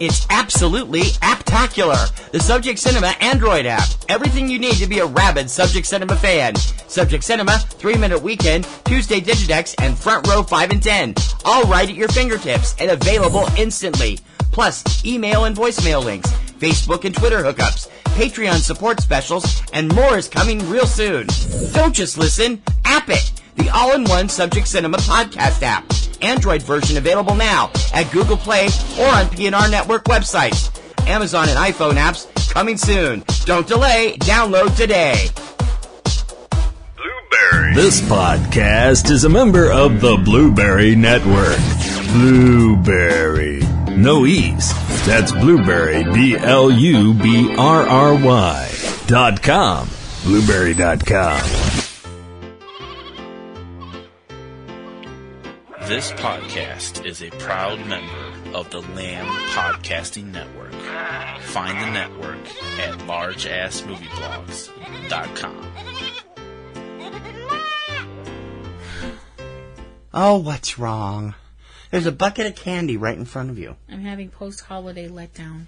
It's absolutely aptacular. The Subject Cinema Android app. Everything you need to be a rabid Subject Cinema fan. Subject Cinema, 3-Minute Weekend, Tuesday Digidex, and Front Row 5 and 10. All right at your fingertips and available instantly. Plus, email and voicemail links, Facebook and Twitter hookups, Patreon support specials, and more is coming real soon. Don't just listen, app it. The all-in-one Subject Cinema podcast app. Android version available now at Google Play or on PNR Network websites. Amazon and iPhone apps coming soon. Don't delay. Download today. Blueberry. This podcast is a member of the Blueberry Network. Blueberry. No E's. That's Blueberry, BLUBRRY.com. Blueberry.com. This podcast is a proud member of the Lamb Podcasting Network. Find the network at largeassmovieblogs.com. Oh, what's wrong? There's a bucket of candy right in front of you. I'm having post-holiday letdown.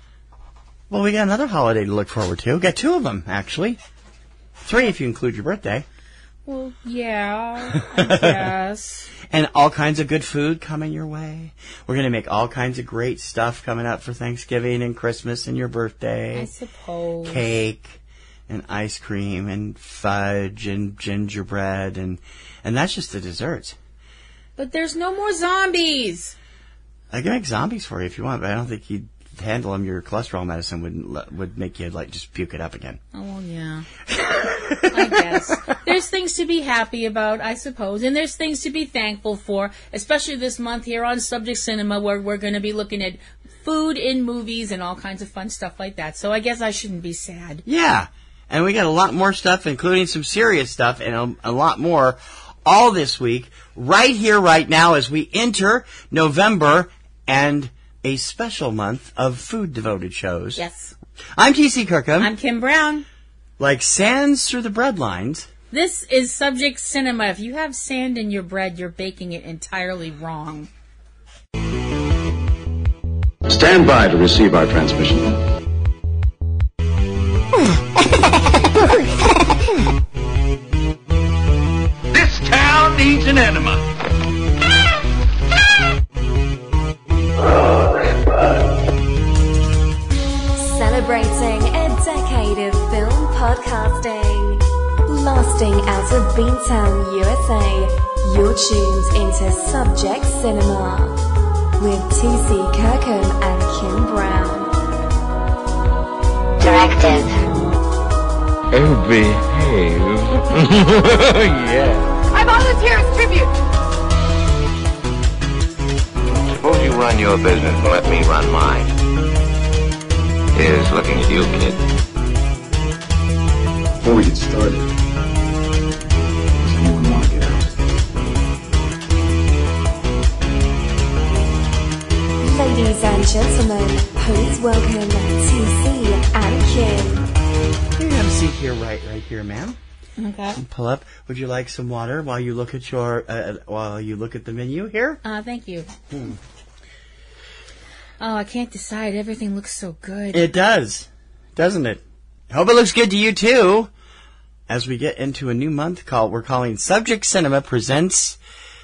Well, we got another holiday to look forward to. We got two of them, actually. Three if you include your birthday. Well, yeah, I guess. And all kinds of good food coming your way. We're going to make all kinds of great stuff coming up for Thanksgiving and Christmas and your birthday. I suppose. Cake and ice cream and fudge and gingerbread and that's just the desserts. But there's no more zombies. I can make zombies for you if you want, but I don't think you'd handle them. Your cholesterol medicine would make you like just puke it up again. Oh, well, yeah. I guess. There's things to be happy about, I suppose, and there's things to be thankful for, especially this month here on Subject Cinema, where we're going to be looking at food in movies and all kinds of fun stuff like that. So I guess I shouldn't be sad. Yeah, and we got a lot more stuff, including some serious stuff and a lot more all this week, right here, right now, as we enter November and a special month of food-devoted shows. Yes. I'm T.C. Kirkham. I'm Kim Brown. Like sands through the bread lines. This is Subject Cinema. If you have sand in your bread, you're baking it entirely wrong. Stand by to receive our transmission. This town needs an enema. Celebrating a decade of film podcasting, lasting out of Beantown, USA, you're tuned into Subject Cinema with T.C. Kirkham and Kim Brown. Directive. Oh, behave. Yeah. I volunteer as tribute. Suppose you run your business and let me run mine. Here's looking at you, kid. Before we get started, does anyone want to get out? Ladies and gentlemen, please welcome TC and Kim. You're going to have a seat here, right here, ma'am. Okay. Pull up. Would you like some water while you look at your the menu here? Thank you. Oh, I can't decide. Everything looks so good. It does, doesn't it? Hope it looks good to you, too. As we get into a new month, we're calling Subject Cinema Presents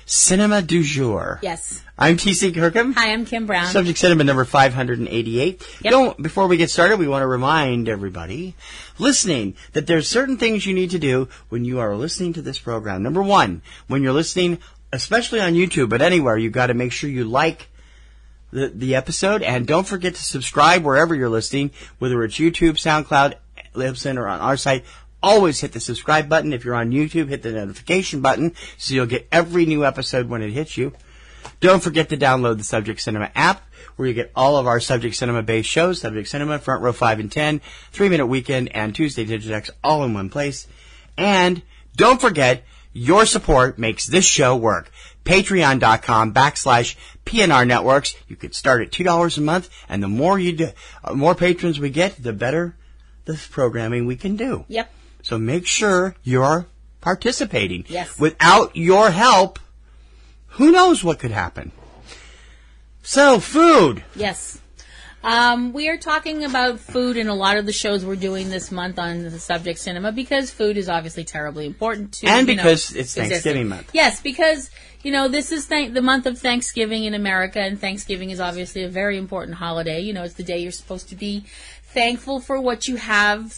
Cinema du Jour. Yes. I'm T.C. Kirkham. Hi, I'm Kim Brown. Subject Cinema number 588. Yep. Before we get started, we want to remind everybody listening that there's certain things you need to do when you are listening to this program. Number one, when you're listening, especially on YouTube, but anywhere, you've got to make sure you like the episode. And don't forget to subscribe wherever you're listening, whether it's YouTube, SoundCloud, Libsyn, or on our site. Always hit the subscribe button. If you're on YouTube, hit the notification button so you'll get every new episode when it hits you. Don't forget to download the Subject Cinema app, where you get all of our Subject Cinema-based shows, Subject Cinema, Front Row 5 and 10, 3-Minute Weekend, and Tuesday Digidex all in one place. And don't forget, your support makes this show work. Patreon.com/PNR Networks. You could start at $2 a month, and the more you do, more patrons we get, the better this programming we can do. Yep. So make sure you're participating. Yes. Without your help, who knows what could happen? So, food. Yes. We are talking about food in a lot of the shows we're doing this month on the subject cinema because food is obviously terribly important to and because it's Thanksgiving month. Yes, because this is the month of Thanksgiving in America, and Thanksgiving is obviously a very important holiday. It's the day you're supposed to be thankful for what you have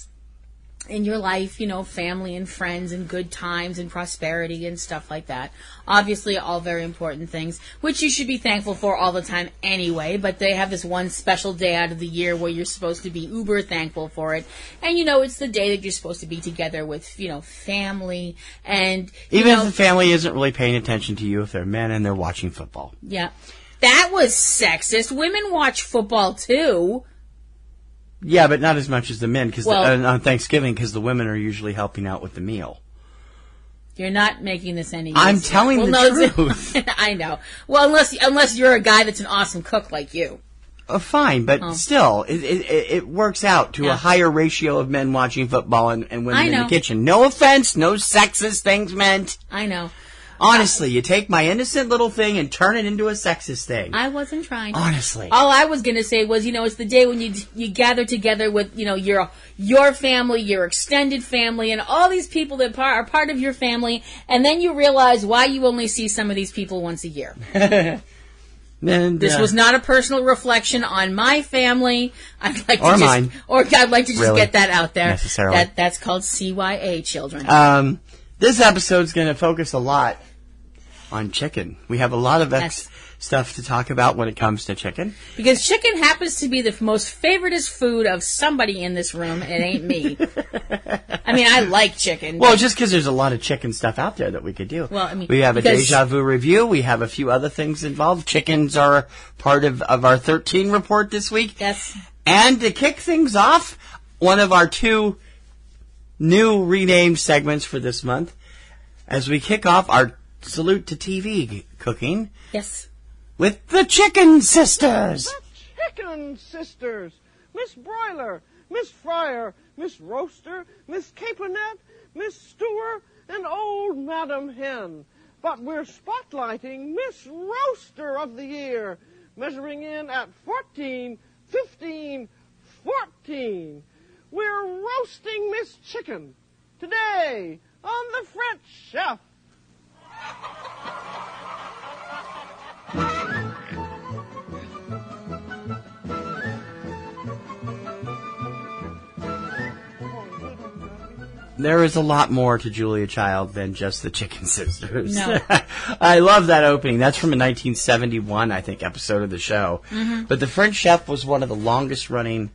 in your life, family and friends and good times and prosperity and stuff like that. Obviously, all very important things, which you should be thankful for all the time anyway, but they have this one special day out of the year where you're supposed to be uber thankful for it. And, it's the day that you're supposed to be together with, family and... Even if the family isn't really paying attention to you, if they're men and they're watching football. Yeah. That was sexist. Women watch football, too. Yeah, but not as much as the men on Thanksgiving, because the women are usually helping out with the meal. You're not making this any easier. I'm telling the truth. I know. Well, unless you're a guy that's an awesome cook like you. Fine, but still, it works out to a higher ratio of men watching football and women in the kitchen. No offense, no sexist things meant. I know. Honestly, you take my innocent little thing and turn it into a sexist thing. I wasn't trying to. Honestly. All I was going to say was, it's the day when you gather together with, your family, your extended family, and all these people that are part of your family, and then you realize why you only see some of these people once a year. And, this was not a personal reflection on my family. I'd like to just get that out there. Necessarily. That's called CYA, children. This episode's going to focus a lot on chicken. We have a lot of stuff to talk about when it comes to chicken. Because chicken happens to be the most favoritist food of somebody in this room, and it ain't me. I mean, I like chicken. Well, just because there's a lot of chicken stuff out there that we could do. Well, we have a deja vu review. We have a few other things involved. Chickens are part of our 13 report this week. Yes. And to kick things off, one of our two new renamed segments for this month, as we kick off our salute to TV cooking. Yes. With the Chicken Sisters. The Chicken Sisters. Miss Broiler, Miss Fryer, Miss Roaster, Miss Caponette, Miss Stewart, and old Madam Hen. But we're spotlighting Miss Roaster of the year, measuring in at 14. We're roasting Miss Chicken today on The French Chef. There is a lot more to Julia Child than just the Chicken Sisters. No. I love that opening. That's from a 1971, I think, episode of the show. Mm-hmm. But The French Chef was one of the longest-running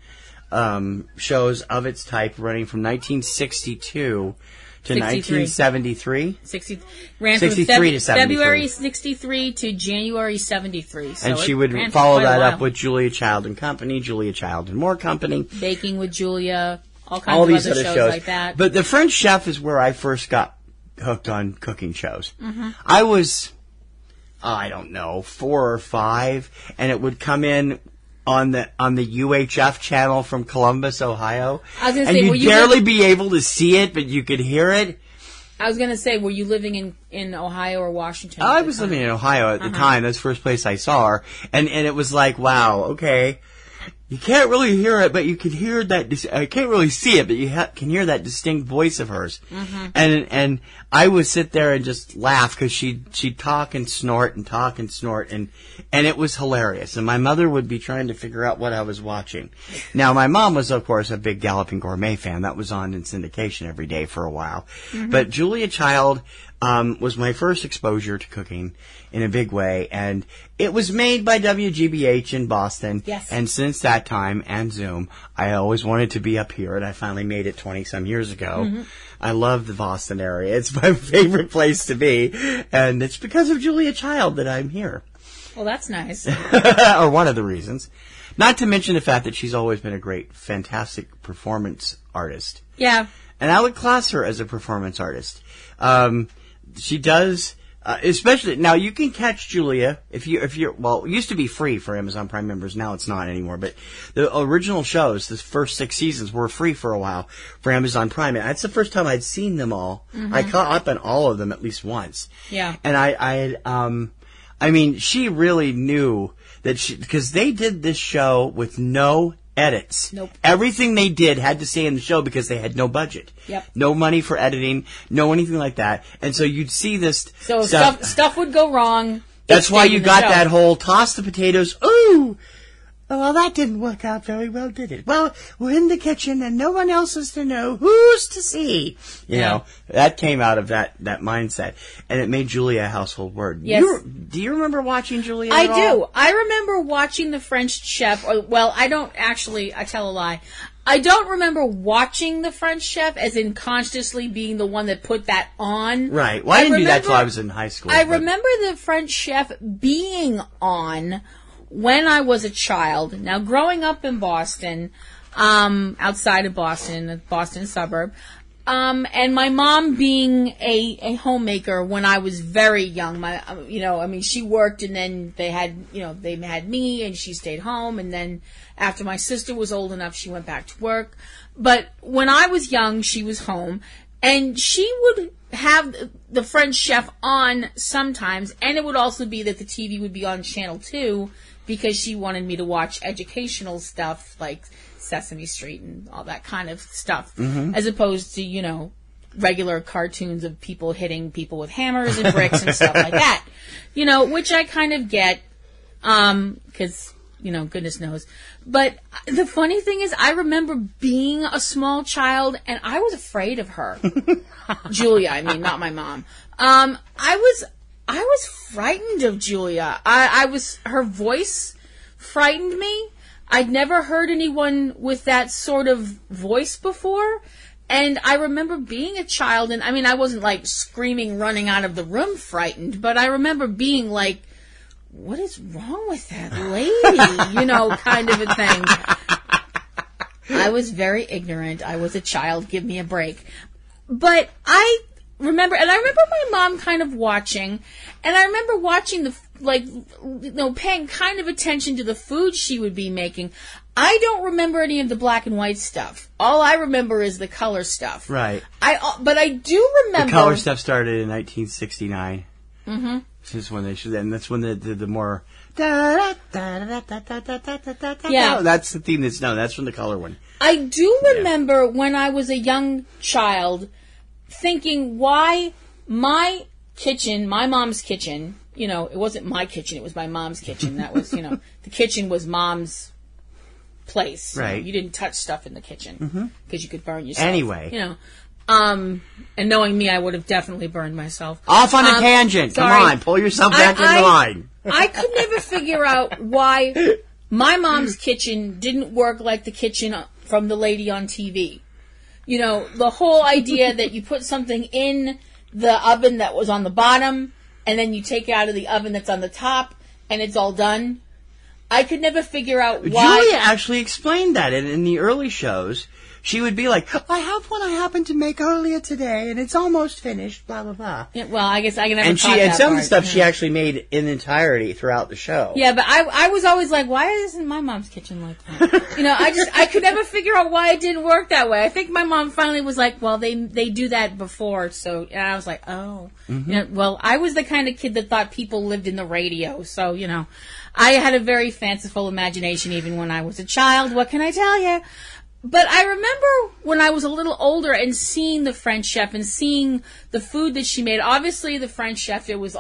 shows of its type, running from 1962 to 1973. 63 to 73. February 63 to January 73. So and she would follow that up with Julia Child and Company, Julia Child and More Company. Baking with Julia, all kinds of other shows like that. But The French Chef is where I first got hooked on cooking shows. Mm-hmm. I was, 4 or 5, and it would come in on the UHF channel from Columbus, Ohio. I was going to say, you'd barely be able to see it, but you could hear it. I was going to say, were you living in Ohio or Washington? I was living in Ohio at the time. That's the first place I saw her. And it was like, wow, okay. You can't really hear it, but you can hear that. I can't really see it, but you can hear that distinct voice of hers. Mm-hmm. And I would sit there and just laugh because she'd talk and snort. And it was hilarious. And my mother would be trying to figure out what I was watching. Now, my mom was, of course, a big Galloping Gourmet fan. That was on in syndication every day for a while. Mm-hmm. But Julia Child was my first exposure to cooking in a big way, and it was made by WGBH in Boston. Yes. And since that time, and Zoom, I always wanted to be up here, and I finally made it 20-some years ago. Mm-hmm. I love the Boston area. It's my favorite place to be, and it's because of Julia Child that I'm here. Well, that's nice. Or one of the reasons. Not to mention the fact that she's always been a great, fantastic performance artist. Yeah. And I would class her as a performance artist. She does, especially now. You can catch Julia if you're it used to be free for Amazon Prime members. Now it's not anymore. But the original shows, the first 6 seasons, were free for a while for Amazon Prime. And that's the first time I'd seen them all. Mm-hmm. I caught up on all of them at least once. Yeah. And I mean, she really knew. that she, because they did this show with no edits. Nope. Everything they did had to stay in the show because they had no budget. Yep. No money for editing, no anything like that. And so you'd see this. So stuff would go wrong. That's why you got that whole toss the potatoes. Ooh, well, that didn't work out very well, did it? Well, we're in the kitchen and no one else is to know who's to see. You know, that came out of that mindset. And it made Julia a household word. Yes. Do you remember watching Julia at all? I do. I remember watching The French Chef. Well, I don't actually, I tell a lie. I don't remember watching The French Chef as in consciously being the one that put that on. Right. Well, I didn't do that till I was in high school. I remember The French Chef being on when I was a child. Now, growing up in Boston, outside of Boston, a Boston suburb, and my mom being a homemaker when I was very young, she worked and then they had me and she stayed home, and then after my sister was old enough, she went back to work. But when I was young, she was home and she would have the French Chef on sometimes, and it would also be that the TV would be on Channel 2 because she wanted me to watch educational stuff like Sesame Street and all that kind of stuff, as opposed to, regular cartoons of people hitting people with hammers and bricks and stuff like that, which I kind of get, because, goodness knows. But the funny thing is, I remember being a small child and I was afraid of her. Julia, I mean, not my mom. I was frightened of Julia. Her voice frightened me. I'd never heard anyone with that sort of voice before, and I remember being a child, and I mean, I wasn't, screaming, running out of the room frightened, but I remember being like, what is wrong with that lady, kind of a thing. I was very ignorant. I was a child. Give me a break. But I remember my mom kind of watching, and I remember watching paying kind of attention to the food she would be making. I don't remember any of the black and white stuff. All I remember is the color stuff. Right. But I do remember. The color stuff started in 1969. Mm-hmm. Is when they should, and that's when they did the more. Yeah. That's the theme that's from the color one. I do remember when I was a young child thinking why my kitchen, my mom's kitchen, it wasn't my kitchen, it was my mom's kitchen. That was, the kitchen was mom's place. Right. You didn't touch stuff in the kitchen because you could burn yourself. Anyway. And knowing me, I would have definitely burned myself. Off on a tangent. Sorry. Come on, pull yourself back in line. I could never figure out why my mom's kitchen didn't work like the kitchen from the lady on TV. The whole idea that you put something in the oven that was on the bottom, and then you take it out of the oven that's on the top, and it's all done. I could never figure out why. Julia actually explained that in the early shows. She would be like, I have one I happened to make earlier today, and it's almost finished, blah, blah, blah. Yeah, well, I guess I can never caught that. And some of the stuff she actually made in entirety throughout the show. Yeah, but I was always like, why isn't my mom's kitchen like that? I could never figure out why it didn't work that way. I think my mom finally was like, well, they do that before, so, and I was like, oh. Mm-hmm. Well, I was the kind of kid that thought people lived in the radio, so, I had a very fanciful imagination even when I was a child. What can I tell you? But I remember when I was a little older and seeing the French Chef and seeing the food that she made. Obviously, the French Chef, it was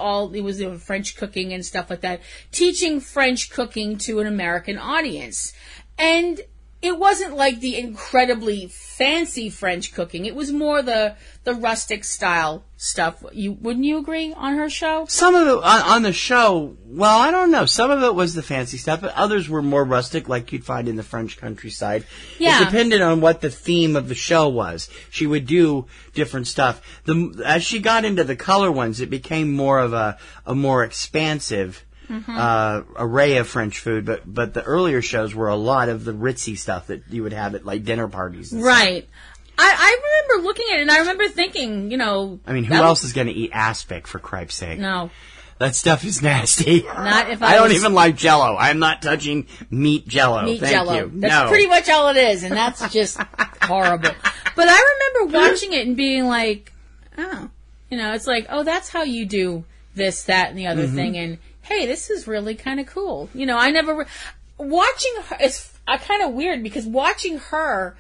French cooking and stuff like that, teaching French cooking to an American audience. And it wasn't like the incredibly fancy French cooking. It was more the rustic style stuff. Wouldn't you agree on her show? Some of it on the show, well, I don't know. Some of it was the fancy stuff, but others were more rustic, like you'd find in the French countryside. Yeah. It depended on what the theme of the show was. She would do different stuff. As she got into the color ones, it became more of a more expansive array of French food, but the earlier shows were a lot of the ritzy stuff that you would have at dinner parties and right. I remember looking at it and I remember thinking, I mean, who else is going to eat aspic, for cripe's sake? No. That stuff is nasty. Not if I don't even like Jell-O. I'm not touching meat Jell-O. Thank you. That's pretty much all it is, and that's just horrible. But I remember watching it and being like, oh, it's like, oh, that's how you do this, that, and the other thing, and hey, this is really kind of cool. You know, I never... Watching her is kind of weird because watching her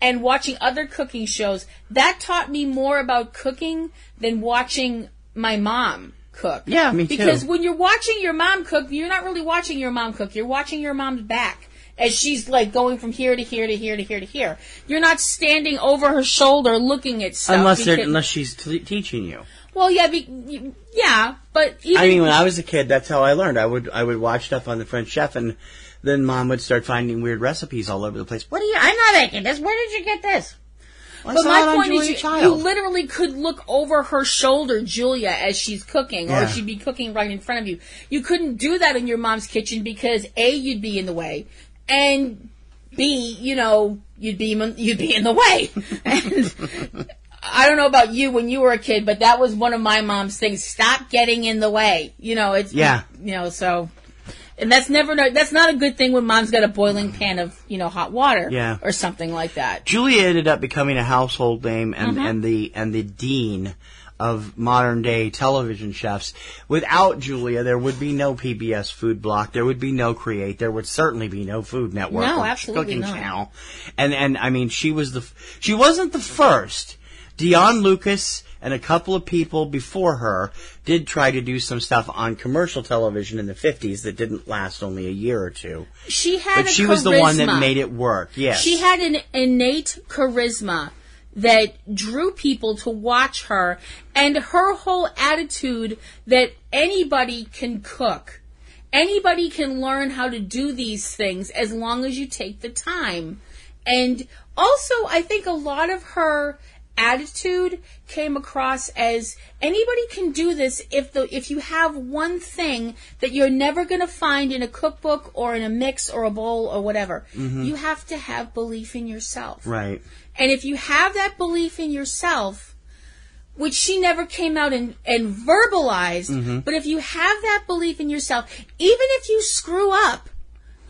and watching other cooking shows, that taught me more about cooking than watching my mom cook. Yeah, me too. Because when you're watching your mom cook, you're not really watching your mom cook. You're watching your mom's back as she's like going from here to here to here to here to here. You're not standing over her shoulder looking at stuff. Unless she's teaching you. Well, yeah, but even... I mean, when I was a kid, that's how I learned. I would watch stuff on The French Chef and... Then Mom would start finding weird recipes all over the place. I'm not making this. Where did you get this? Well, but my point is, you literally could look over her shoulder, Julia, as she's cooking, or she'd be cooking right in front of you. You couldn't do that in your mom's kitchen because A, you'd be in the way, and B, you know, you'd be in the way. And I don't know about you when you were a kid, but that was one of my mom's things: stop getting in the way. You know, it's you know, so. And that's not a good thing when Mom's got a boiling pan of, you know, hot water or something like that. Julia ended up becoming a household name and the dean of modern day television chefs. Without Julia, there would be no PBS Food Block. There would be no Create. There would certainly be no Food Network or Cooking Channel. And I mean, she wasn't the first. Dion Lucas and a couple of people before her did try to do some stuff on commercial television in the 50s that didn't last only a year or two. She had But she was the one that made it work, yes. She had an innate charisma that drew people to watch her, and her whole attitude that anybody can cook. Anybody can learn how to do these things as long as you take the time. And also, I think a lot of her... attitude came across as anybody can do this if you have one thing that you're never going to find in a cookbook or in a mix or a bowl or whatever. Mm-hmm. You have to have belief in yourself. Right. And if you have that belief in yourself, which she never came out and verbalized, mm-hmm. but if you have that belief in yourself, even if you screw up,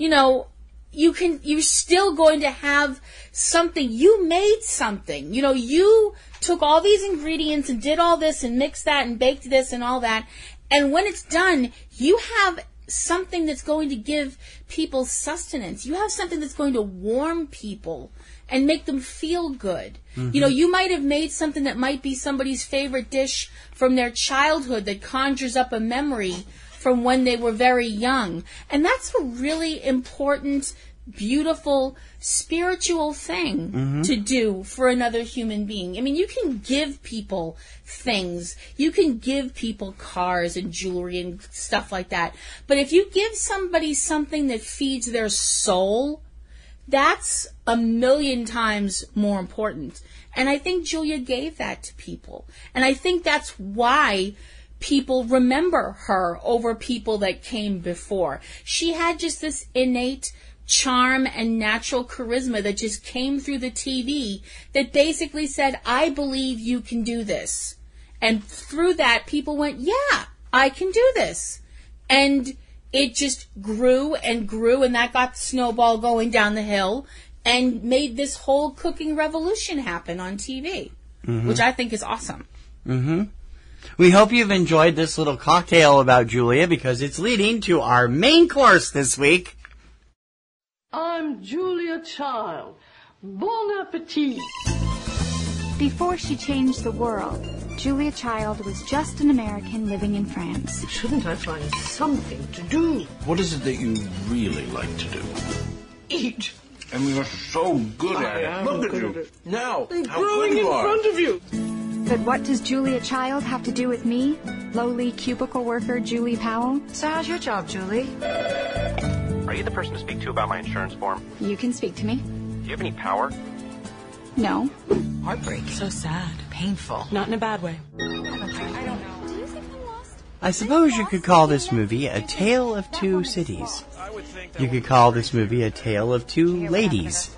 you know... You're still going to have something. You made something. You know, you took all these ingredients and did all this and mixed that and baked this and all that. And when it's done, you have something that's going to give people sustenance. You have something that's going to warm people and make them feel good. Mm-hmm. You know, you might have made something that might be somebody's favorite dish from their childhood that conjures up a memory from when they were very young. And that's a really important, beautiful, spiritual thing mm-hmm. to do for another human being. I mean, you can give people things. You can give people cars and jewelry and stuff like that. But if you give somebody something that feeds their soul, that's a million times more important. And I think Julia gave that to people. And I think that's why... people remember her over people that came before. She had just this innate charm and natural charisma that just came through the TV that basically said, I believe you can do this. And through that, people went, yeah, I can do this. And it just grew and grew, and that got the snowball going down the hill and made this whole cooking revolution happen on TV, mm-hmm. which I think is awesome. Mm-hmm. We hope you've enjoyed this little cocktail about Julia because it's leading to our main course this week. I'm Julia Child. Bon appetit. Before she changed the world, Julia Child was just an American living in France. Shouldn't I find something to do? What is it that you really like to do? Eat. And we are so good at it. Look at you. Now, how growing in front of you. But what does Julia Child have to do with me, lowly cubicle worker Julie Powell? So how's your job, Julie? Are you the person to speak to about my insurance form? You can speak to me. Do you have any power? No. Heartbreak. So sad. Painful. Not in a bad way. I don't know. Do you think I'm lost? I suppose you could call this movie A Tale of Two Cities. You could call this movie A Tale of Two Ladies.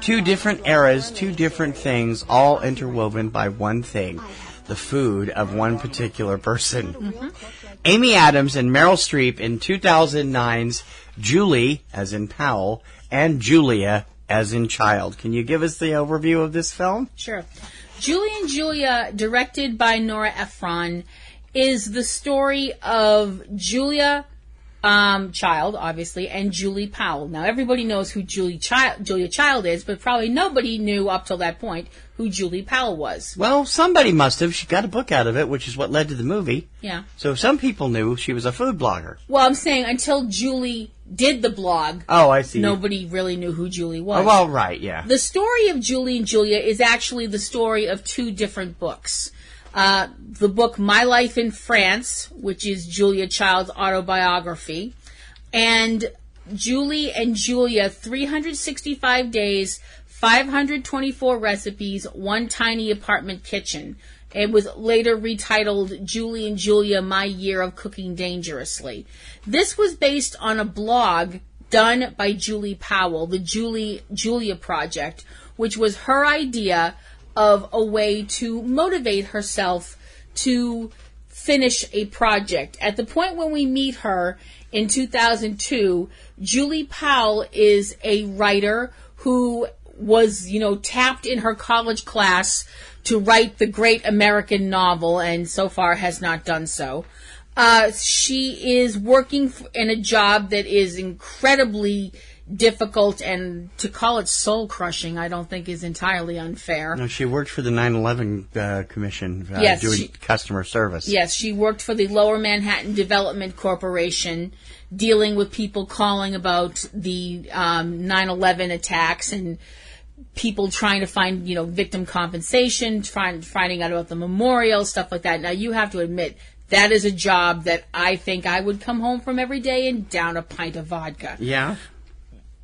Two different eras, two different things, all interwoven by one thing, the food of one particular person. Mm-hmm. Amy Adams and Meryl Streep in 2009's Julie, as in Powell, and Julia, as in Child. Can you give us the overview of this film? Sure. Julie and Julia, directed by Nora Ephron, is the story of Julia Child, obviously, and Julie Powell. Now, everybody knows who Julia Child is, but probably nobody knew up till that point who Julie Powell was. Well, somebody must have. She got a book out of it, which is what led to the movie. Yeah. So some people knew she was a food blogger. Well, I'm saying until Julie did the blog, oh, I see. Nobody really knew who Julie was. Oh, well, right, yeah. The story of Julie and Julia is actually the story of two different books. The book My Life in France, which is Julia Child's autobiography, and Julie and Julia, 365 Days, 524 Recipes, One Tiny Apartment Kitchen. It was later retitled Julie and Julia, My Year of Cooking Dangerously. This was based on a blog done by Julie Powell, the Julia Project, which was her idea of a way to motivate herself to finish a project. At the point when we meet her in 2002, Julie Powell is a writer who was, tapped in her college class to write the great American novel, and so far has not done so. She is working in a job that is incredibly difficult, and to call it soul-crushing, I don't think is entirely unfair. No, she worked for the 9/11 Commission doing customer service. Yes, she worked for the Lower Manhattan Development Corporation, dealing with people calling about the 9/11 attacks and people trying to find, victim compensation, finding out about the memorial, stuff like that. Now, you have to admit, that is a job that I think I would come home from every day and down a pint of vodka. Yeah.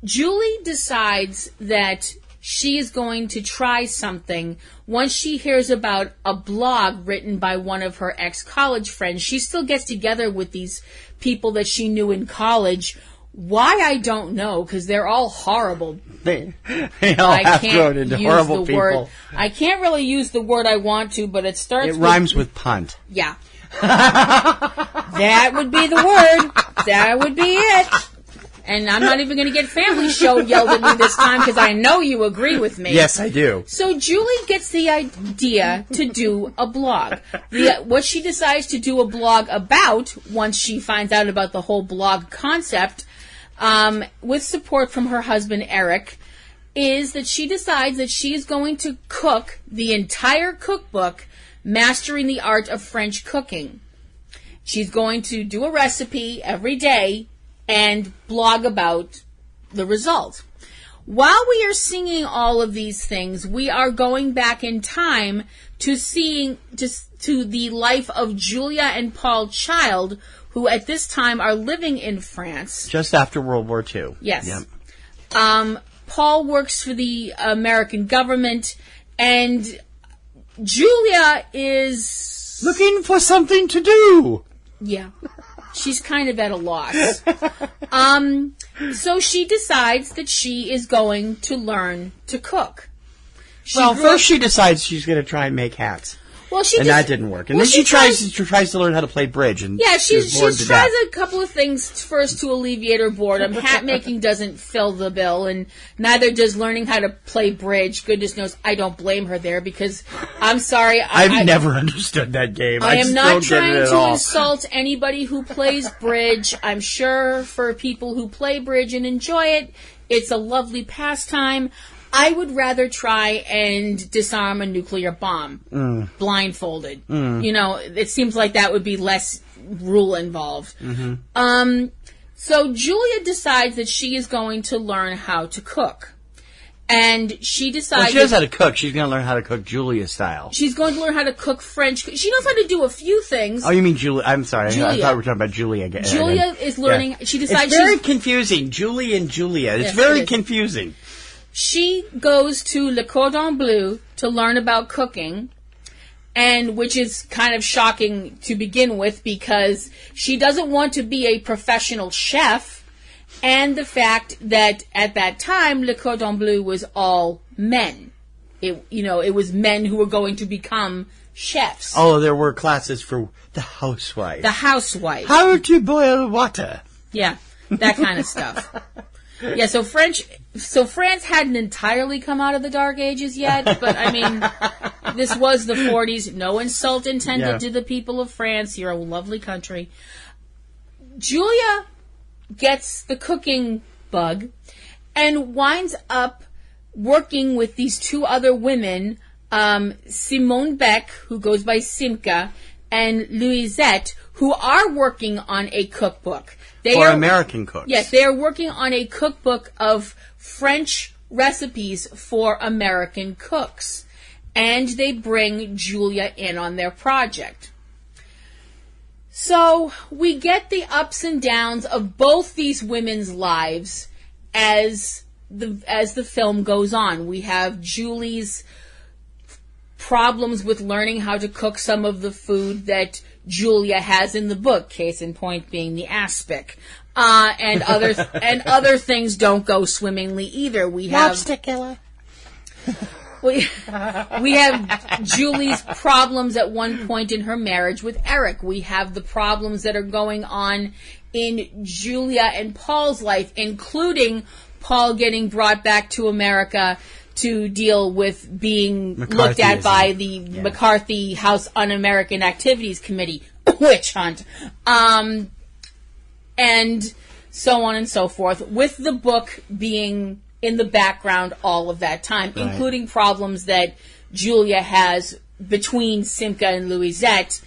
Julie decides that she is going to try something once she hears about a blog written by one of her ex-college friends. She still gets together with these people that she knew in college. Why, I don't know, because they're all horrible. They all have grown into horrible people. I can't really use the word I want to, but it starts with... It rhymes with punt. Yeah. That would be the word. That would be it. And I'm not even going to get Family Show yelled at me this time because I know you agree with me. Yes, I do. So Julie gets the idea to do a blog. What she decides to do a blog about, once she finds out about the whole blog concept, with support from her husband, Eric, is that she decides that she is going to cook the entire cookbook, Mastering the Art of French Cooking. She's going to do a recipe every day and blog about the result. While we are singing all of these things, we are going back in time to to the life of Julia and Paul Child, who at this time are living in France. Just after World War II. Yes. Yep. Paul works for the American government, and Julia is... looking for something to do. Yeah. She's kind of at a loss. So she decides that she is going to learn to cook. First she decides she's going to try and make hats. Well, that didn't work. And then she tries to learn how to play bridge. And yeah, she tries a couple of things first to alleviate her boredom. Hat making doesn't fill the bill, and neither does learning how to play bridge. Goodness knows I don't blame her there, because I'm sorry. I've never understood that game. I am not trying to insult anybody who plays bridge. I'm sure for people who play bridge and enjoy it, it's a lovely pastime. I would rather try and disarm a nuclear bomb blindfolded. It seems like that would be less rule involved. Mm-hmm. So Julia decides that she is going to learn how to cook. And she decides... Well, she knows how to cook. She's going to learn how to cook Julia style. She's going to learn how to cook French... She knows how to do a few things. Oh, you mean Julia. I'm sorry. Julia. I thought we were talking about Julia again. Julia is learning... Yeah. She decides it's very confusing. Julie and Julia. It's very confusing. She goes to Le Cordon Bleu to learn about cooking, and which is kind of shocking to begin with, because she doesn't want to be a professional chef, and the fact that at that time Le Cordon Bleu was all men. It was men who were going to become chefs. Oh, there were classes for the housewife. The housewife. How to boil water. Yeah, that kind of stuff. Yeah, so France hadn't entirely come out of the Dark Ages yet, but I mean, This was the 40s. No insult intended to the people of France. You're a lovely country. Julia gets the cooking bug and winds up working with these two other women, Simone Beck, who goes by Simca, and Louisette, who are working on a cookbook. They are American cooks. Yes, they are working on a cookbook of French recipes for American cooks. And they bring Julia in on their project. So we get the ups and downs of both these women's lives as the film goes on. We have Julie's problems with learning how to cook some of the food that Julia has in the book, case in point being the aspic. And other things don't go swimmingly either. We have lobster killer. We have Julie's problems at one point in her marriage with Eric. We have the problems that are going on in Julia and Paul's life, including Paul getting brought back to America to deal with being looked at by the McCarthy House Un-American Activities Committee, witch hunt, and so on and so forth, with the book being in the background all of that time, including problems that Julia has between Simca and Louisette,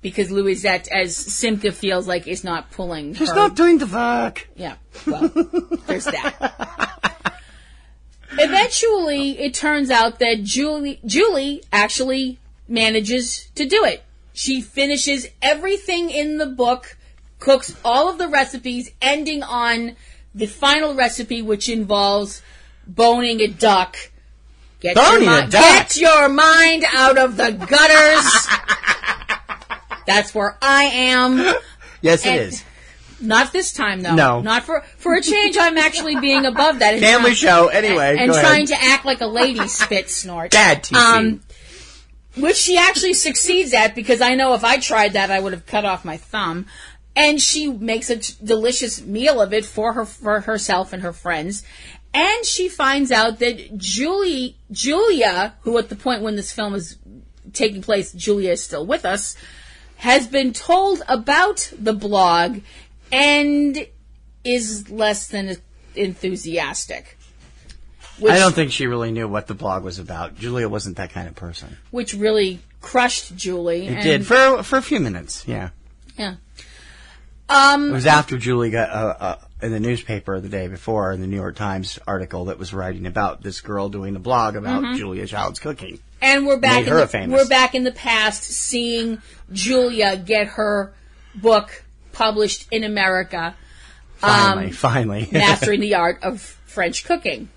because Louisette, as Simca feels like, is not pulling her. She's not doing the work. Yeah, well, there's that. Eventually, it turns out that Julie actually manages to do it. She finishes everything in the book, cooks all of the recipes, ending on the final recipe, which involves boning a duck. Get your mind out of the gutters. That's where I am. Yes, it is. Not this time, though. No. Not for a change, I'm actually being above that. Family show, anyway. And trying to act like a lady, spit, snort. Bad TC. Which she actually succeeds at, because I know if I tried that, I would have cut off my thumb. And she makes a delicious meal of it for herself and her friends. And she finds out that Julia, who at the point when this film is taking place, Julia is still with us, has been told about the blog and is less than enthusiastic. Which, I don't think she really knew what the blog was about. Julia wasn't that kind of person. Which really crushed Julie. It did. For a few minutes, yeah. Yeah. It was after Julie got in the newspaper the day before, in the New York Times article that was writing about this girl doing a blog about Julia Child's cooking. And we're back in the past, seeing Julia get her book published in America. Finally. Mastering the Art of French Cooking.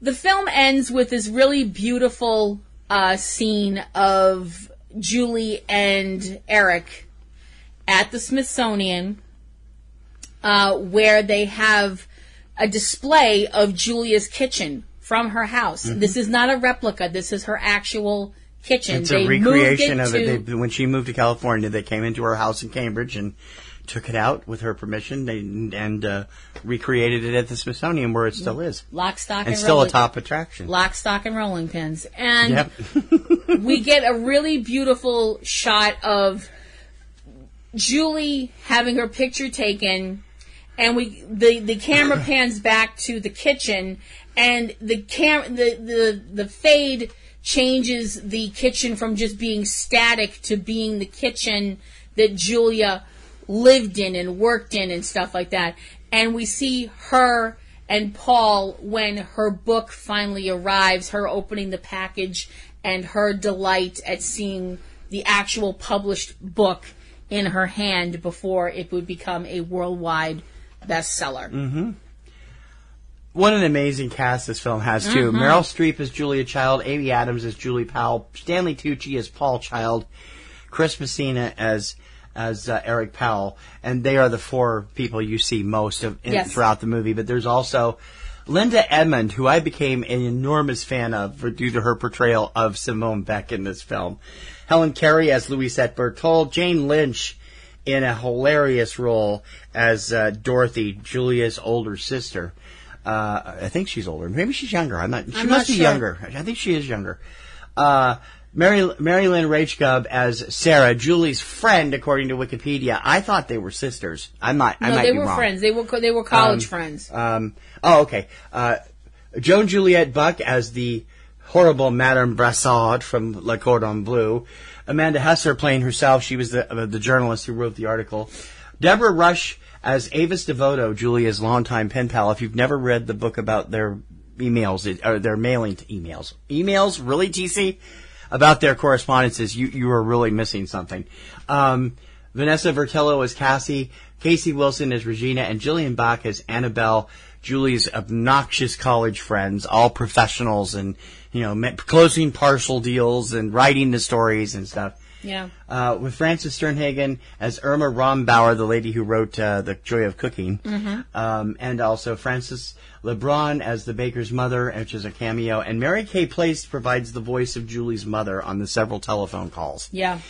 The film ends with this really beautiful scene of Julie and Eric at the Smithsonian, where they have a display of Julia's kitchen from her house. Mm-hmm. This is not a replica. This is her actual kitchen. It's a recreation of it. When she moved to California, they came into her house in Cambridge and took it out with her permission and recreated it at the Smithsonian, where it still is. Lock, stock, and still a top attraction. Lock, stock, and rolling pins. And we get a really beautiful shot of Julie having her picture taken, and the camera pans back to the kitchen, and the fade changes the kitchen from just being static to being the kitchen that Julia lived in and worked in and stuff like that. And we see her and Paul when her book finally arrives, her opening the package and her delight at seeing the actual published book in her hand before it would become a worldwide bestseller. Mm-hmm. What an amazing cast this film has, too. Mm-hmm. Meryl Streep as Julia Child, Amy Adams as Julie Powell, Stanley Tucci as Paul Child, Chris Messina as Eric Powell, and they are the four people you see most of throughout the movie. But there's also Linda Edmond, who I became an enormous fan of due to her portrayal of Simone Beck in this film. Helen Carey as Louisette Berthold, Jane Lynch in a hilarious role as Dorothy, Julia's older sister. I think she's older. Maybe she's younger. I'm not sure. I think she is younger. Mary Lynn Rachgub as Sarah, Julie's friend, according to Wikipedia. I thought they were sisters. I might be wrong. They were college friends. Okay. Joan Juliette Buck as the horrible Madame Brassard from Le Cordon Bleu. Amanda Hesser playing herself. She was the journalist who wrote the article. Deborah Rush as Avis DeVoto, Julia's longtime pen pal. If you've never read the book about their emails, or their mailing to emails. Emails? Really, TC? About their correspondences, you are really missing something. Vanessa Vertello as Cassie, Casey Wilson as Regina, and Jillian Bach as Annabelle, Julie's obnoxious college friends, all professionals and, closing parcel deals and writing the stories and stuff. Yeah. With Frances Sternhagen as Irma Rombauer, the lady who wrote The Joy of Cooking, and also Frances LeBron as the baker's mother, which is a cameo, and Mary Kay Place provides the voice of Julie's mother on the several telephone calls. Yeah.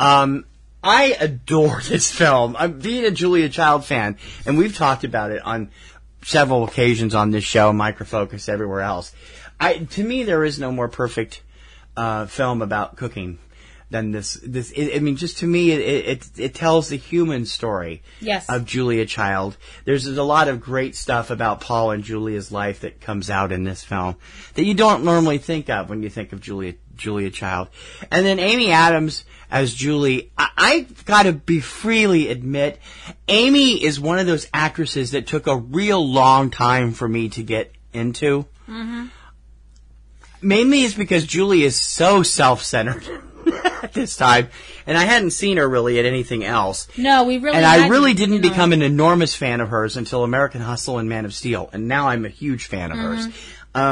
I adore this film. I'm being a Julia Child fan, and we've talked about it on several occasions on this show, Microfocus, everywhere else. To me, there is no more perfect film about cooking than this. Just to me, it tells the human story of Julia Child. There's a lot of great stuff about Paul and Julia's life that comes out in this film that you don't normally think of when you think of Julia Child. And then Amy Adams as Julie. I've got to freely admit, Amy is one of those actresses that took a real long time for me to get into. Mm-hmm. Mainly it's because Julie is so self-centered at this time, and I hadn't seen her really at anything else. No, we really hadn't. And I really didn't become an enormous fan of hers until American Hustle and Man of Steel, and now I'm a huge fan of hers.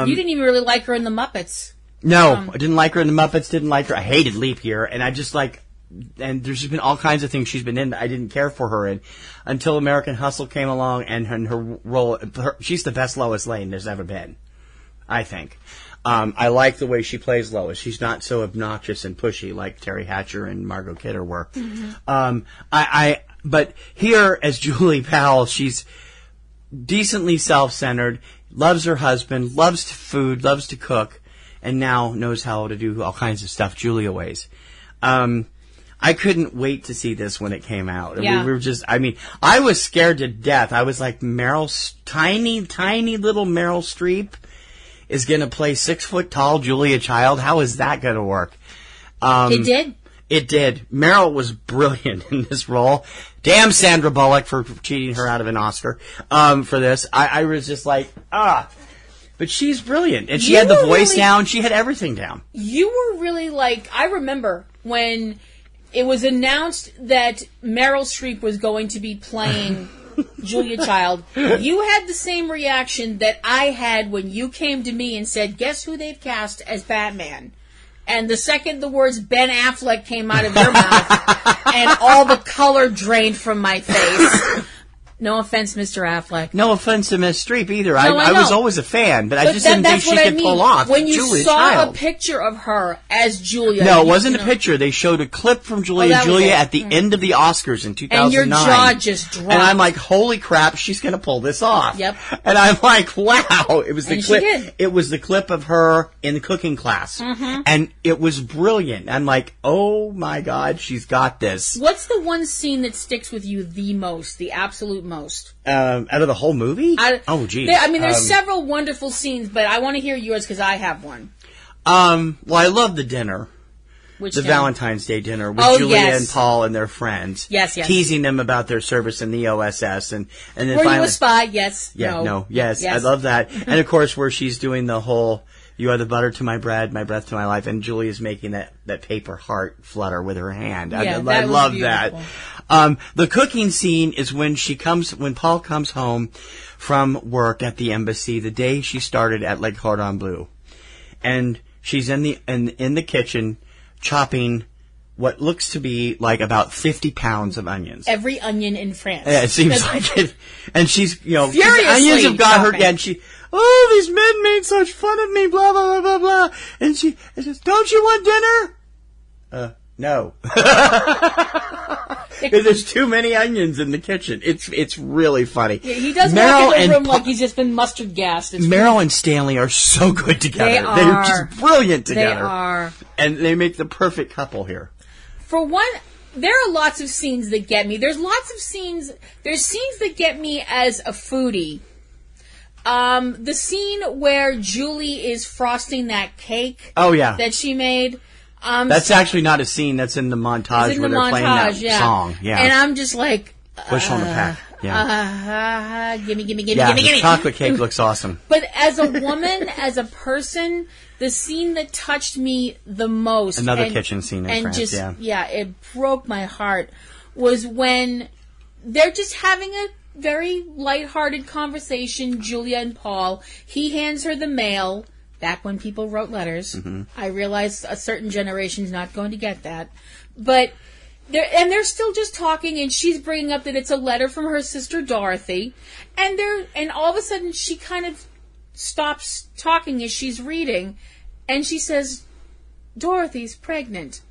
You didn't even really like her in The Muppets. No, I didn't like her in The Muppets, didn't like her. I hated Leap Year, and I just and there's just been all kinds of things she's been in that I didn't care for her in until American Hustle came along, and her role, she's the best Lois Lane there's ever been, I think. I like the way she plays Lois. She's not so obnoxious and pushy like Terry Hatcher and Margot Kidder were. Mm-hmm. But here, as Julie Powell, she's decently self-centered, loves her husband, loves food, loves to cook, and now knows how to do all kinds of stuff Julia ways. I couldn't wait to see this when it came out. Yeah. We were I was scared to death. I was like, tiny little Meryl Streep is going to play 6-foot-tall Julia Child. How is that going to work? It did. Meryl was brilliant in this role. Damn Sandra Bullock for cheating her out of an Oscar for this. I was just like, But she's brilliant. And she had the voice down. She had everything down. You were really I remember when it was announced that Meryl Streep was going to be playing Julia Child, you had the same reaction that I had when you came to me and said, guess who they've cast as Batman? And the second the words Ben Affleck came out of your mouth and all the color drained from my face. No offense, Mr. Affleck. No offense to Ms. Streep either. No, I was always a fan, but I just didn't think she could pull off Julia Child. When you saw a picture of her as Julia. No, it wasn't a picture. They showed a clip from Julia and Julia at the end of the Oscars in 2009. And your jaw just dropped. And I'm like, holy crap, she's going to pull this off. Yep. And I'm like, wow. It was the clip. She did. It was the clip of her in the cooking class. Mm-hmm. And it was brilliant. I'm like, oh my God, she's got this. What's the one scene that sticks with you the most? The absolute most out of the whole movie? There's several wonderful scenes, but I want to hear yours because I have one. I love the dinner. Which Valentine's Day dinner with Julia and Paul and their friends. Yes. Teasing them about their service in the OSS. And then finally, you a spy? Yes. Yeah, no. Yes. I love that. And, of course, where she's doing the whole, you are the butter to my bread, my breath to my life, and Julia's making that paper heart flutter with her hand. I love that. The cooking scene is when when Paul comes home from work at the embassy, the day she started at Le Cordon Bleu, and she's in the kitchen chopping what looks to be about 50 pounds of onions. Every onion in France. Yeah, it seems like it. And she's furiously onions have got her, and she. Oh, these men made such fun of me, blah, blah, blah, blah, blah. And she says, don't you want dinner? No. Because there's too many onions in the kitchen. It's really funny. Yeah, he does walk in the room like he's just been mustard gassed. Meryl and Stanley are so good together. They are. They're just brilliant together. They are. And they make the perfect couple here. For one, there are lots of scenes that get me. There's scenes that get me as a foodie. The scene where Julie is frosting that cake. Oh, yeah. That she made. That's actually not a scene. That's in the montage where they're playing that song. Yeah. And I'm just like... Bush on the pack. Yeah. Gimme, gimme, gimme. Chocolate cake looks awesome. But as a woman, as a person, the scene that touched me the most... Another kitchen scene in France, yeah. Yeah, it broke my heart, was when they're just having a very lighthearted conversation, Julia and Paul. He hands her the mail... Back when people wrote letters, mm-hmm. I realize a certain generation's not going to get that. But they're still just talking, and she's bringing up that it's a letter from her sister Dorothy, and all of a sudden she kind of stops talking as she's reading, and she says, "Dorothy's pregnant,"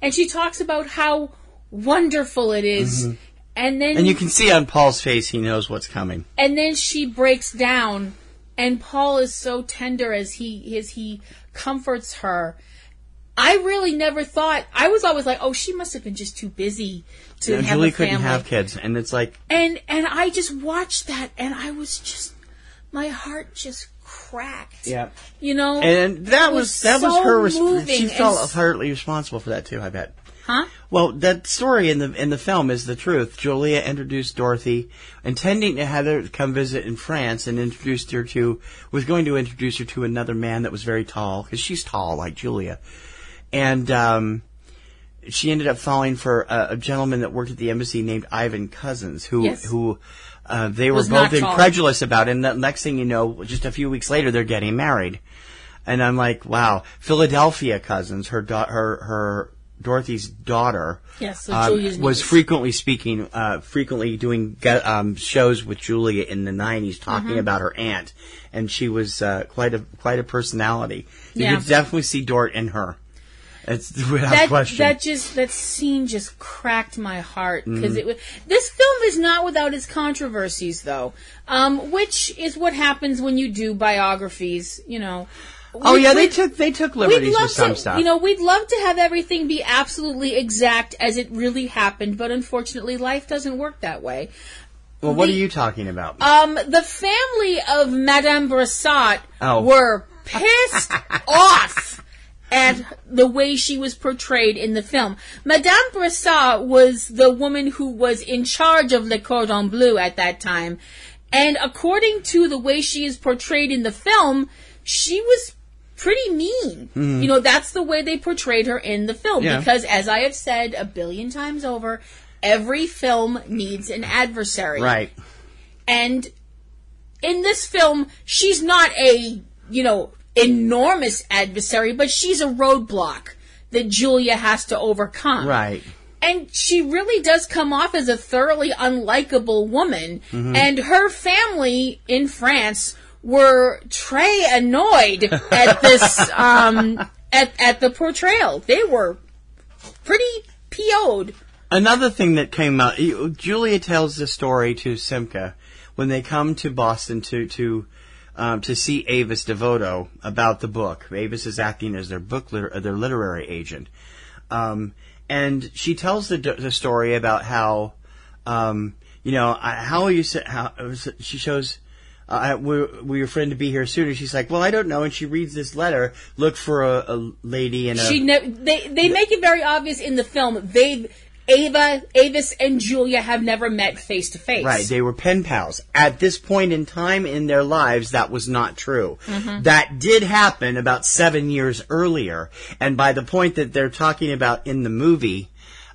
and she talks about how wonderful it is, mm-hmm. and you can see on Paul's face he knows what's coming, and then she breaks down. And Paul is so tender as he comforts her. I really never thought... I was always like, oh, she must have been just too busy to have Julie a family. Julie couldn't have kids, and it's like... And I just watched that, and I was just... My heart just cracked. Yeah. You know? And that was her response. She felt partly responsible for that, too, I bet. Huh? Well, that story in the film is the truth. Julia introduced Dorothy, intending to have her come visit in France, and was going to introduce her to another man that was very tall, because she's tall like Julia. And she ended up falling for a gentleman that worked at the embassy named Ivan Cousins, who they were both incredulous about. And the next thing you know, just a few weeks later, they're getting married. And I'm like, wow, Philadelphia Cousins, Dorothy's daughter, yes, so was frequently doing shows with Julia in the 90s, talking mm-hmm. about her aunt, and she was quite a personality. You could definitely see Dort in her. It's without question. That scene just cracked my heart, because mm-hmm. This film is not without its controversies, though, which is what happens when you do biographies, you know. They took liberties with some stuff. You know, we'd love to have everything be absolutely exact as it really happened, but unfortunately, life doesn't work that way. Well, what are you talking about? The family of Madame Bressart were pissed off at the way she was portrayed in the film. Madame Bressart was the woman who was in charge of Le Cordon Bleu at that time, and according to the way she is portrayed in the film, she was pretty mean. Mm-hmm. You know, that's the way they portrayed her in the film. Yeah. Because, as I have said 1 billion times over, every film needs an adversary. Right. And in this film, she's not a, you know, enormous adversary, but she's a roadblock that Julia has to overcome. Right. And she really does come off as a thoroughly unlikable woman. Mm-hmm. And her family in France... were très annoyed at this, at the portrayal. They were pretty PO'd. Another thing that came out, Julia tells the story to Simca when they come to Boston to see Avis DeVoto about the book. Avis is acting as their literary agent, and she tells the story about how, she shows. Were your friend to be here sooner? She's like, well, I don't know. And she reads this letter. Look for a lady and a... They make it very obvious in the film. Avis and Julia have never met face to face. Right. They were pen pals. At this point in time in their lives, that was not true. Mm-hmm. That did happen about 7 years earlier. And by the point that they're talking about in the movie,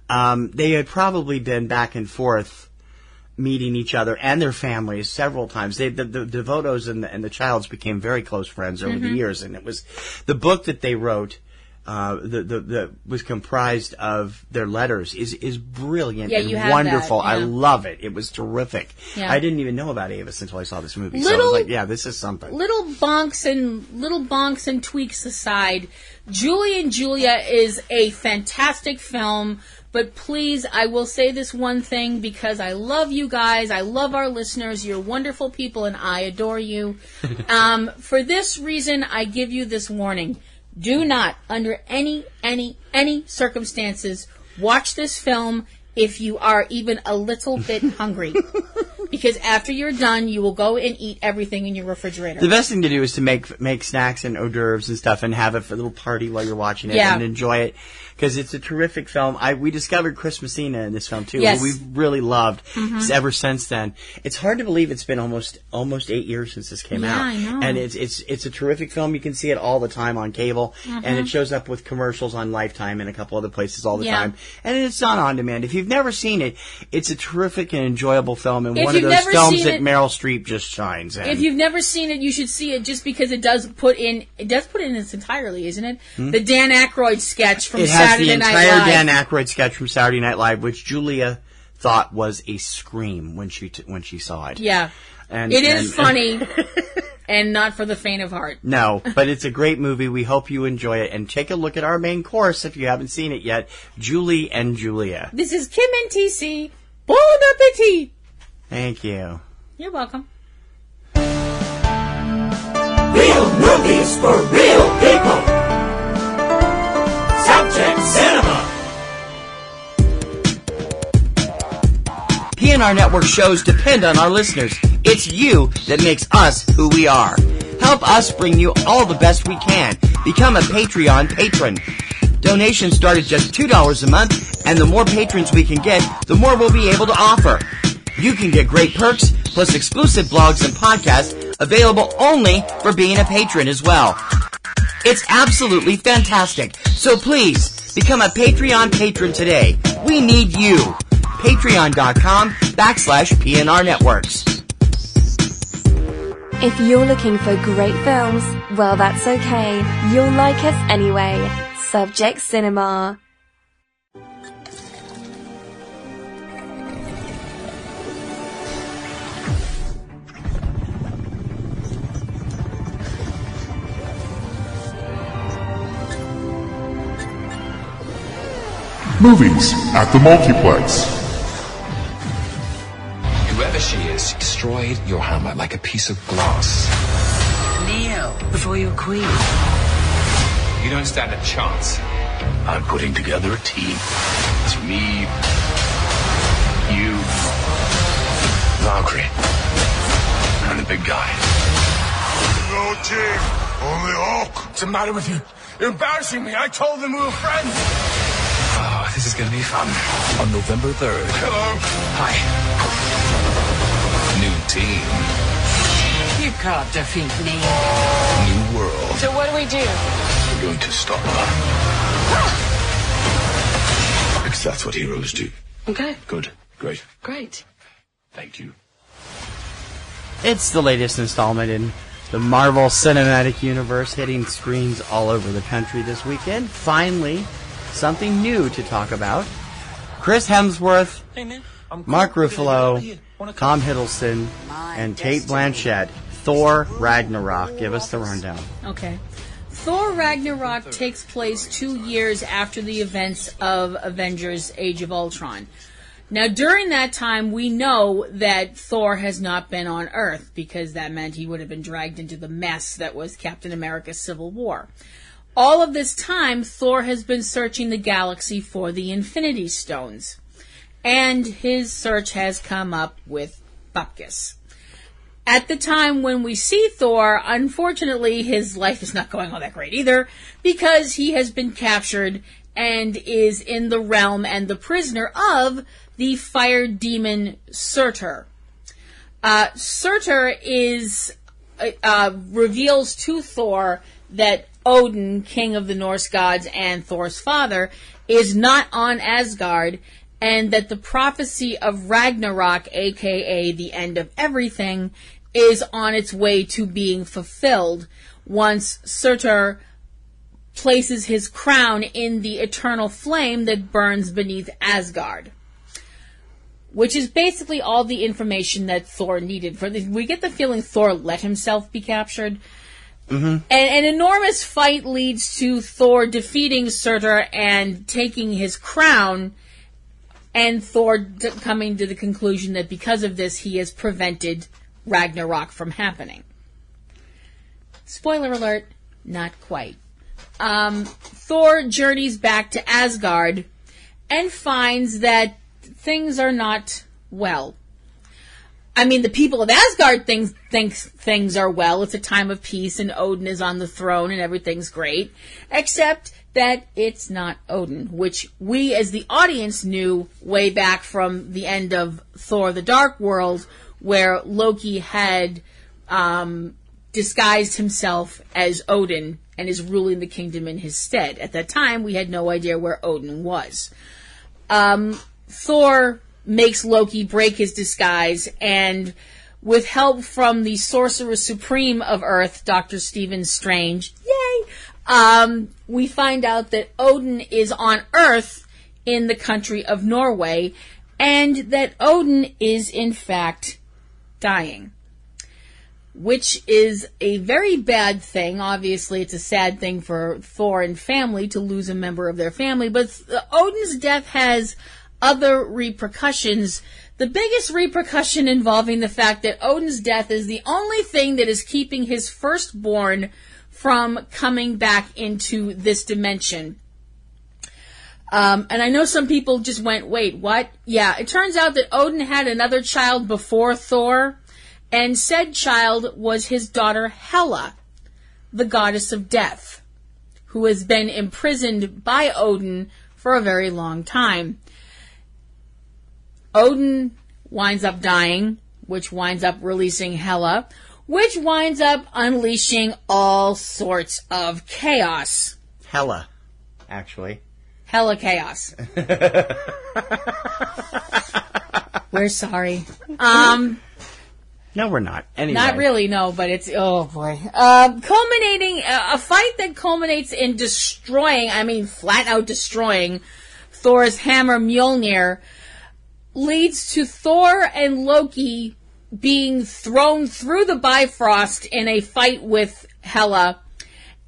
they had probably been back and forth meeting each other and their families several times. The DeVotos and the Childs became very close friends over mm-hmm. the years, and it was the book that they wrote that was comprised of their letters is brilliant and wonderful. Yeah. I love it. It was terrific. Yeah. I didn't even know about Avis until I saw this movie. So I was like, yeah, this is something. Little bonks and tweaks aside, Julie and Julia is a fantastic film But please, I will say this one thing because I love you guys. I love our listeners. You're wonderful people, and I adore you. For this reason, I give you this warning. Do not, under any circumstances, watch this film if you are even a little bit hungry. Because after you're done, you will go and eat everything in your refrigerator. The best thing to do is to make snacks and hors d'oeuvres and stuff and have a little party while you're watching it and enjoy it. Because it's a terrific film. We discovered Chris Messina in this film, too, who we've really loved ever since then. It's hard to believe it's been almost 8 years since this came out. I know. And it's a terrific film. You can see it all the time on cable. And it shows up with commercials on Lifetime and a couple other places all the time. And it's not on demand. If you've never seen it, it's a terrific and enjoyable film. And one of those films that Meryl Streep just shines in. If you've never seen it, you should see it just because it does put in its entirely, isn't it? The Dan Aykroyd sketch from Saturday Night Live. It has the entire Dan Aykroyd sketch from Saturday Night Live, which Julia thought was a scream when she saw it. Yeah. And it is funny and not for the faint of heart. No, but it's a great movie. We hope you enjoy it. And take a look at our main course if you haven't seen it yet, Julie and Julia. This is Kim and TC. Bon appétit! Thank you. You're welcome. Real movies for real people. Subject Cinema. PNR Network shows depend on our listeners. It's you that makes us who we are. Help us bring you all the best we can. Become a Patreon patron. Donations start at just $2 a month, and the more patrons we can get, the more we'll be able to offer. You can get great perks, plus exclusive blogs and podcasts available only for being a patron as well. It's absolutely fantastic. So please, become a Patreon patron today. We need you. Patreon.com/PNR Networks. If you're looking for great films, well, that's okay. You'll like us anyway. Subject Cinema. Movies at the Multiplex. Whoever she is, destroyed your hammer like a piece of glass. Kneel before your queen. You don't stand a chance. I'm putting together a team. It's me, you, Valkyrie, and the big guy. No team, only Hulk. What's the matter with you? You're embarrassing me. I told them we were friends. This is going to be fun. On November 3rd. Hello. Hi. New team. You can't defeat me. New world. So what do we do? We're going to stop her. Because that's what heroes do. Okay. Good. Great. Great. Thank you. It's the latest installment in the Marvel Cinematic Universe, hitting screens all over the country this weekend. Finally, something new to talk about. Chris Hemsworth, Mark Ruffalo, Tom Hiddleston, and Kate Blanchett. Thor: Ragnarok. Give us the rundown. Okay. Thor: Ragnarok takes place 2 years after the events of Avengers: Age of Ultron. Now, during that time, we know that Thor has not been on Earth, because that meant he would have been dragged into the mess that was Captain America's Civil War. All of this time, Thor has been searching the galaxy for the Infinity Stones. And his search has come up with bupkis. At the time when we see Thor, unfortunately, his life is not going all that great either, because he has been captured and is in the realm and the prisoner of the fire demon Surtur. Surtur reveals to Thor that Odin, king of the Norse gods and Thor's father, is not on Asgard, and that the prophecy of Ragnarok, aka the end of everything, is on its way to being fulfilled once Surtur places his crown in the eternal flame that burns beneath Asgard. Which is basically all the information that Thor needed. We get the feeling Thor let himself be captured. Mm-hmm. And an enormous fight leads to Thor defeating Surtur and taking his crown and Thor coming to the conclusion that because of this, he has prevented Ragnarok from happening. Spoiler alert, not quite. Thor journeys back to Asgard and finds that things are not well. I mean, the people of Asgard think things are well. It's a time of peace and Odin is on the throne and everything's great. Except that it's not Odin, which we as the audience knew way back from the end of Thor: The Dark World, where Loki had disguised himself as Odin and is ruling the kingdom in his stead. At that time, we had no idea where Odin was. Thor makes Loki break his disguise, and with help from the Sorcerer Supreme of Earth, Dr. Stephen Strange, yay, we find out that Odin is on Earth in the country of Norway, and that Odin is, in fact, dying. Which is a very bad thing. Obviously, it's a sad thing for Thor and family to lose a member of their family, but Odin's death has other repercussions. The biggest repercussion involving the fact that Odin's death is the only thing that is keeping his firstborn from coming back into this dimension. And I know some people just went, wait, what? Yeah, it turns out that Odin had another child before Thor, and said child was his daughter Hela, the goddess of death, who has been imprisoned by Odin for a very long time. Odin winds up dying, which winds up releasing Hela, which winds up unleashing all sorts of chaos. Hela, actually. Hela chaos. We're sorry. No, we're not. Anyway. Not really, no, but it's, oh boy. Culminating, a fight that culminates in destroying, I mean flat out destroying, Thor's hammer Mjolnir, leads to Thor and Loki being thrown through the Bifrost in a fight with Hela,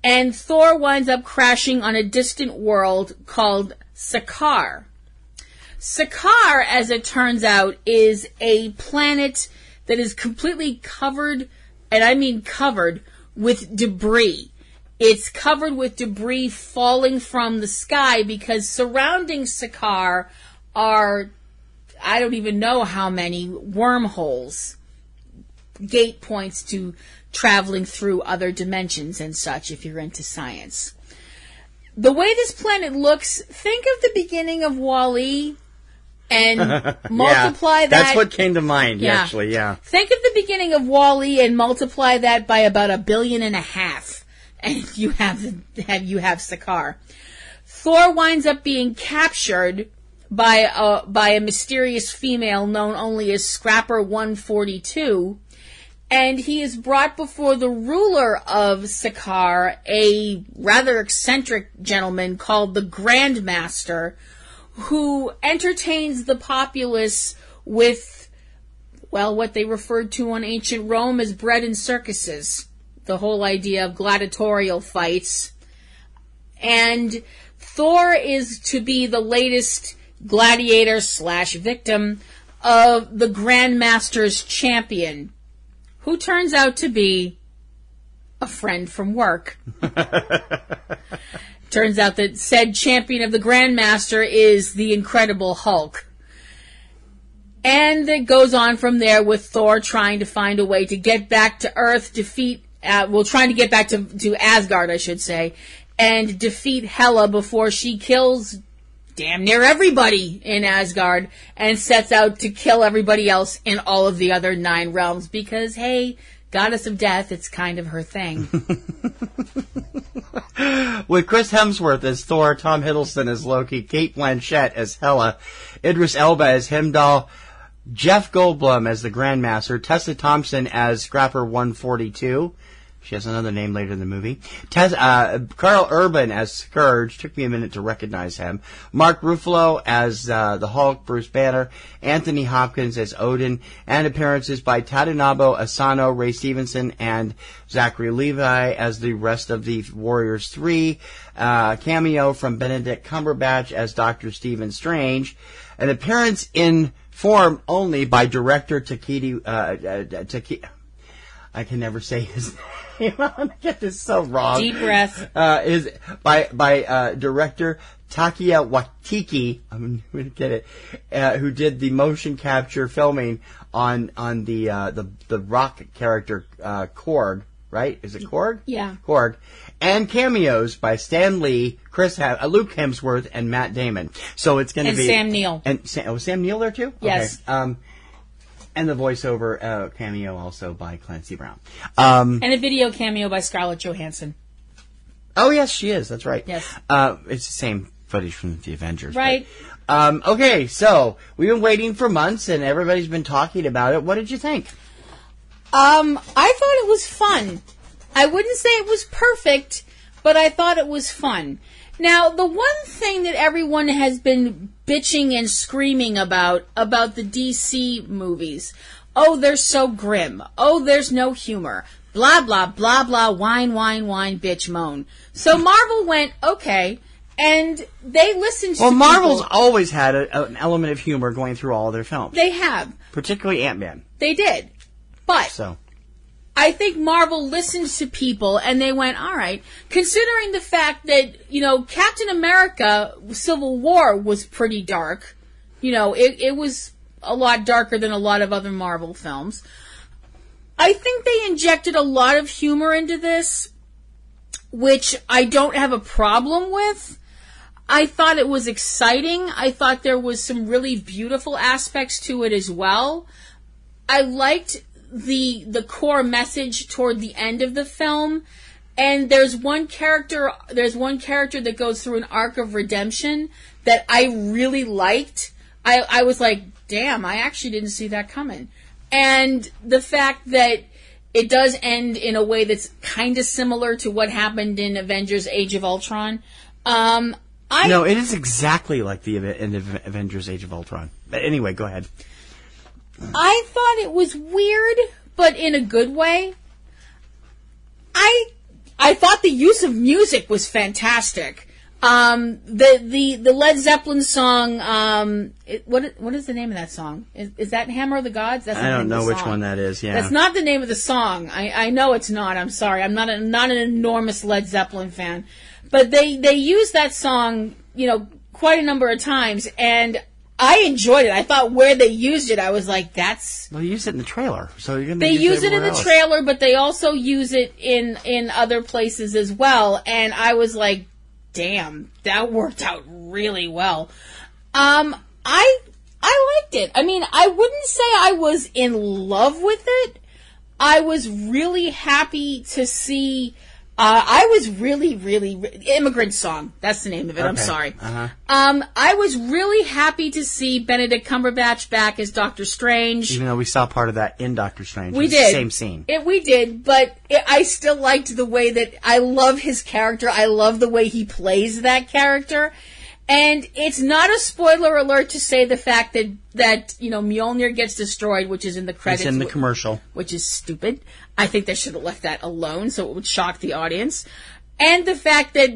and Thor winds up crashing on a distant world called Sakaar. Sakaar, as it turns out, is a planet that is completely covered, and I mean covered, with debris. It's covered with debris falling from the sky because surrounding Sakaar are, I don't even know how many, wormholes, gate points to traveling through other dimensions and such, if you're into science. The way this planet looks, think of the beginning of WALL-E and multiply that. That's what came to mind, actually, Think of the beginning of WALL-E and multiply that by about 1.5 billion, and you have Sakaar. Thor winds up being captured by a mysterious female known only as Scrapper 142, and he is brought before the ruler of Sakaar, a rather eccentric gentleman called the Grand Master, who entertains the populace with, well, what they referred to on ancient Rome as bread and circuses, the whole idea of gladiatorial fights. And Thor is to be the latest gladiator/victim of the Grand Master's champion, who turns out to be a friend from work. Turns out that said champion of the Grand Master is the Incredible Hulk. And it goes on from there with Thor trying to find a way to get back to Earth, trying to get back to Asgard, I should say, and defeat Hela before she kills damn near everybody in Asgard and sets out to kill everybody else in all of the other 9 realms because, hey, goddess of death, it's kind of her thing. With Chris Hemsworth as Thor, Tom Hiddleston as Loki, Kate Blanchett as Hela, Idris Elba as Heimdall, Jeff Goldblum as the Grandmaster, Tessa Thompson as Scrapper 142, She has another name later in the movie. Carl Urban as Scourge. Took me a minute to recognize him. Mark Ruffalo as the Hulk, Bruce Banner. Anthony Hopkins as Odin. And appearances by Tadanobu Asano, Ray Stevenson, and Zachary Levi as the rest of the Warriors 3. Cameo from Benedict Cumberbatch as Dr. Stephen Strange. An appearance in form only by director Taika. I can never say his name. I'm going to get this so wrong. Deep breath. By director Taika Waititi. I'm going to get it. Who did the motion capture filming on the rock character Korg, right? Is it Korg? Yeah. Korg. And cameos by Stan Lee, Luke Hemsworth, and Matt Damon. So it's going to be Sam Neill. And Sam Neill there too? Yes. Okay. And the voiceover cameo also by Clancy Brown. And a video cameo by Scarlett Johansson. Oh, yes, she is. That's right. Yes. It's the same footage from the Avengers. Right. But, okay, so we've been waiting for months, and everybody's been talking about it. What did you think? I thought it was fun. I wouldn't say it was perfect, but I thought it was fun. Now, the one thing that everyone has been bitching and screaming about the DC movies. Oh, they're so grim. Oh, there's no humor. Blah, blah, blah, blah, whine, whine, whine, bitch, moan. So Marvel went, okay, and they listened to people. Well, Marvel's always had an element of humor going through all their films. They have. Particularly Ant-Man. They did. But I think Marvel listened to people, and they went, all right, considering the fact that, you know, Captain America Civil War was pretty dark. You know, it was a lot darker than a lot of other Marvel films. I think they injected a lot of humor into this, which I don't have a problem with. I thought it was exciting. I thought there was some really beautiful aspects to it as well. I liked the core message toward the end of the film, and there's one character that goes through an arc of redemption that I really liked. I was like, damn, I actually didn't see that coming. And the fact that it does end in a way that's kind of similar to what happened in Avengers: Age of Ultron. No, it is exactly like the end of Avengers: Age of Ultron. But anyway, go ahead. I thought it was weird, but in a good way. I thought the use of music was fantastic. The Led Zeppelin song. What is the name of that song? Is that Hammer of the Gods? That's I don't know which one that is. Yeah, that's not the name of the song. I know it's not. I'm sorry. I'm not an enormous Led Zeppelin fan, but they use that song, you know, quite a number of times, and I enjoyed it. I thought where they used it, I was like, that's... Well, they use it in the trailer, so you're going to use it in the trailer, but they also use it in other places as well, and I was like, damn, that worked out really well. I liked it. I mean, I wouldn't say I was in love with it. I was really happy to see... I was really Immigrant Song. That's the name of it. Okay. I'm sorry. Uh-huh. I was really happy to see Benedict Cumberbatch back as Doctor Strange. Even though we saw part of that in Doctor Strange. We did. Same scene. We did, but I still liked the way that I love his character. I love the way he plays that character. And it's not a spoiler alert to say the fact that you know, Mjolnir gets destroyed, which is in the credits. It's in the commercial. Which is stupid. I think they should have left that alone so it would shock the audience. And the fact that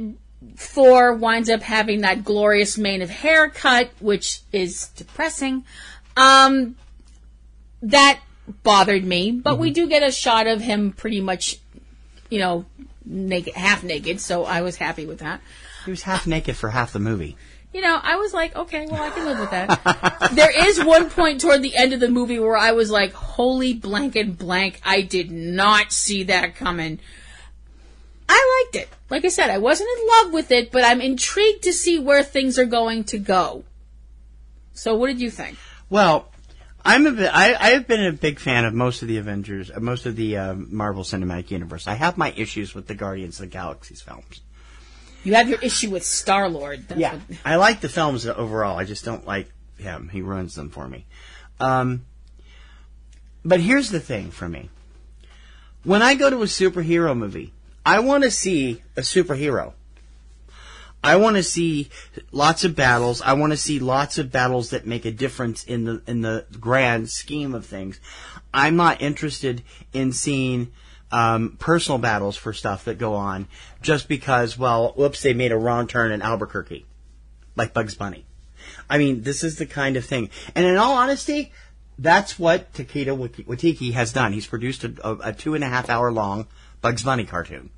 Thor winds up having that glorious mane of hair cut, which is depressing, that bothered me. But we do get a shot of him pretty much, you know, naked, half naked, so I was happy with that. He was half naked for half the movie. You know, I was like, okay, well, I can live with that. There is one point toward the end of the movie where I was like, holy blank and blank, I did not see that coming. I liked it. Like I said, I wasn't in love with it, but I'm intrigued to see where things are going to go. So what did you think? Well, I've been a big fan of most of the Avengers, most of the Marvel Cinematic Universe. I have my issues with the Guardians of the Galaxy films. You have your issue with Star-Lord. Yeah. I like the films overall. I just don't like him. He ruins them for me. But here's the thing for me. When I go to a superhero movie, I want to see a superhero. I want to see lots of battles. I want to see lots of battles that make a difference in the grand scheme of things. I'm not interested in seeing personal battles for stuff that go on just because, well, whoops, they made a wrong turn in Albuquerque, like Bugs Bunny. I mean, this is the kind of thing. And in all honesty, that's what Taika Waititi has done. He's produced a 2.5 hour long Bugs Bunny cartoon.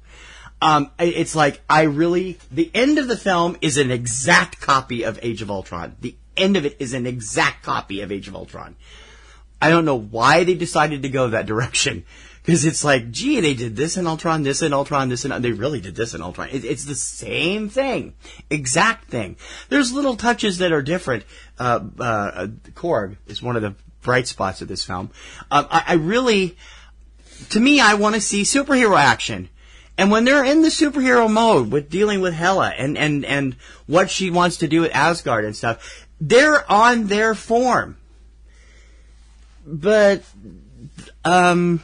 It's like, the end of the film is an exact copy of Age of Ultron. The end of it is an exact copy of Age of Ultron. I don't know why they decided to go that direction. Because it's like, gee, they did this in Ultron, this in Ultron, this in Ultron. They really did this in Ultron. It's the same thing. Exact thing. There's little touches that are different. Korg is one of the bright spots of this film. To me, I want to see superhero action. And when they're in the superhero mode with dealing with Hela and what she wants to do at Asgard and stuff, they're on their form. But the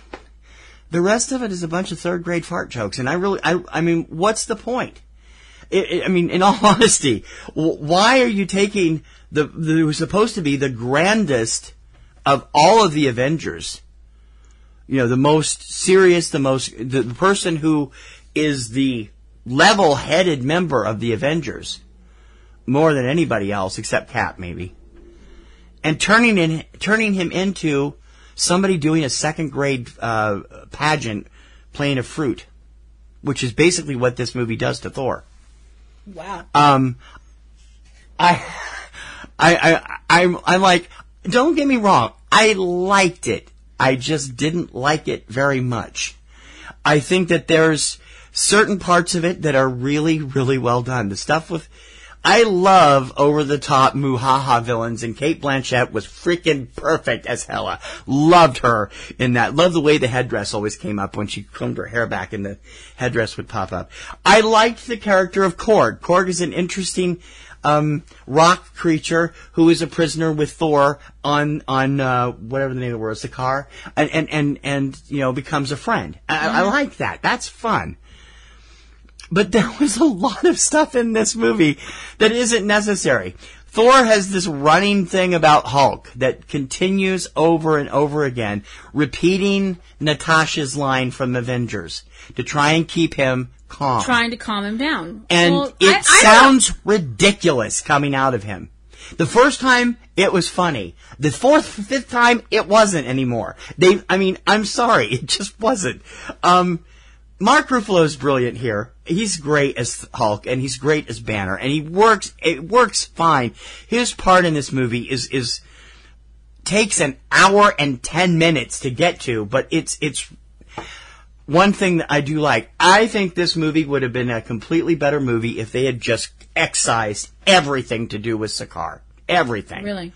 rest of it is a bunch of third grade fart jokes, and I mean, what's the point? In all honesty, why are you taking who's supposed to be the grandest of all of the Avengers? You know, the most serious, the person who is the level-headed member of the Avengers, more than anybody else except Cap, maybe, and turning him into somebody doing a second-grade pageant playing a flute, which is basically what this movie does to Thor. Wow. I'm like, don't get me wrong, I liked it. I just didn't like it very much. I think that there's certain parts of it that are really, really well done. The stuff with... I love over-the-top muhaha villains, and Kate Blanchett was freaking perfect as Hela. Loved her in that. Loved the way the headdress always came up when she combed her hair back and the headdress would pop up. I liked the character of Korg. Korg is an interesting... rock creature who is a prisoner with Thor on whatever the name of the world, Sakaar, and you know, becomes a friend. I like that. That's fun. But there was a lot of stuff in this movie that isn't necessary. Thor has this running thing about Hulk that continues over and over again, repeating Natasha's line from Avengers to try and keep him calm. Trying to calm him down. And well, it sounds ridiculous coming out of him. The first time, it was funny. The fifth time, it wasn't anymore. I'm sorry, it just wasn't. Mark Ruffalo is brilliant here. He's great as Hulk, and he's great as Banner, and it works fine. His part in this movie takes an hour and 10 minutes to get to, but it's one thing that I do like. I think this movie would have been a completely better movie if they had just excised everything to do with Sakaar. Everything. Really?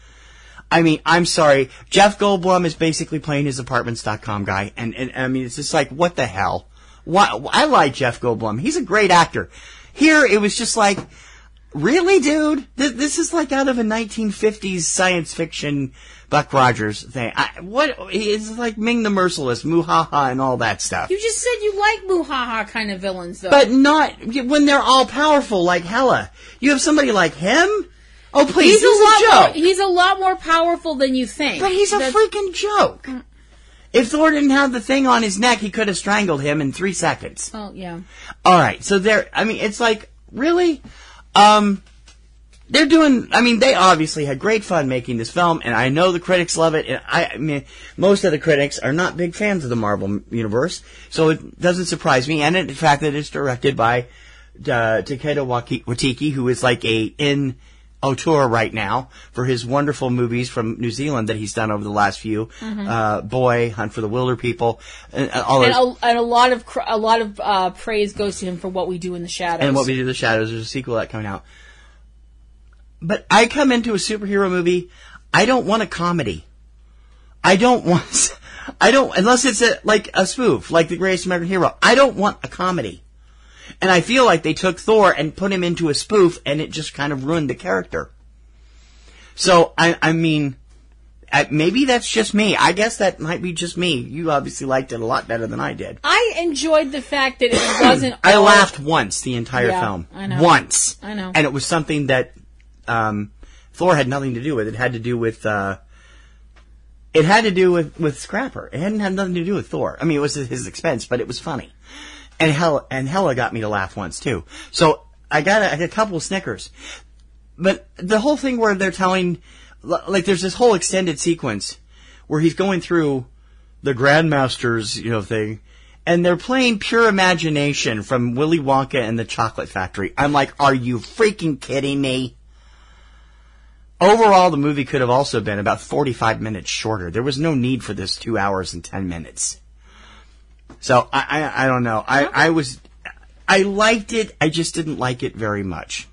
I mean, I'm sorry. Jeff Goldblum is basically playing his Apartments.com guy, and I mean, it's just like, what the hell? Why? I like Jeff Goldblum. He's a great actor. Here, it was just like, really, dude? This is like out of a 1950s science fiction Buck Rogers thing. It's like Ming the Merciless, Muhaha, and all that stuff. You just said you like Muhaha kind of villains, though. But not when they're all powerful like Hela. You have somebody like him? Oh, please, he's a joke. He's a lot more powerful than you think. But he's a freaking joke. If Thor didn't have the thing on his neck, he could have strangled him in 3 seconds. Oh, yeah. All right. So it's like, really? They obviously had great fun making this film, and I know the critics love it, and most of the critics are not big fans of the Marvel Universe, so it doesn't surprise me, and in fact that it's directed by Taika Waititi, who is like an auteur right now for his wonderful movies from New Zealand that he's done over the last few, Boy, Hunt for the Wilder People, and a lot of praise goes to him for What We Do in the Shadows. And What We Do in the Shadows, there's a sequel that coming out. But I come into a superhero movie, I don't want a comedy. Unless it's like a spoof, like The Greatest American Hero. I don't want a comedy. And I feel like they took Thor and put him into a spoof, and it just kind of ruined the character. So, I mean, Maybe that's just me. I guess that might be just me. You obviously liked it a lot better than I did. I enjoyed the fact that it wasn't... I laughed once the entire film. I know. Once. I know. And it was something that Thor had nothing to do with. It had to do with... it had to do with Scrapper. It hadn't had nothing to do with Thor. I mean, it was at his expense, but it was funny. And Hela got me to laugh once, too. So I got a couple of snickers. But the whole thing where they're telling... Like, there's this whole extended sequence where he's going through the Grand Master's, thing, and they're playing Pure Imagination from Willy Wonka and the Chocolate Factory. I'm like, are you freaking kidding me? Overall, the movie could have also been about 45 minutes shorter. There was no need for this 2 hours and 10 minutes. So, I don't know. I liked it. I just didn't like it very much.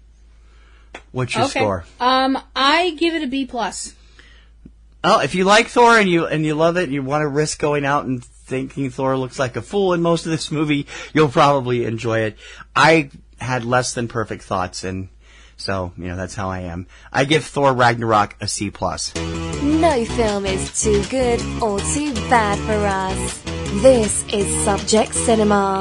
What's your score? I give it a B+. Oh, if you like Thor and you love it and you want to risk going out and thinking Thor looks like a fool in most of this movie, you'll probably enjoy it. I had less than perfect thoughts, and so, that's how I am. I give Thor Ragnarok a C+. No film is too good or too bad for us. This is Subject Cinema.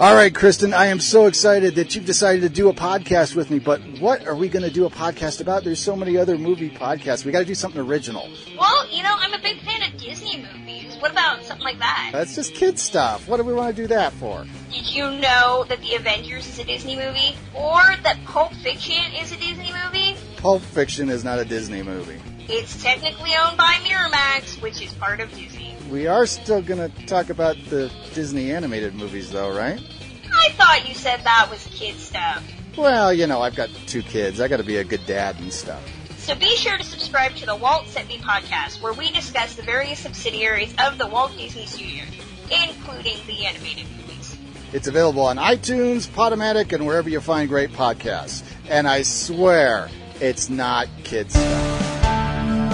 All right, Kristen, I am so excited that you've decided to do a podcast with me, but what are we going to do a podcast about? There's so many other movie podcasts. We got to do something original. Well, I'm a big fan of Disney movies. What about something like that? That's just kid stuff. What do we want to do that for? Did you know that The Avengers is a Disney movie? Or that Pulp Fiction is a Disney movie? Pulp Fiction is not a Disney movie. It's technically owned by Miramax, which is part of Disney. We are still going to talk about the Disney animated movies, though, right? I thought you said that was kid stuff. Well, I've got 2 kids. I got to be a good dad and stuff. So be sure to subscribe to the Walt Sent Me podcast, where we discuss the various subsidiaries of the Walt Disney Studios, including the animated movies. It's available on iTunes, Podomatic, and wherever you find great podcasts. And I swear, it's not kid stuff.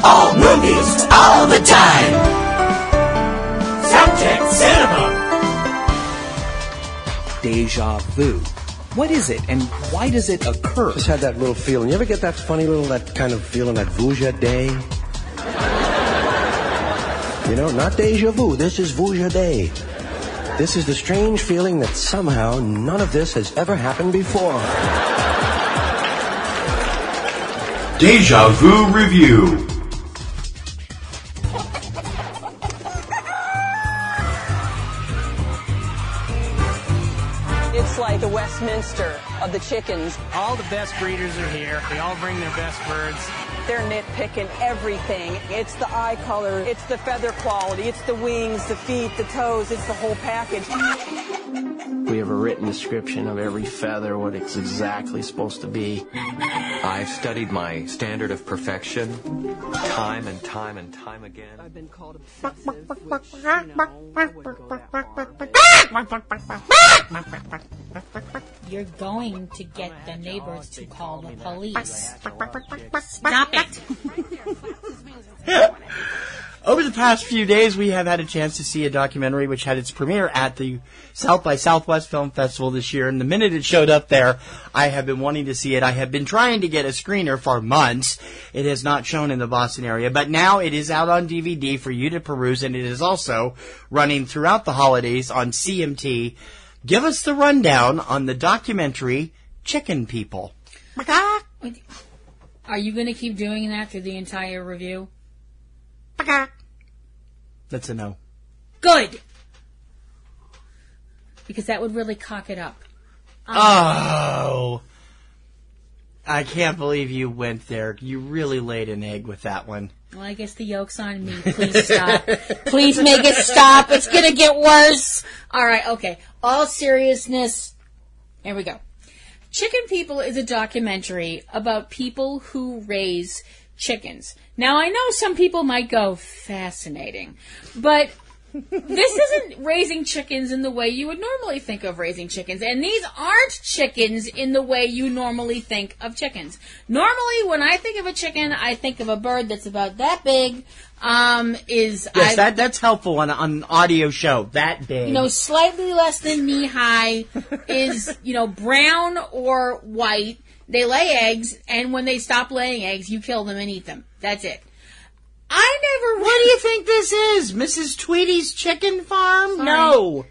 All movies, all the time. Subject Cinema. Deja vu. What is it, and why does it occur? Just had that little feeling. You ever get that funny little, that kind of feeling, that vuja day? Not deja vu. This is vuja day. This is the strange feeling that somehow none of this has ever happened before. Deja vu review. The Westminster of the chickens. All the best breeders are here. They all bring their best birds. They're nitpicking everything. It's the eye color. It's the feather quality. It's the wings, the feet, the toes. It's the whole package. We have a written description of every feather, what it's exactly supposed to be. I've studied my standard of perfection time and time and time again. I've been called obsessive, which, I wouldn't go that far, but... You're going to get the neighbors to call the police. Stop it. Over the past few days, we have had a chance to see a documentary which had its premiere at the South by Southwest Film Festival this year. And the minute it showed up there, I have been wanting to see it. I have been trying to get a screener for months. It has not shown in the Boston area, but now it is out on DVD for you to peruse, and it is also running throughout the holidays on CMT. Give us the rundown on the documentary Chicken People. Are you going to keep doing that through the entire review? That's a no. Good. Because that would really cock it up. Oh. I can't believe you went there. You really laid an egg with that one. Well, I guess the yolk's on me. Please stop. Please make it stop. It's going to get worse. All right, okay. All seriousness. Here we go. Chicken People is a documentary about people who raise chickens. Now, I know some people might go, fascinating, but this isn't raising chickens in the way you would normally think of raising chickens, and these aren't chickens in the way you normally think of chickens. Normally, when I think of a chicken, I think of a bird that's about that big. Yes, that's helpful on an audio show, that big. Slightly less than knee high, is, brown or white. They lay eggs, and when they stop laying eggs, you kill them and eat them. That's it. I never... What do you think this is? Mrs. Tweety's chicken farm? Sorry. No.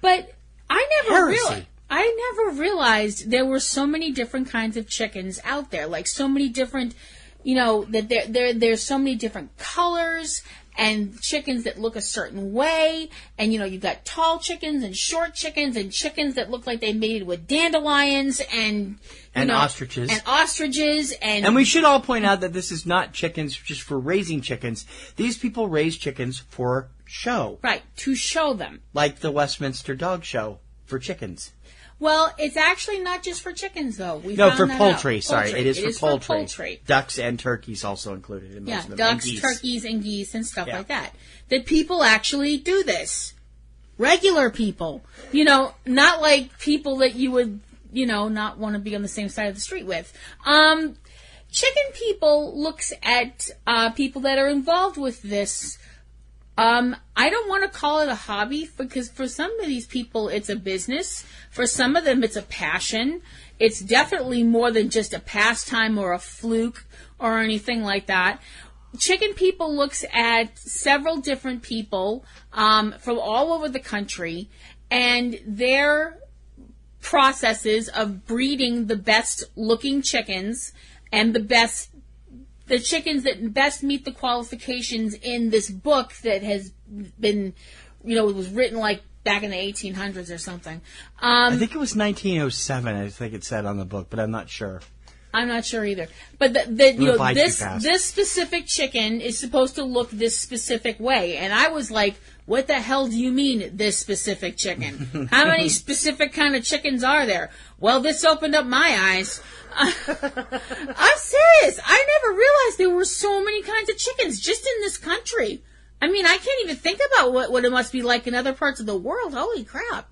But I never realized... I never realized there were so many different kinds of chickens out there. Like, so many different... You know, that there's so many different colors... And chickens that look a certain way. And, you know, you've got tall chickens and short chickens and chickens that look like they mated with dandelions and ostriches. And ostriches. And we should all point out that this is not chickens just for raising chickens. These people raise chickens for show. Right, to show them. Like the Westminster Dog Show for chickens. Well, it's actually not just for chickens, though. It is for poultry. Ducks and turkeys also included in most of them. Yeah, ducks, turkeys, and geese, and stuff like that. That people actually do this. Regular people. You know, not like people that you would, you know, not want to be on the same side of the street with. Chicken People looks at people that are involved with this. I don't want to call it a hobby because for some of these people it's a business. For some of them it's a passion. It's definitely more than just a pastime or a fluke or anything like that. Chicken People looks at several different people from all over the country and their processes of breeding the best looking chickens and the chickens that best meet the qualifications in this book that has been, you know, it was written like back in the 1800s or something. I think it was 1907, I think it said on the book, but I'm not sure. I'm not sure either. But this specific chicken is supposed to look this specific way. And I was like, what the hell do you mean, this specific chicken? How many specific kind of chickens are there? Well, this opened up my eyes. I'm serious. I never realized there were so many kinds of chickens just in this country. I mean, I can't even think about what it must be like in other parts of the world. Holy crap.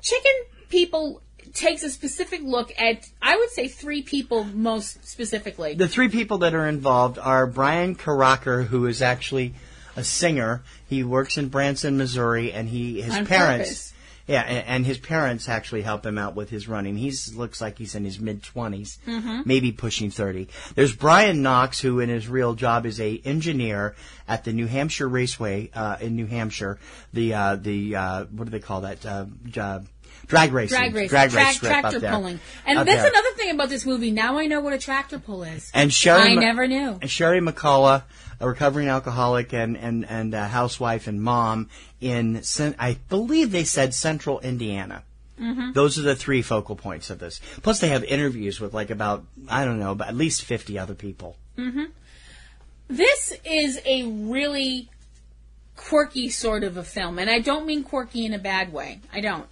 Chicken People takes a specific look at, I would say, three people most specifically. The three people that are involved are Brian Karaker, who is actually a singer. He works in Branson, Missouri, and his parents actually help him out with his running. He looks like he's in his mid-20s, maybe pushing 30. There's Brian Knox, who in his real job is a engineer at the New Hampshire Raceway in New Hampshire. What do they call that job? Drag racing. Tractor pulling. And that's another thing about this movie. Now I know what a tractor pull is. And I never knew. And Sherry McCullough, a recovering alcoholic and a housewife and mom in, I believe they said Central Indiana. Mm-hmm. Those are the three focal points of this. Plus they have interviews with about at least 50 other people. Mm-hmm. This is a really quirky sort of a film. And I don't mean quirky in a bad way. I don't.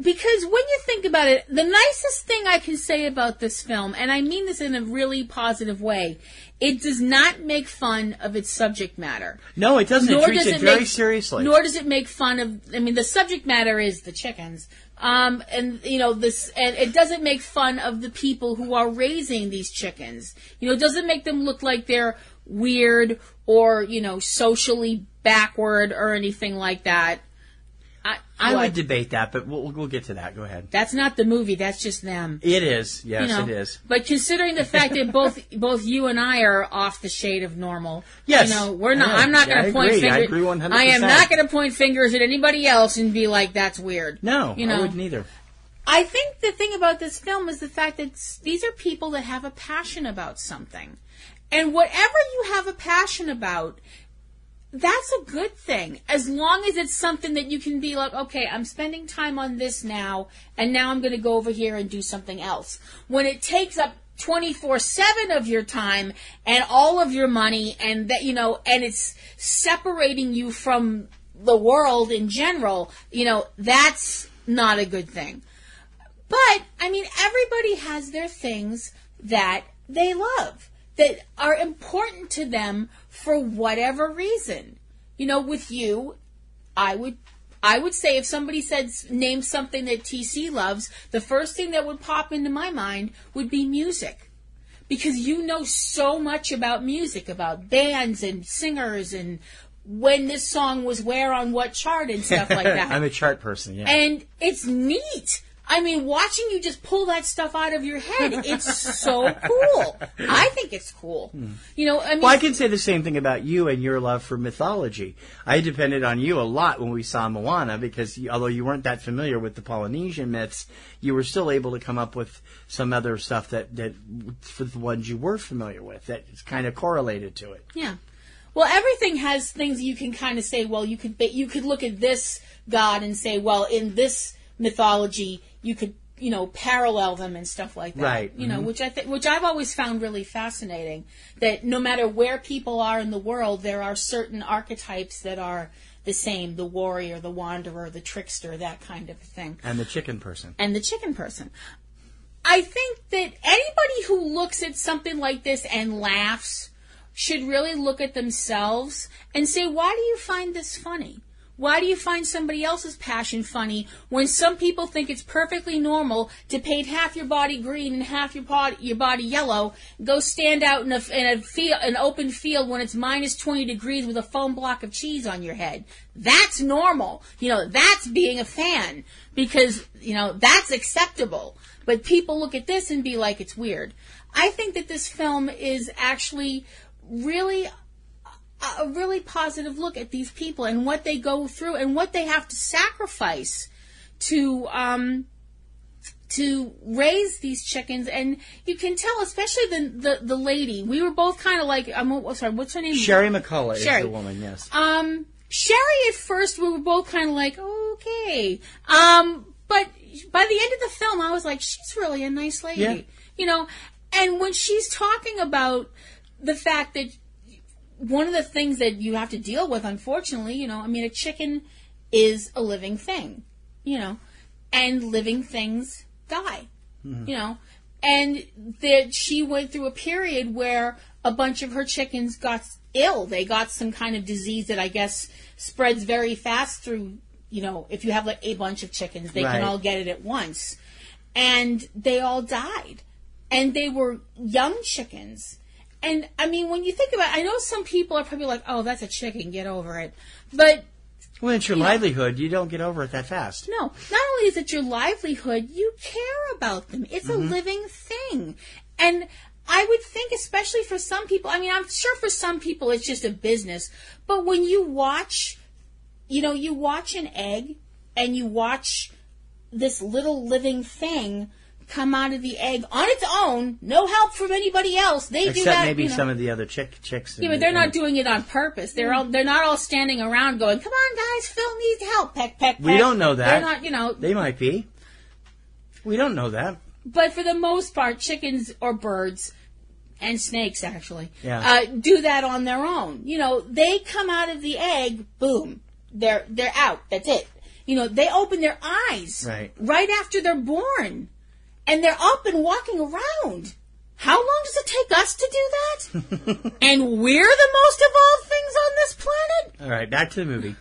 Because when you think about it, the nicest thing I can say about this film, and I mean this in a really positive way, it does not make fun of its subject matter. No, it doesn't. It treats it very seriously. Nor does it make fun of, the subject matter is the chickens. And it doesn't make fun of the people who are raising these chickens. You know, it doesn't make them look like they're weird or, you know, socially backward or anything like that. I would debate that, but we'll get to that. Go ahead. That's not the movie. That's just them. It is. Yes, you know, it is. But considering the fact that both you and I are off the shade of normal. Yes. You know, we're not. I'm not going to point fingers. I agree 100%. I am not going to point fingers at anybody else and be like, that's weird. No, you know? I wouldn't either. I think the thing about this film is the fact that these are people that have a passion about something. And whatever you have a passion about, that's a good thing, as long as it's something that you can be like, okay, I'm spending time on this now, and now I'm going to go over here and do something else. When it takes up 24/7 of your time and all of your money, and that, you know, and it's separating you from the world in general, you know, that's not a good thing. But everybody has their things that they love, that are important to them. For whatever reason, you know, with you, I would say if somebody said, name something that TC loves, the first thing that would pop into my mind would be music. Because you know so much about music, about bands and singers and when this song was where on what chart and stuff like that. I'm a chart person, yeah. And it's neat. I mean, watching you just pull that stuff out of your head, it's so cool. I think it's cool. Hmm. You know, I mean... Well, I can say the same thing about you and your love for mythology. I depended on you a lot when we saw Moana, because although you weren't that familiar with the Polynesian myths, you were still able to come up with some other stuff that for the ones you were familiar with, that is kind of correlated to it. Yeah. Well, everything has things you can kind of say, well, you could look at this god and say, well, in this mythology, you could, you know, parallel them and stuff like that. Right. You know, mm-hmm. which I've always found really fascinating, that no matter where people are in the world, there are certain archetypes that are the same, the warrior, the wanderer, the trickster, that kind of thing. And the chicken person. I think that anybody who looks at something like this and laughs should really look at themselves and say, why do you find this funny? Why do you find somebody else's passion funny when some people think it's perfectly normal to paint half your body green and half your body yellow, go stand out in an open field when it's minus 20 degrees with a foam block of cheese on your head? That's normal. You know, that's being a fan, because, you know, that's acceptable. But people look at this and be like, it's weird. I think that this film is actually really... a really positive look at these people and what they go through and what they have to sacrifice to raise these chickens. And you can tell, especially the lady. We were both kind of like, I'm sorry, what's her name? Sherry McCullough is the woman, yes. Sherry, at first, we were both kind of like, okay. But by the end of the film, I was like, she's really a nice lady. Yeah. You know, and when she's talking about the fact that one of the things that you have to deal with, unfortunately, you know, I mean, a chicken is a living thing, you know, and living things die, mm-hmm. you know, and that she went through a period where a bunch of her chickens got ill. They got some kind of disease that I guess spreads very fast through, you know, if you have like a bunch of chickens, they can all get it at once. And they all died. And they were young chickens. And, I mean, when you think about it, I know some people are probably like, oh, that's a chicken, get over it. But... well, it's your livelihood. You don't get over it that fast. No. Not only is it your livelihood, you care about them. It's mm-hmm. a living thing. And I would think, especially for some people, I mean, I'm sure for some people it's just a business. But when you watch, you know, you watch an egg and you watch this little living thing come out of the egg on its own, no help from anybody else. They except do that, maybe, you know, some of the other chicks. Yeah, but they're not doing it on purpose. They're all, they're not all standing around going, "Come on, guys, Phil needs help." Peck, peck, peck. We don't know that. They're not, you know. They might be. We don't know that. But for the most part, chickens or birds and snakes actually do that on their own. You know, they come out of the egg, boom, they're out. That's it. You know, they open their eyes right after they're born. And they're up and walking around. How long does it take us to do that? And we're the most evolved things on this planet? All right, back to the movie.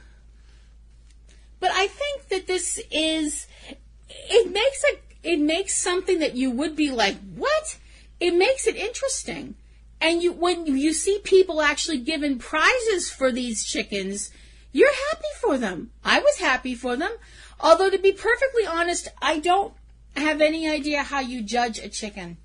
But I think that this is... It makes something that you would be like, what? It makes it interesting. And when you see people actually given prizes for these chickens, you're happy for them. I was happy for them. Although, to be perfectly honest, I don't have any idea how you judge a chicken.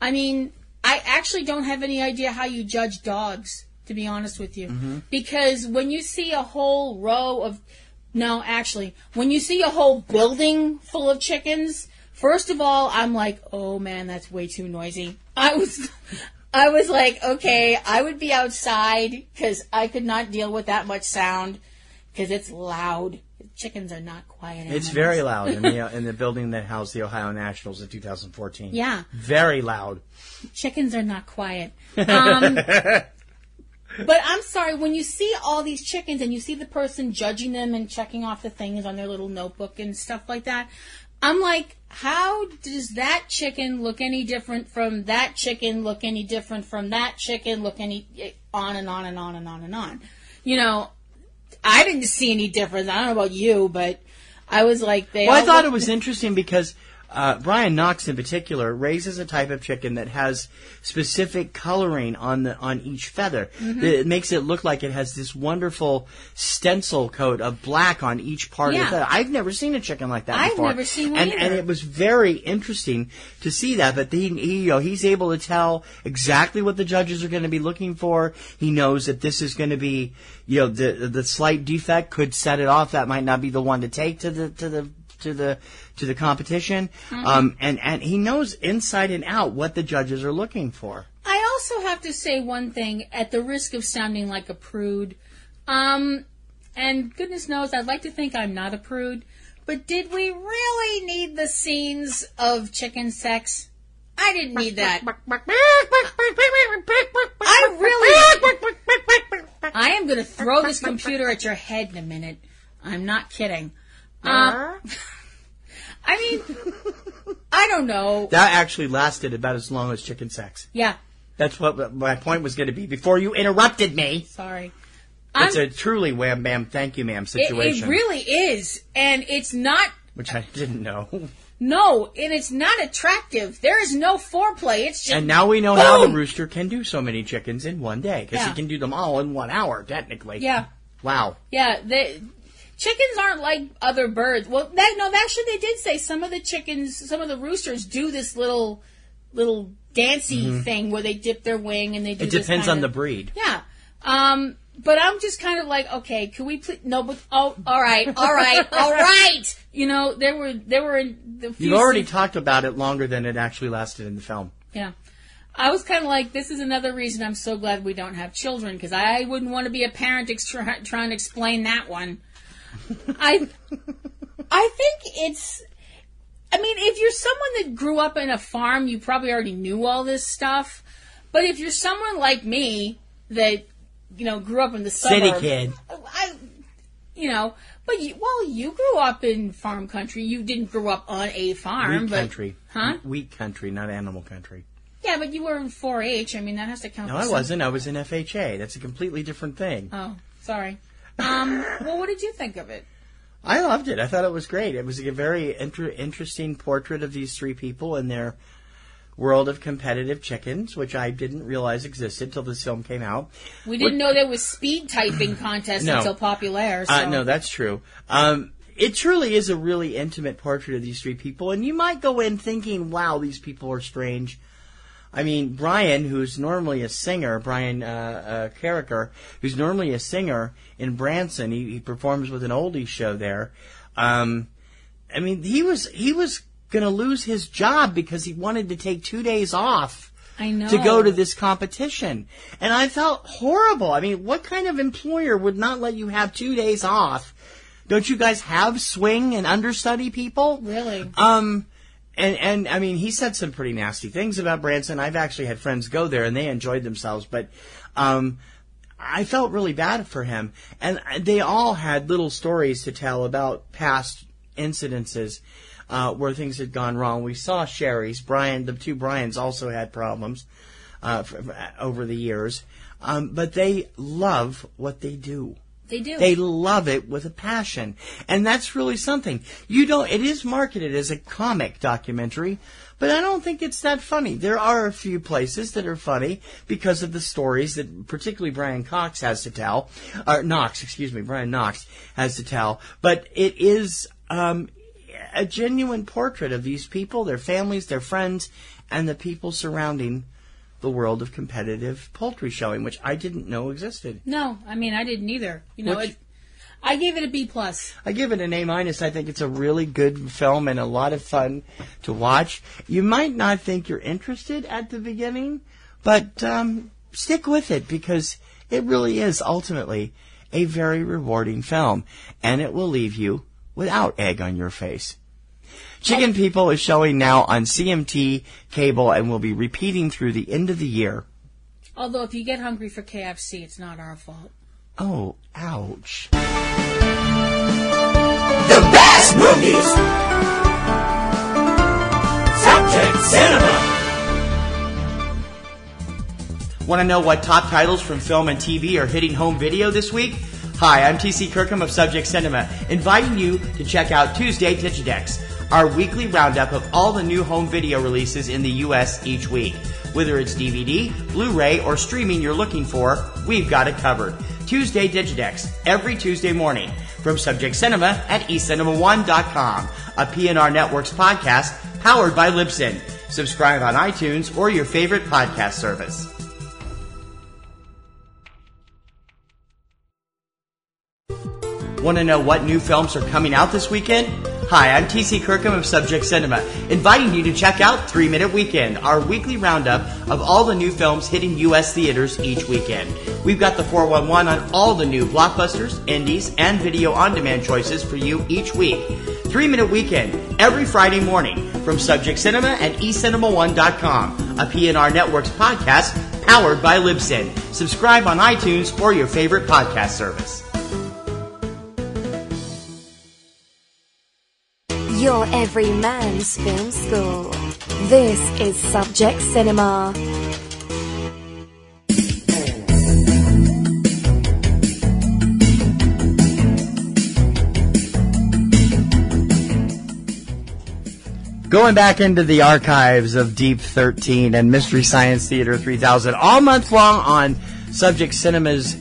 I mean, I actually don't have any idea how you judge dogs, to be honest with you. Mm-hmm. Because when you see a whole row of... no, actually, when you see a whole building full of chickens, first of all, I'm like, oh man, that's way too noisy. I was like, okay, I would be outside because I could not deal with that much sound because it's loud. Chickens are not quiet animals. It's very loud in the building that housed the Ohio Nationals in 2014. Yeah. Very loud. Chickens are not quiet. But I'm sorry, when you see all these chickens and you see the person judging them and checking off the things on their little notebook and stuff like that, I'm like, how does that chicken look any different from that chicken, look any different from that chicken, look any... on and on and on and on and on. You know... I didn't see any difference. I don't know about you, but I was like... Well, I thought it was interesting because Brian Knox in particular raises a type of chicken that has specific coloring on each feather. Mm-hmm. It makes it look like it has this wonderful stencil coat of black on each part of the feather. I've never seen a chicken like that before. I've never seen one either. And it was very interesting to see that. But he's able to tell exactly what the judges are going to be looking for. He knows that this is going to be, the slight defect could set it off. That might not be the one to take to the competition, mm-hmm. and he knows inside and out what the judges are looking for. I also have to say one thing, at the risk of sounding like a prude, and goodness knows I'd like to think I'm not a prude, but did we really need the scenes of chicken sex? I didn't need that. I am going to throw this computer at your head in a minute. I'm not kidding. I mean, I don't know. That actually lasted about as long as chicken sex. Yeah. That's what my point was going to be before you interrupted me. Sorry. It's a truly wham, bam, thank you, ma'am situation. It really is. And it's not... Which I didn't know. No, and it's not attractive. There is no foreplay. It's just... And now we know how the rooster can do so many chickens in one day. Because he can do them all in 1 hour, technically. Yeah. Wow. Yeah, chickens aren't like other birds. Well, actually, they did say some of the roosters do this little dancey mm-hmm. thing where they dip their wing and they do. It depends on the breed. Yeah, but I'm just kind of like, okay, can we please? No, but all right. There were. You already talked about it longer than it actually lasted in the film. Yeah, I was kind of like, this is another reason I'm so glad we don't have children, because I wouldn't want to be a parent trying to explain that one. I think it's, I mean, if you're someone that grew up in a farm, you probably already knew all this stuff. But if you're someone like me that, grew up in the suburbs. City kid. You grew up in farm country. You didn't grow up on a farm. Wheat country. Huh? Wheat country, not animal country. Yeah, but you were in 4-H. I mean, that has to count. No, I wasn't. I was in FHA. That's a completely different thing. Oh, sorry. Well, what did you think of it? I loved it. I thought it was great. It was a very interesting portrait of these three people and their world of competitive chickens, which I didn't realize existed until this film came out. We didn't know there was speed typing contests until Populaire. So. No, that's true. It truly is a really intimate portrait of these three people, and you might go in thinking, wow, these people are strange. I mean, Brian, who's normally a singer, Brian Carricker, who's normally a singer in Branson, he performs with an oldies show there. I mean, he was going to lose his job because he wanted to take 2 days off to go to this competition. And I felt horrible. I mean, what kind of employer would not let you have 2 days off? Don't you guys have swing and understudy people? Really? And I mean, he said some pretty nasty things about Branson. I've actually had friends go there, and they enjoyed themselves. But I felt really bad for him. And they all had little stories to tell about past incidences where things had gone wrong. We saw Sherry's. The two Bryans also had problems over the years. But they love what they do. They do. They love it with a passion. And that's really something. It is marketed as a comic documentary, but I don't think it's that funny. There are a few places that are funny because of the stories that particularly Brian Knox has to tell. But it is a genuine portrait of these people, their families, their friends, and the people surrounding the world of competitive poultry showing, which I didn't know existed. No, I mean, I didn't either. I gave it a B+. I give it an A-. I think it's a really good film and a lot of fun to watch. You might not think you're interested at the beginning, but stick with it, because it really is ultimately a very rewarding film, and it will leave you without egg on your face. Chicken People is showing now on CMT cable and will be repeating through the end of the year. Although if you get hungry for KFC, it's not our fault. Oh, ouch. The best movies. Subject Cinema. Want to know what top titles from film and TV are hitting home video this week? Hi, I'm TC Kirkham of Subject Cinema, inviting you to check out Tuesday Digidex. our weekly roundup of all the new home video releases in the U.S. each week. Whether it's DVD, Blu-ray, or streaming you're looking for, we've got it covered. Tuesday Digidex, every Tuesday morning, from Subject Cinema at eCinema1.com, a PNR Networks podcast powered by Libsyn. Subscribe on iTunes or your favorite podcast service. Want to know what new films are coming out this weekend? Hi, I'm TC Kirkham of Subject Cinema, inviting you to check out 3-Minute Weekend, our weekly roundup of all the new films hitting U.S. theaters each weekend. We've got the 411 on all the new blockbusters, indies, and video on-demand choices for you each week. 3-Minute Weekend, every Friday morning, from Subject Cinema at eCinema1.com, a PNR Networks podcast powered by Libsyn. Subscribe on iTunes or your favorite podcast service. You're every man's film school. This is Subject Cinema. Going back into the archives of Deep 13 and Mystery Science Theater 3000 all month long on Subject Cinema's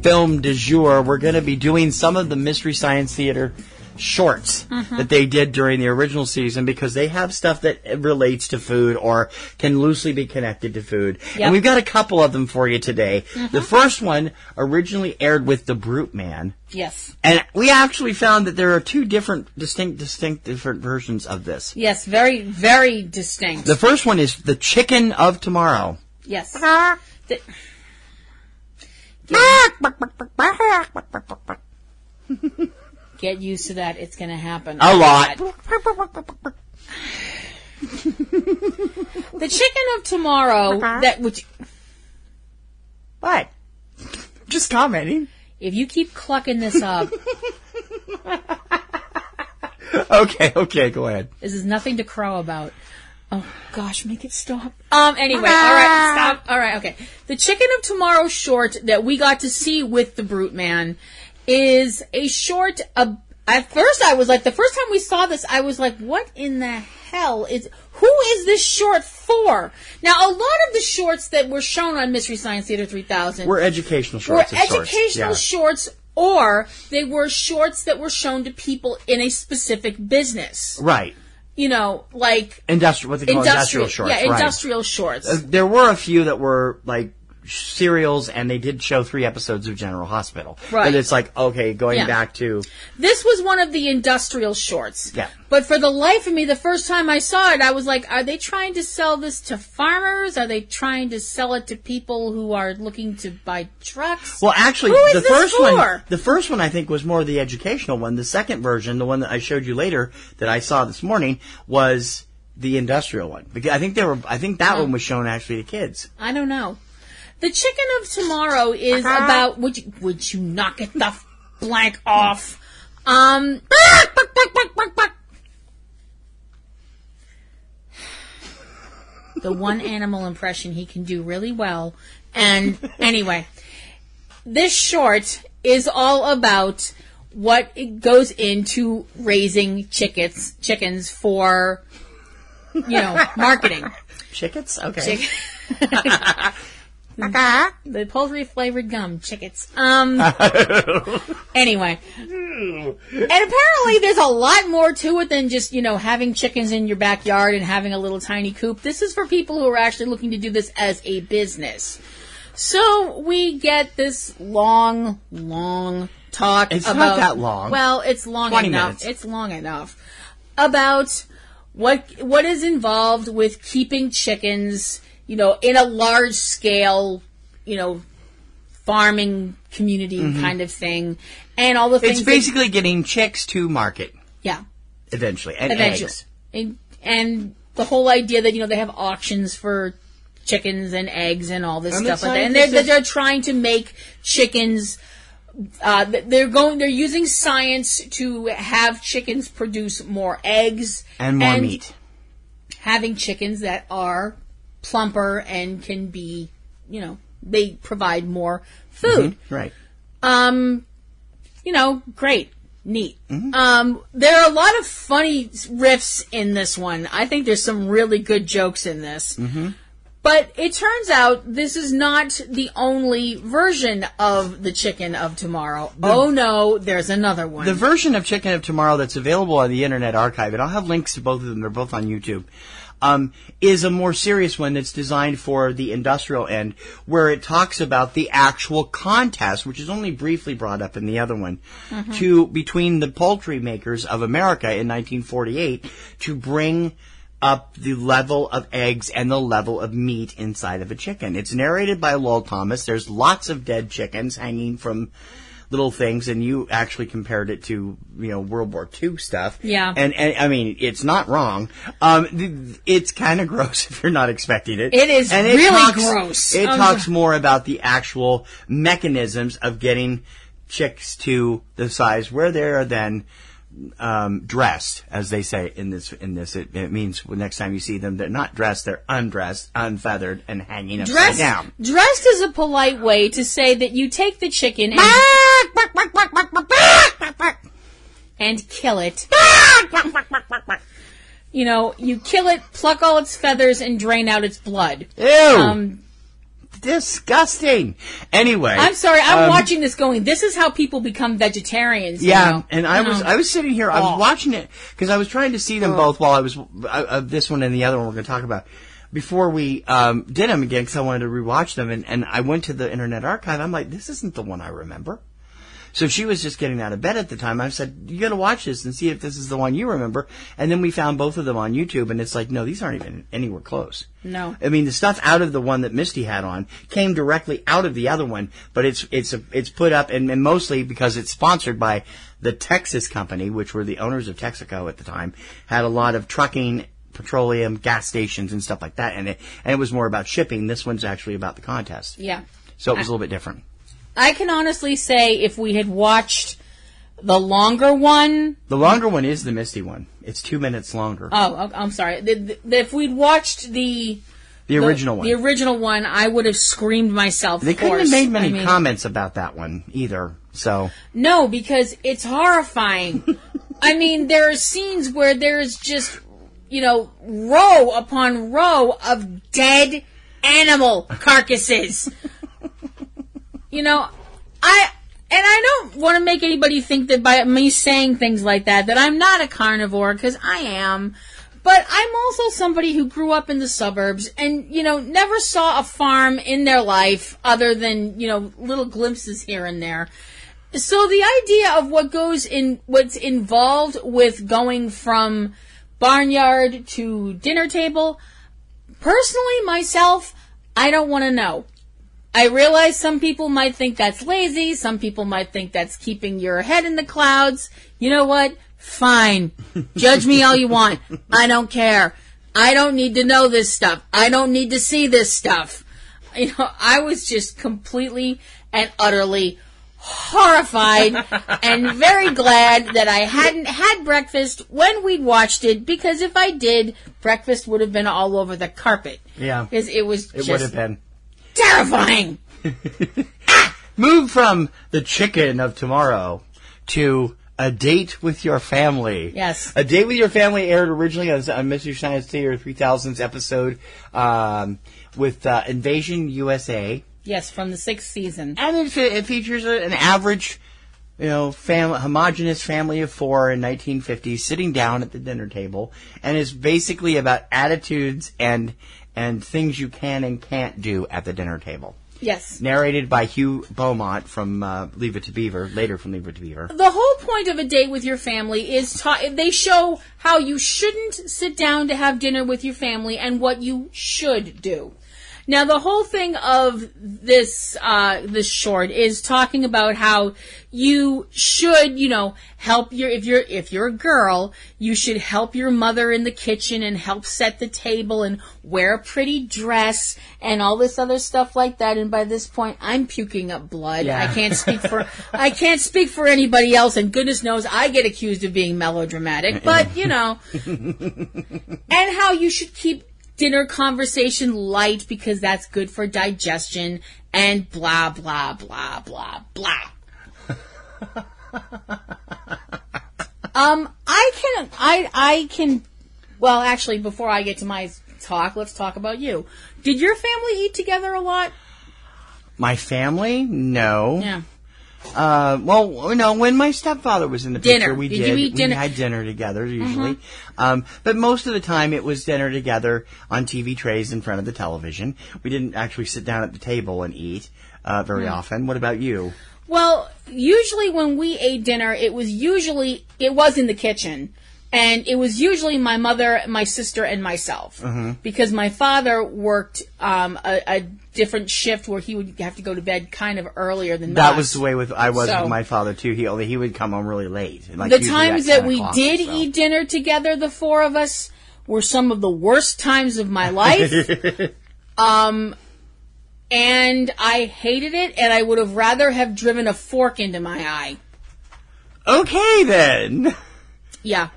film du jour, we're going to be doing some of the Mystery Science Theater shorts that they did during the original season, because they have stuff that relates to food or can loosely be connected to food. Yep. And we've got a couple of them for you today. The first one originally aired with The Brute Man. Yes. And we actually found that there are two different, distinct versions of this. Yes, very, very distinct. The first one is The Chicken of Tomorrow. Yes. Get used to that. It's going to happen. A lot. The Chicken of Tomorrow, that which... What? Just commenting. If you keep clucking this up... Okay, go ahead. This is nothing to crow about. Oh, gosh, make it stop. Anyway, all right, stop. All right, okay. The Chicken of Tomorrow short that we got to see with The Brute Man is a short. At first I was like, the first time we saw this, I was like, what in the hell is, who is this short for? Now, a lot of the shorts that were shown on Mystery Science Theater 3000 were educational shorts. Or they were shorts that were shown to people in a specific business. Right. You know, like... Industrial shorts. Yeah, industrial shorts. There were a few that were, like, serials, and they did show 3 episodes of General Hospital. Right. But it's like, okay, going back to... This was one of the industrial shorts. Yeah. But for the life of me, the first time I saw it, I was like, are they trying to sell this to farmers? Are they trying to sell it to people who are looking to buy trucks? Well, actually, the first one I think was more the educational one. The second version, the one that I showed you later that I saw this morning, was the industrial one. Because I think that one was shown actually to kids. I don't know. The Chicken of Tomorrow is about... Would you knock it the blank off? The one animal impression he can do really well. And anyway, this short is all about what it goes into raising chickens for, marketing. Chickens? Okay. The poultry-flavored gum, chickens. Anyway. And apparently there's a lot more to it than just, having chickens in your backyard and having a little tiny coop. This is for people who are actually looking to do this as a business. So we get this long, long talk about... It's not that long. Well, it's long enough. 20 minutes. It's long enough. About what is involved with keeping chickens... in a large scale, farming community kind of thing, and all the things. It's basically getting chicks to market. Yeah. Eventually. And eggs. And the whole idea that, they have auctions for chickens and eggs and all this stuff like that. And they're trying to make chickens, they're using science to have chickens produce more eggs. And more meat. Having chickens that are plumper and can be, they provide more food. Right. Great. neat. Mm-hmm. There are a lot of funny riffs in this one. I think there's some really good jokes in this. Mm-hmm. But it turns out this is not the only version of the Chicken of Tomorrow. Oh no, there's another one. The version of Chicken of Tomorrow that's available on the Internet Archive, and I'll have links to both of them, they're both on YouTube, is a more serious one that's designed for the industrial end, where it talks about the actual contest, which is only briefly brought up in the other one, mm-hmm. between the poultry makers of America in 1948 to bring up the level of eggs and the level of meat inside of a chicken. It's narrated by Lowell Thomas. There's lots of dead chickens hanging from little things, and you actually compared it to, you know, World War II stuff. Yeah. And I mean, it's not wrong. It's kind of gross if you're not expecting it. It is, and it really talks gross. It talks more about the actual mechanisms of getting chicks to the size where they are then dressed, as they say in this. It means next time you see them, they're not dressed, they're undressed, unfeathered, and hanging upside down. Dressed is a polite way to say that you take the chicken and kill it. You know, you kill it, pluck all its feathers, and drain out its blood. Ew! Disgusting. Anyway, I'm sorry. I'm watching this going, this is how people become vegetarians. Yeah, you know? And I was sitting here. I was watching it because I was trying to see them both while I was this one and the other one we're going to talk about before we did them again, because I wanted to rewatch them. And I went to the Internet Archive. I'm like, this isn't the one I remember. So she was just getting out of bed at the time. I said, you got to watch this and see if this is the one you remember. And then we found both of them on YouTube, and it's like, no, these aren't even anywhere close. No. I mean, the stuff out of the one that Misty had on came directly out of the other one, but it's put up, and mostly because it's sponsored by the Texas company, which were the owners of Texaco at the time, had a lot of trucking, petroleum, gas stations, and stuff like that in it. And it was more about shipping. This one's actually about the contest. Yeah. So it was a little bit different. I can honestly say if we had watched the longer one... The longer one is the Misty one. It's 2 minutes longer. Oh, I'm sorry. If we'd watched the original one. The original one, I would have screamed myself. They couldn't have made many comments about that one either, so... No, because it's horrifying. I mean, there are scenes where there's just, you know, row upon row of dead animal carcasses. You know, I don't want to make anybody think that by me saying things like that I'm not a carnivore, because I am. But I'm also somebody who grew up in the suburbs and, you know, never saw a farm in their life other than, you know, little glimpses here and there. So the idea of what's involved with going from barnyard to dinner table, personally, myself, I don't want to know. I realize some people might think that's lazy. Some people might think that's keeping your head in the clouds. You know what? Fine. Judge me all you want. I don't care. I don't need to know this stuff. I don't need to see this stuff. You know, I was just completely and utterly horrified and very glad that I hadn't had breakfast when we watched it, because if I did, breakfast would have been all over the carpet. Yeah. Because it would have been terrifying. Move from the Chicken of Tomorrow to A Date with Your Family. Yes. A Date with Your Family aired originally on Mystery Science Theater 3000's episode with Invasion USA. Yes, from the 6th season. And it features an average, you know, homogenous family of four in 1950s sitting down at the dinner table, and is basically about attitudes and things you can and can't do at the dinner table. Yes. Narrated by Hugh Beaumont from Leave It to Beaver, later from Leave It to Beaver. The whole point of A Date with Your Family is they show how you shouldn't sit down to have dinner with your family and what you should do. Now, the whole thing of this short is talking about how you should, you know, help if you're a girl, you should help your mother in the kitchen and help set the table and wear a pretty dress and all this other stuff like that. And by this point, I'm puking up blood. Yeah. I can't speak for anybody else. And goodness knows I get accused of being melodramatic, but you know, and how you should keep dinner conversation light because that's good for digestion and blah, blah, blah, blah, blah. I can. Well, actually, before I get to my talk, let's talk about you. Did your family eat together a lot? My family? No. Yeah. Well, no, when my stepfather was in the picture, we did. We had dinner together, usually. Mm-hmm. But most of the time, it was dinner together on TV trays in front of the television. We didn't actually sit down at the table and eat very often. What about you? Well, usually when we ate dinner, it was in the kitchen. And it was usually my mother, my sister, and myself. Mm-hmm. Because my father worked a different shift where he would have to go to bed kind of earlier than that. That was the way with my father, too. He would come home really late. Like the times that we did eat dinner together, the four of us, were some of the worst times of my life. And I hated it, and I would have rather have driven a fork into my eye. Okay, then. Yeah.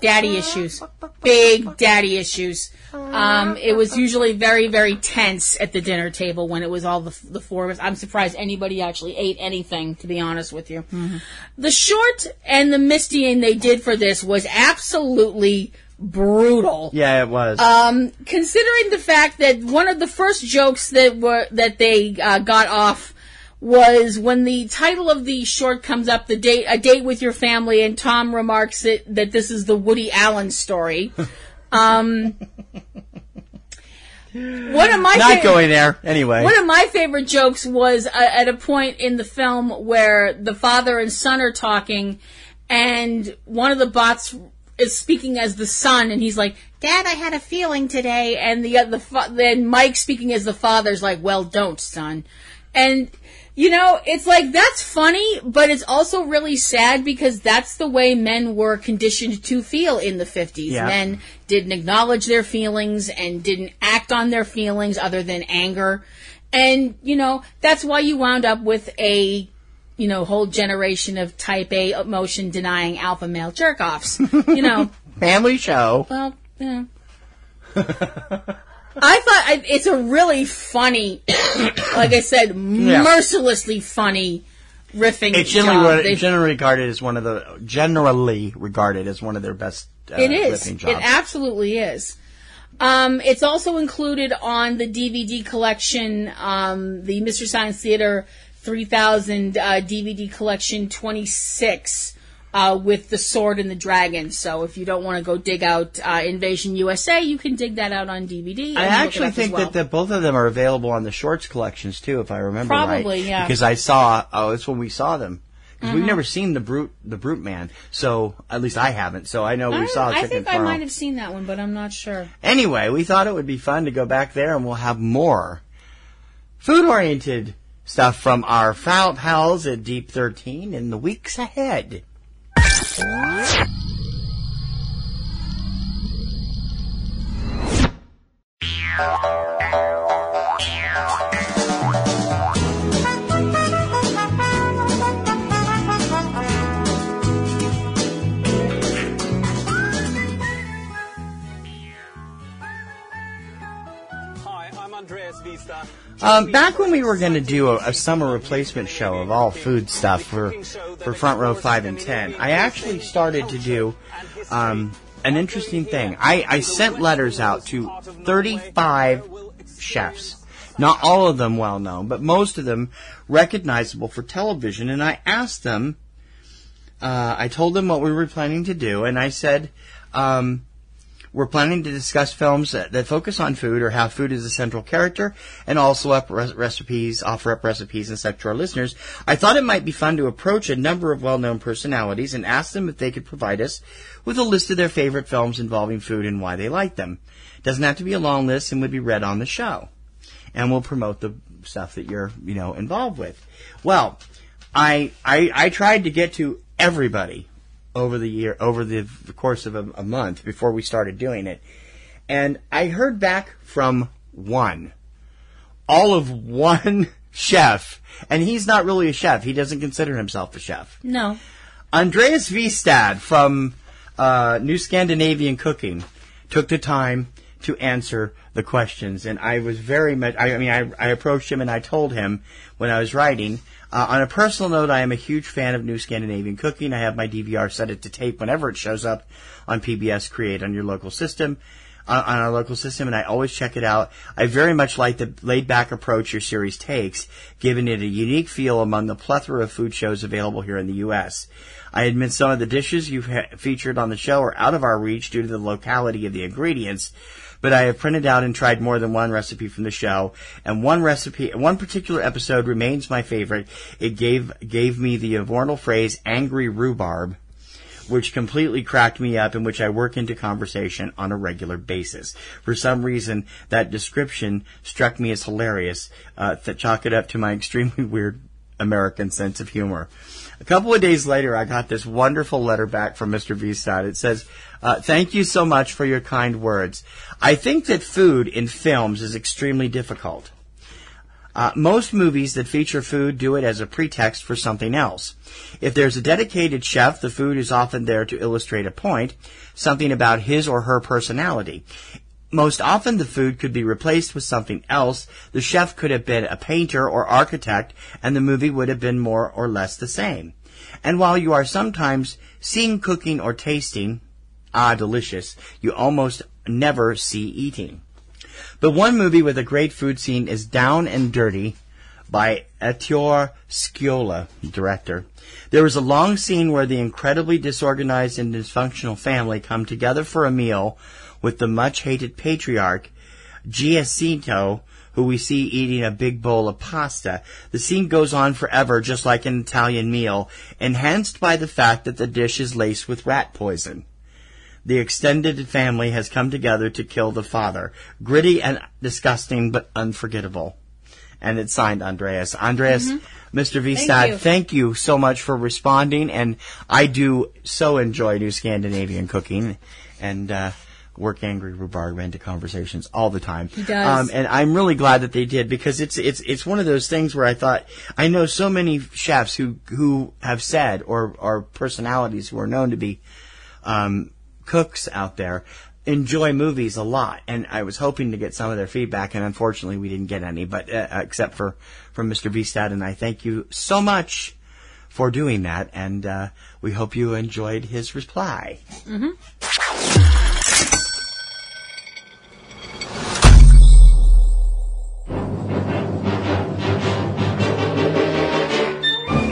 Daddy issues. Big daddy issues. It was usually very, very tense at the dinner table when it was all the four of us. I'm surprised anybody actually ate anything, to be honest with you. Mm-hmm. The short and the mistying they did for this was absolutely brutal. Yeah, it was. Considering the fact that one of the first jokes that they got off was when the title of the short comes up, A Date with Your Family, and Tom remarks that this is the Woody Allen story. One of my favorite jokes was at a point in the film where the father and son are talking, and one of the bots is speaking as the son, and he's like, "Dad, I had a feeling today," and then Mike speaking as the father's like, "Well, don't, son," and. You know, it's like, that's funny, but it's also really sad because that's the way men were conditioned to feel in the 50s. Yeah. Men didn't acknowledge their feelings and didn't act on their feelings other than anger. And, you know, that's why you wound up with a whole generation of type A emotion-denying alpha male jerk-offs. You know. Family show. Well, yeah. I thought it's a really funny, like I said, mercilessly funny riffing. It's generally regarded as one of their best riffing jobs. It absolutely is. It's also included on the DVD collection, the Mystery Science Theater 3000 DVD collection 26. With the Sword and the Dragon. So if you don't want to go dig out Invasion USA, you can dig that out on DVD. I actually think that both of them are available on the Shorts collections, too, if I remember right. Probably, yeah. Because I saw... Oh, that's when we saw them. Because we've never seen the Brute Man. So, at least I haven't. So I know we saw Chicken Farm. I think I might have seen that one, but I'm not sure. Anyway, we thought it would be fun to go back there and we'll have more food-oriented stuff from our foul pals at Deep 13 in the weeks ahead. Back when we were going to do a summer replacement show of all food stuff for Front Row 5 and 10, I actually started to do an interesting thing. I sent letters out to 35 chefs, not all of them well-known, but most of them recognizable for television, and I asked them, I told them what we were planning to do, and I said... We're planning to discuss films that focus on food or have food as a central character and also offer up recipes and such to our listeners. I thought it might be fun to approach a number of well-known personalities and ask them if they could provide us with a list of their favorite films involving food and why they like them. It doesn't have to be a long list and would be read on the show. And we'll promote the stuff that you're, involved with. Well, I tried to get to everybody over the course of a month before we started doing it. And I heard back from one chef. And he's not really a chef. He doesn't consider himself a chef. No. Andreas Vistad from New Scandinavian Cooking took the time to answer the questions. And I was very much, I approached him and I told him when I was writing, on a personal note, I am a huge fan of New Scandinavian Cooking. I have my DVR set it to tape whenever it shows up on PBS Create on your local system. On our local system, and I always check it out. I very much like the laid-back approach your series takes, giving it a unique feel among the plethora of food shows available here in the U.S. I admit some of the dishes you've featured on the show are out of our reach due to the locality of the ingredients, but I have printed out and tried more than one recipe from the show, and one particular episode remains my favorite. It gave me the immortal phrase, angry rhubarb, which completely cracked me up and which I work into conversation on a regular basis. For some reason, that description struck me as hilarious, to chalk it up to my extremely weird American sense of humor. A couple of days later, I got this wonderful letter back from Mr. Vstad. It says, thank you so much for your kind words. I think that food in films is extremely difficult. Most movies that feature food do it as a pretext for something else. If there's a dedicated chef, the food is often there to illustrate a point, something about his or her personality. Most often the food could be replaced with something else. The chef could have been a painter or architect, and the movie would have been more or less the same. And while you are sometimes seeing cooking or tasting, delicious, you almost never see eating. But one movie with a great food scene is Down and Dirty by Ettore Sciola, director. There is a long scene where the incredibly disorganized and dysfunctional family come together for a meal with the much-hated patriarch, Giacinto, who we see eating a big bowl of pasta. The scene goes on forever, just like an Italian meal, enhanced by the fact that the dish is laced with rat poison. The extended family has come together to kill the father. Gritty and disgusting, but unforgettable. And it's signed Andreas. Mm-hmm. Mr. Vstad, thank you so much for responding. And I do so enjoy New Scandinavian Cooking and work angry rhubarb into conversations all the time. He does. And I'm really glad that they did, because it's one of those things where I thought, I know so many chefs who have said, or are personalities who are known to be cooks out there, enjoy movies a lot, and I was hoping to get some of their feedback, and unfortunately we didn't get any, but except for from Mr. Vstad, and I thank you so much for doing that, and we hope you enjoyed his reply. Mm-hmm.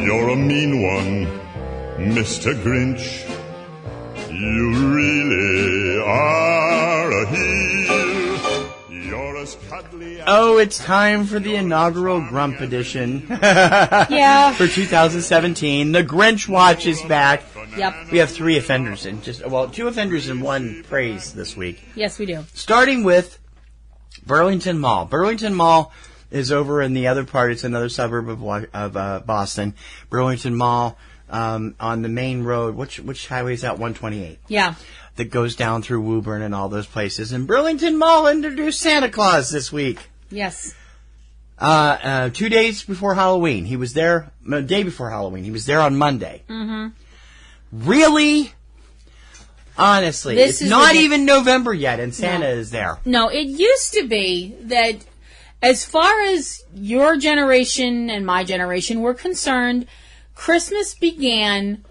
You're a mean one, Mr. Grinch. You really are a heel. You're as cuddly as... Oh, it's time for the inaugural Grump Edition. Yeah. For 2017. The Grinch Watch is back. Yep. We have three offenders and two offenders and one praise this week. Yes, we do. Starting with Burlington Mall. Burlington Mall is over in the other part. It's another suburb of Boston. Burlington Mall... on the main road, which highway is that? 128. Yeah. That goes down through Woburn and all those places. And Burlington Mall introduced Santa Claus this week. Yes. 2 days before Halloween. He was there, the day before Halloween. He was there on Monday. Mm-hmm. Really? Honestly. This it's not even November yet, and Santa is there. No, it used to be that as far as your generation and my generation were concerned, Christmas began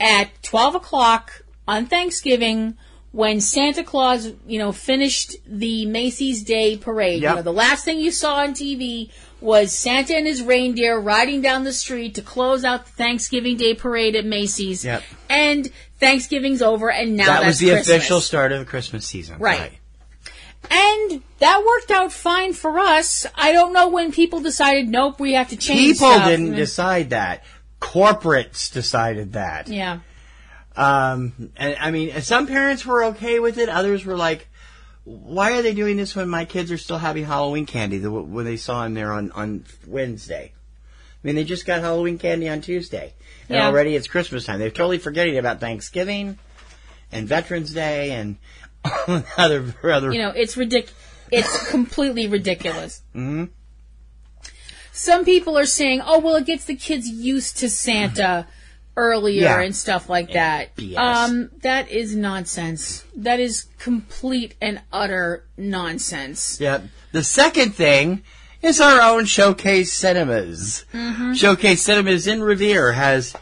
at 12 o'clock on Thanksgiving when Santa Claus, finished the Macy's Day Parade. Yep. The last thing you saw on TV was Santa and his reindeer riding down the street to close out the Thanksgiving Day Parade at Macy's. Yep. And Thanksgiving's over, and now that's Christmas. That was the official start of the Christmas season. Right. And that worked out fine for us. I don't know when people decided, nope, we have to change stuff. People didn't decide that. Corporates decided that. Yeah. And I mean, some parents were okay with it. Others were like, why are they doing this when my kids are still having Halloween candy when they saw him there on Wednesday? I mean, they just got Halloween candy on Tuesday. And already it's Christmas time. They're totally forgetting about Thanksgiving and Veterans Day and other. It's ridiculous. It's completely ridiculous. Mm-hmm. Some people are saying, oh, well, it gets the kids used to Santa. earlier and stuff like that. BS. That is nonsense. That is complete and utter nonsense. Yep. The second thing is our own Showcase Cinemas. Mm-hmm. Showcase Cinemas in Revere has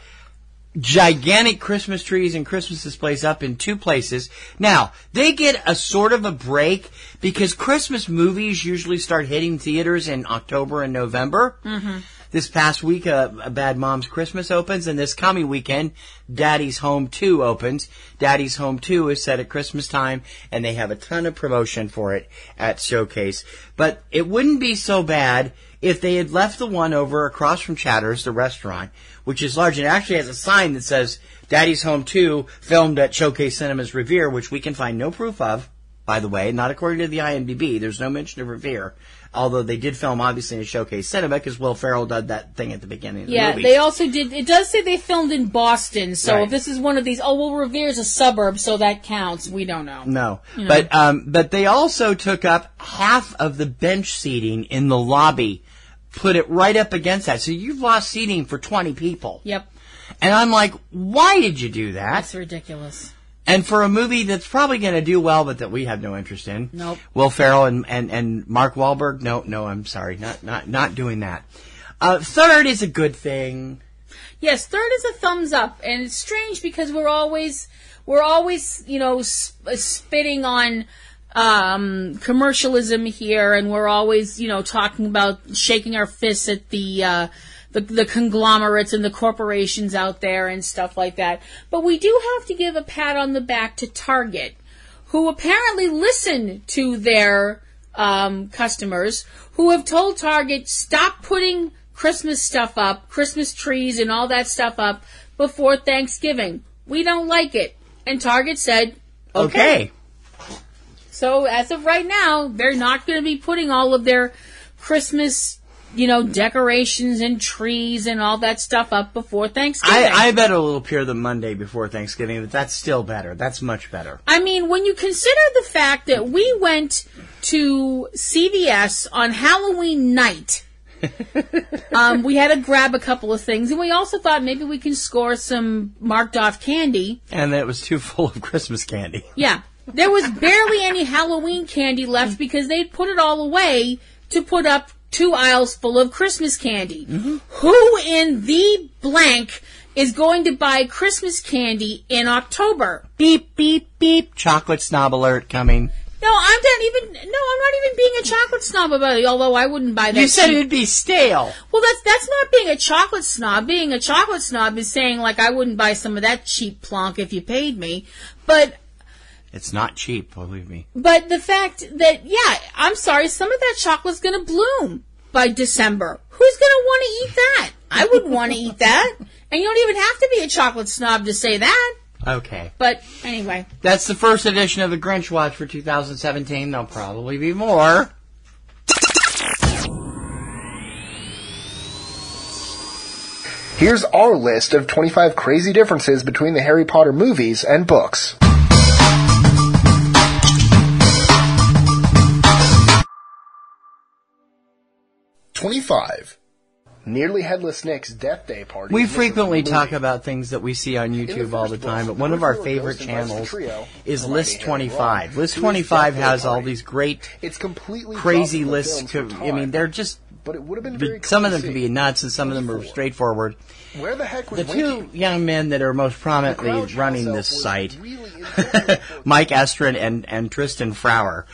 gigantic Christmas trees and Christmas displays up in two places. Now, they get a sort of a break because Christmas movies usually start hitting theaters in October and November. Mm-hmm. This past week, Bad Mom's Christmas opens, and this coming weekend, Daddy's Home 2 opens. Daddy's Home 2 is set at Christmas time, and they have a ton of promotion for it at Showcase. But it wouldn't be so bad if they had left the one over across from Chatter's, the restaurant, which is large and actually has a sign that says, Daddy's Home 2, filmed at Showcase Cinemas Revere, which we can find no proof of, by the way, not according to the IMDb. There's no mention of Revere. Although they did film, obviously, in a Showcase Cinema, because Will Ferrell did that thing at the beginning of the movie. Yeah, they also did... It does say they filmed in Boston, so if this is one of these... Oh, well, Revere's a suburb, so that counts. We don't know. No. You know? But they also took up half of the bench seating in the lobby, put it right up against that. So you've lost seating for 20 people. Yep. And I'm like, why did you do that? That's ridiculous. And for a movie that's probably going to do well, but that we have no interest in. Nope. Will Ferrell and Mark Wahlberg. No, I'm sorry. Not doing that. Third is a good thing. Yes, third is a thumbs up. And it's strange because we're always, you know, spitting on, commercialism here. And we're always, you know, talking about shaking our fists at the conglomerates and the corporations out there and stuff like that. But we do have to give a pat on the back to Target, who apparently listen to their customers, who have told Target, stop putting Christmas stuff up, Christmas trees and all that stuff up before Thanksgiving. We don't like it. And Target said, okay. So as of right now, they're not going to be putting all of their Christmas, you know, decorations and trees and all that stuff up before Thanksgiving. I bet it'll appear the Monday before Thanksgiving, but that's still better. That's much better. I mean, when you consider the fact that we went to CVS on Halloween night, we had to grab a couple of things, and we also thought maybe we can score some marked-off candy. And it was too full of Christmas candy. Yeah. There was barely any Halloween candy left because they put it all away to put up two aisles full of Christmas candy. Mm-hmm. Who in the blank is going to buy Christmas candy in October? Beep, beep, beep. Chocolate snob alert coming. No, I'm not even being a chocolate snob about it, although I wouldn't buy that. You said it'd be stale. Well, that's not being a chocolate snob. Being a chocolate snob is saying, like, I wouldn't buy some of that cheap plonk if you paid me. But... it's not cheap, believe me. But the fact that, I'm sorry, some of that chocolate's going to bloom by December. Who's going to want to eat that? I wouldn't want to eat that. And you don't even have to be a chocolate snob to say that. Okay. But anyway. That's the first edition of the Grinch Watch for 2017. There'll probably be more. Here's our list of 25 crazy differences between the Harry Potter movies and books. Nearly Headless Nick's Death Day Party. We frequently talk about things that we see on YouTube all the time, but one of our favorite channels is List 25. List 25 has all these great, crazy lists. I mean, they're just... But it would have been very some of them could be nuts, and some of them are straightforward. Where the heck was the two young men that are most prominently running this site, Mike Estrin and Tristan Frower,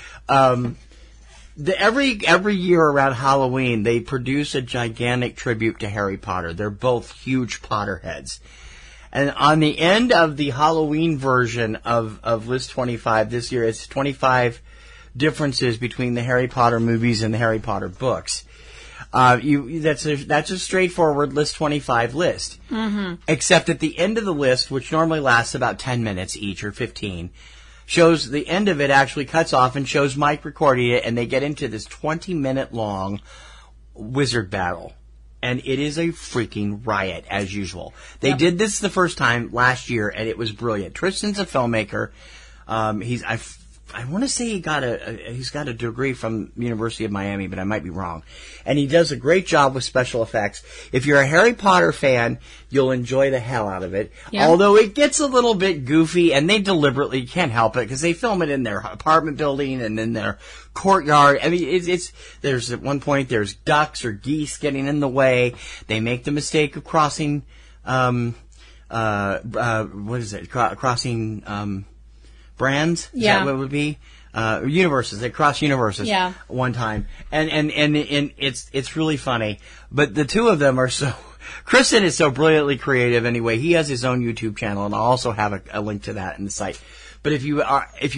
every year around Halloween, they produce a gigantic tribute to Harry Potter. They're both huge Potterheads. And on the end of the Halloween version of List 25 this year, it's 25 differences between the Harry Potter movies and the Harry Potter books. That's a straightforward List 25 list. Mm-hmm. Except at the end of the list, which normally lasts about 10 minutes each or 15, shows the end of it actually cuts off and shows Mike recording it, and they get into this 20-minute long wizard battle. And it is a freaking riot, as usual. They did this the first time last year, and it was brilliant. Tristan's a filmmaker. He's I I want to say he got he's got a degree from University of Miami, but I might be wrong. And he does a great job with special effects. If you're a Harry Potter fan, you'll enjoy the hell out of it. Yeah. Although it gets a little bit goofy, and they deliberately can't help it because they film it in their apartment building and in their courtyard. I mean, there's at one point there's ducks or geese getting in the way. They make the mistake of crossing brands? Yeah. Is that what it would be? Universes. They cross universes. Yeah. One time. And it's really funny. But the two of them are so... Kristen is so brilliantly creative anyway. He has his own YouTube channel, and I'll also have a link to that in the site. But if you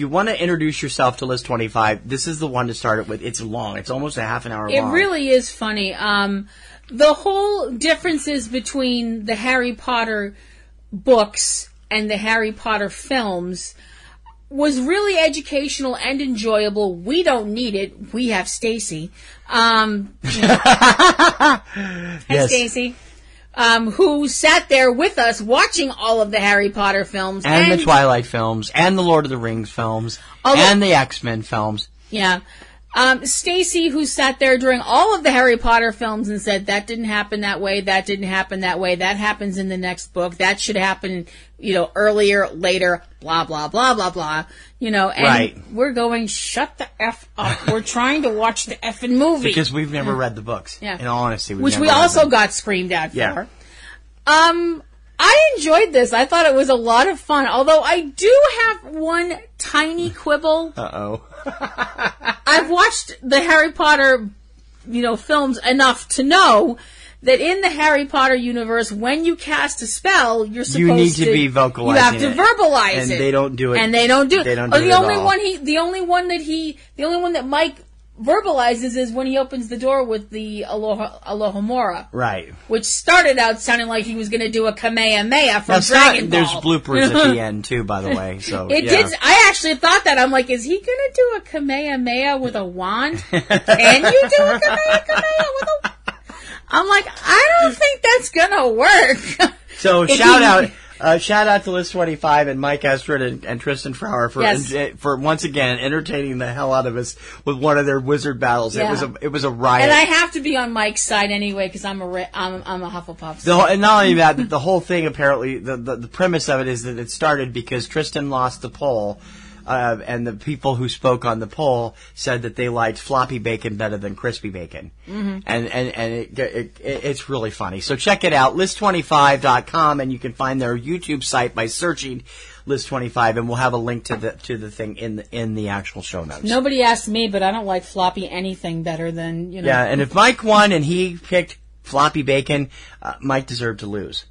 want to introduce yourself to List 25, this is the one to start it with. It's long. It's almost a half an hour long. It really is funny. The whole differences between the Harry Potter books and the Harry Potter films... was really educational and enjoyable. We don't need it. We have Stacy. Yes. Stacy. Who sat there with us watching all of the Harry Potter films. And the Twilight films. And the Lord of the Rings films. And the X-Men films. Yeah. Stacy, who sat there during all of the Harry Potter films and said, that didn't happen that way, that didn't happen that way, that happens in the next book, that should happen, earlier, later, blah, blah, blah, blah, blah. And we're going, shut the F up. We're trying to watch the effing movie. Because we've never read the books. Yeah. In all honesty, which we also got screamed at for. I enjoyed this. I thought it was a lot of fun, although I do have one tiny quibble. Uh-oh. I've watched the Harry Potter, films enough to know that in the Harry Potter universe, when you cast a spell, you need to be vocalizing. You have to verbalize it. And they don't do it. The only one that Mike verbalizes is when he opens the door with the Alohomora. Right. Which started out sounding like he was going to do a Kamehameha from Dragon Ball. There's bloopers at the end, too, by the way. So It did. I actually thought that. I'm like, is he going to do a Kamehameha with a wand? Can you do a Kamehameha with a wand? I'm like, I don't think that's going to work. So shout out to List 25 and Mike Estrin and Tristan Frower for once again entertaining the hell out of us with one of their wizard battles. Yeah. It was a riot. And I have to be on Mike's side anyway because I'm a Hufflepuff. And not only that, but the whole thing apparently the premise of it is that it started because Tristan lost the poll. And the people who spoke on the poll said that they liked floppy bacon better than crispy bacon. Mm-hmm. And it's really funny. So check it out, list25.com, and you can find their YouTube site by searching List 25, and we'll have a link to the thing in the actual show notes. Nobody asked me, but I don't like floppy anything better than, Yeah, and if Mike won and he picked floppy bacon, Mike deserved to lose.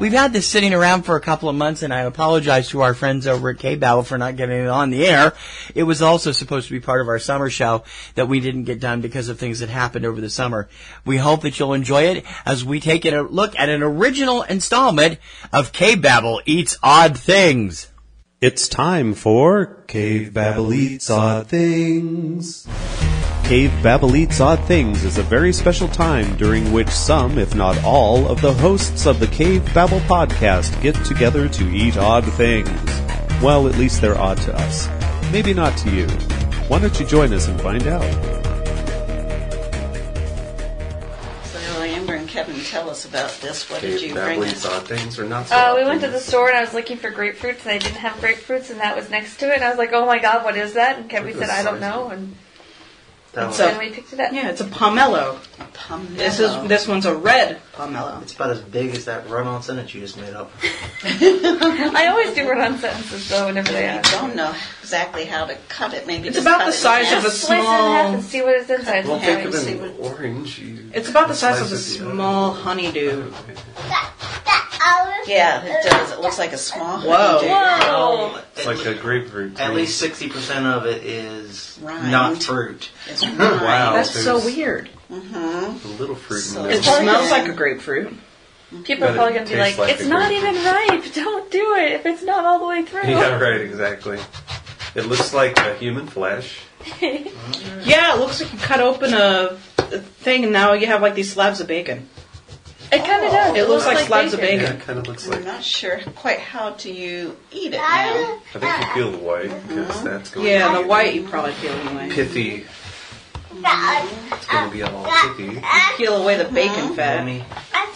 We've had this sitting around for a couple of months, and I apologize to our friends over at K-Battle for not getting it on the air. It was also supposed to be part of our summer show that we didn't get done because of things that happened over the summer. We hope that you'll enjoy it as we take a look at an original installment of K-Battle Eats Odd Things. It's time for K-Battle Eats Odd Things. Cave Babble Eats Odd Things is a very special time during which some, if not all, of the hosts of the Cave Babble podcast get together to eat odd things. Well, at least they're odd to us. Maybe not to you. Why don't you join us and find out? So now Amber and Kevin tell us about this. What did you bring? Cave Babble Eats Odd Things or not so odd things? We went to the store and I was looking for grapefruits and they didn't have grapefruits and that was next to it. And I was like, oh my God, what is that? And Kevin said, I don't know. And we picked it up. Yeah, it's a pomelo. This one's a red pomelo. It's about as big as that run-on sentence you just made up. I always do run-on sentences though whenever they ask. I don't know exactly how to cut it. Maybe it's about the size of a small. Slice it in half and see what is inside. We'll take it in orange. It's about the size of a small honeydew. Yeah, it does. It looks like a small honeydew. Whoa! It's like a grapefruit. At least 60% of it is not fruit. It's rind. Wow, that's so weird. Mm-hmm. A little fruit. So it smells like a grapefruit. People are probably going to be like, it's not even ripe. Don't do it if it's not all the way through. Yeah, right, exactly. It looks like a human flesh. Yeah, it looks like you cut open a thing and now you have like these slabs of bacon. It kind of does. It looks like slabs bacon. Of bacon. Yeah, it kind of looks like. I'm not sure quite how do you eat it now. I think you peel the white because that's going to be the white you probably peel away. Pithy. It's going to be all pithy. You peel away the bacon fat. It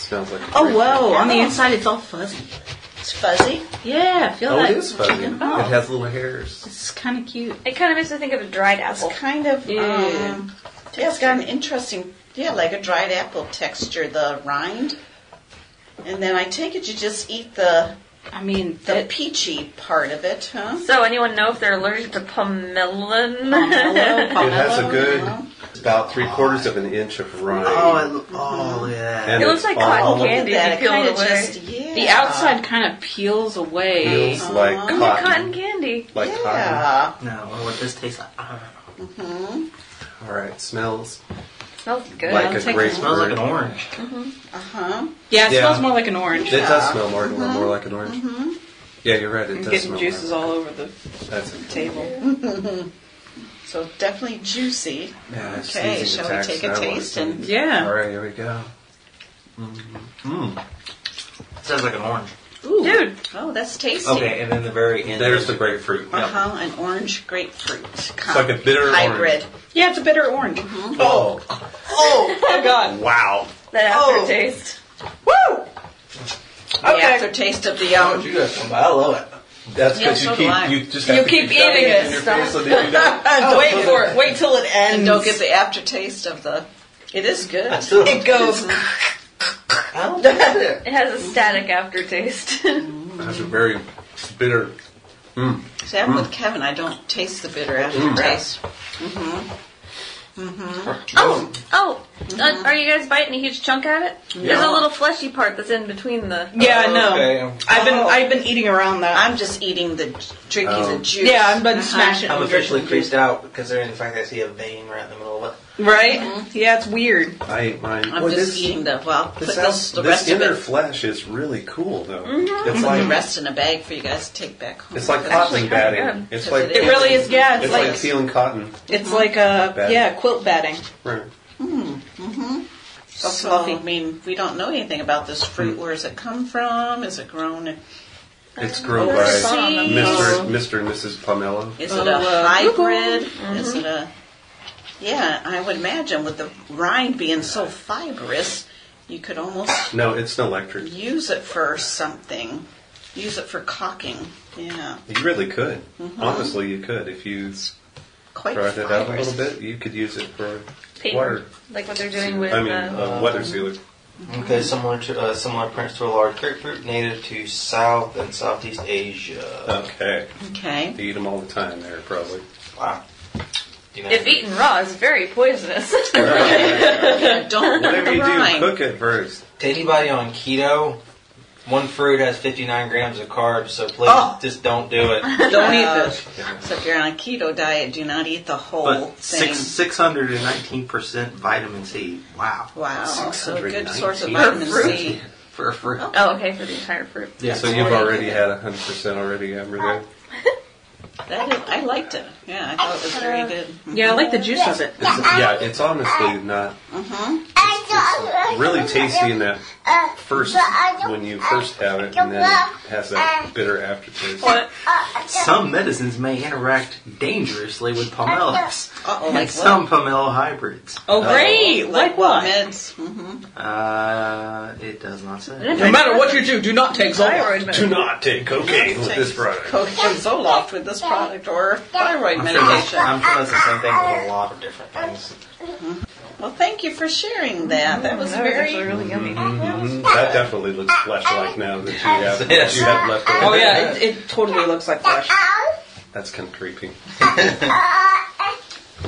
smells like. Oh, whoa. On the inside, it's all fuzzy. It's fuzzy? Yeah, I feel that. It is fuzzy. Oh. It has little hairs. It's kind of cute. It kind of makes me think of a dried apple. It's kind of. Yeah, it's got an interesting. Yeah, like a dried apple texture, the rind. And then I take it you just eat the the peachy part of it, huh? So anyone know if they're allergic to pomelo? It has a good, about 3/4 of an inch of rind. Oh, yeah. And it looks like cotton candy if you peel it away. The outside kind of peels away. Peels like cotton. Like cotton candy. Like cotton. No, well, what this tastes like. All right, smells. Smells good. Like a grape. Smells like an orange. Yeah, it smells more like an orange. It does smell more like an orange. Yeah, you're right. It does. Getting juices all over the table. So definitely juicy. Yeah, okay, shall we take a taste? All right, here we go. It sounds like an orange. Ooh. Dude, that's tasty. Okay, and then the very end. There's the grapefruit. An orange grapefruit. It's like a bitter hybrid. Orange. Yeah, it's a bitter orange. Oh, my God. Wow. That aftertaste. Woo! Okay. The aftertaste of the you guys come by? I love it. That's because you keep eating it. Wait till it ends. And don't get the aftertaste of the. It is good. It goes. I don't get it. It has a static aftertaste. It has a very bitter. See, I'm with Kevin. I don't taste the bitter aftertaste. Are you guys biting a huge chunk at it? Yeah. There's a little fleshy part that's in between the. Yeah, I know. Okay. I've been eating around that. I'm just eating drinking the juice. Yeah, I've been smashing. I'm officially creased out because in fact I see a vein right in the middle of it. Right? Yeah, it's weird. I ate mine. I'm just eating the. Well, this inner flesh is really cool, though. It's like the rest in a bag for you guys to take back home. It's like cotton batting. It's like it really is. Yeah, it's like peeling cotton. It's like a quilt batting. Right. So fluffy. I mean, we don't know anything about this fruit. Where does it come from? Is it grown? It's grown by Mr. and Mrs. Pomelo. Is it a hybrid? Is it a? Yeah, I would imagine with the rind being so fibrous, you could almost it's an electric. Use it for something. Use it for caulking. Yeah, you really could. Honestly, you could if you dried it out a little bit. You could use it for water, like what they're doing with. Weather sealer. Okay, similar appearance to a large grapefruit, native to South and Southeast Asia. Okay. They eat them all the time there, probably. Wow. If eaten raw, it's very poisonous. Right. Don't whatever you do, cook it first. To anybody on keto, one fruit has 59 grams of carbs, so please just don't do it. Don't eat this. Yeah. So if you're on a keto diet, do not eat the whole thing. 619% vitamin C. Wow. So a good source of vitamin C. For a fruit. Oh, okay, for the entire fruit. Yeah, so you've already had 100% already, Amber, there. I liked it. Yeah, I thought it was very good. Yeah, I like the juice of it. It's honestly not. It's really tasty in that first when you first have it, and then it has that bitter aftertaste. Some medicines may interact dangerously with pomelos, like some pomelo hybrids. Oh, great! Like what? Meds. It does not say. No matter what you do, do not take Zoloft. Do not take cocaine with this product. Cocaine Zoloft with this product or thyroid medication. I'm sure that's the same thing with a lot of different things. Well, thank you for sharing that. That was very really yummy. That definitely looks flesh-like now that you have left over. Oh yeah, it totally looks like flesh. That's kind of creepy.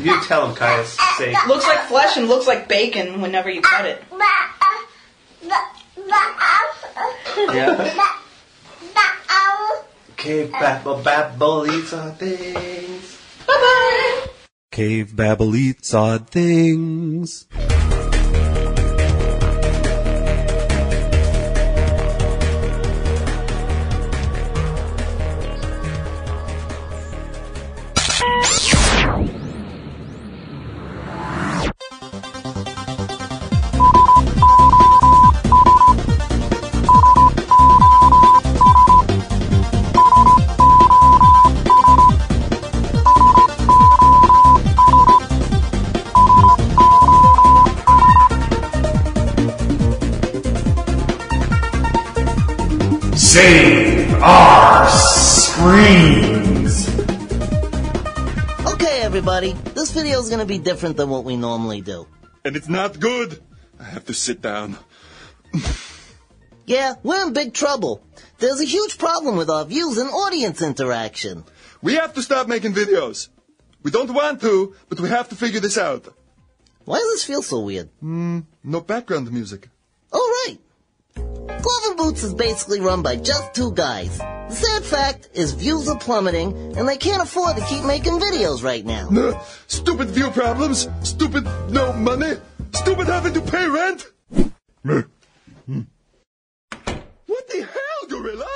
You tell him, Caius. Say looks like flesh and looks like bacon whenever you cut it. Yeah. Cave Babble eats odd things. Bye-bye. Cave Babble eats odd things. Save our screens! Okay, everybody. This video is going to be different than what we normally do. And it's not good. I have to sit down. Yeah, we're in big trouble. There's a huge problem with our views and audience interaction. We have to stop making videos. We don't want to, but we have to figure this out. Why does this feel so weird? No background music. All right. Cloven Boots is basically run by just two guys. The sad fact is views are plummeting, and they can't afford to keep making videos right now. Stupid view problems, stupid no money, stupid having to pay rent. What the hell, Gorilla?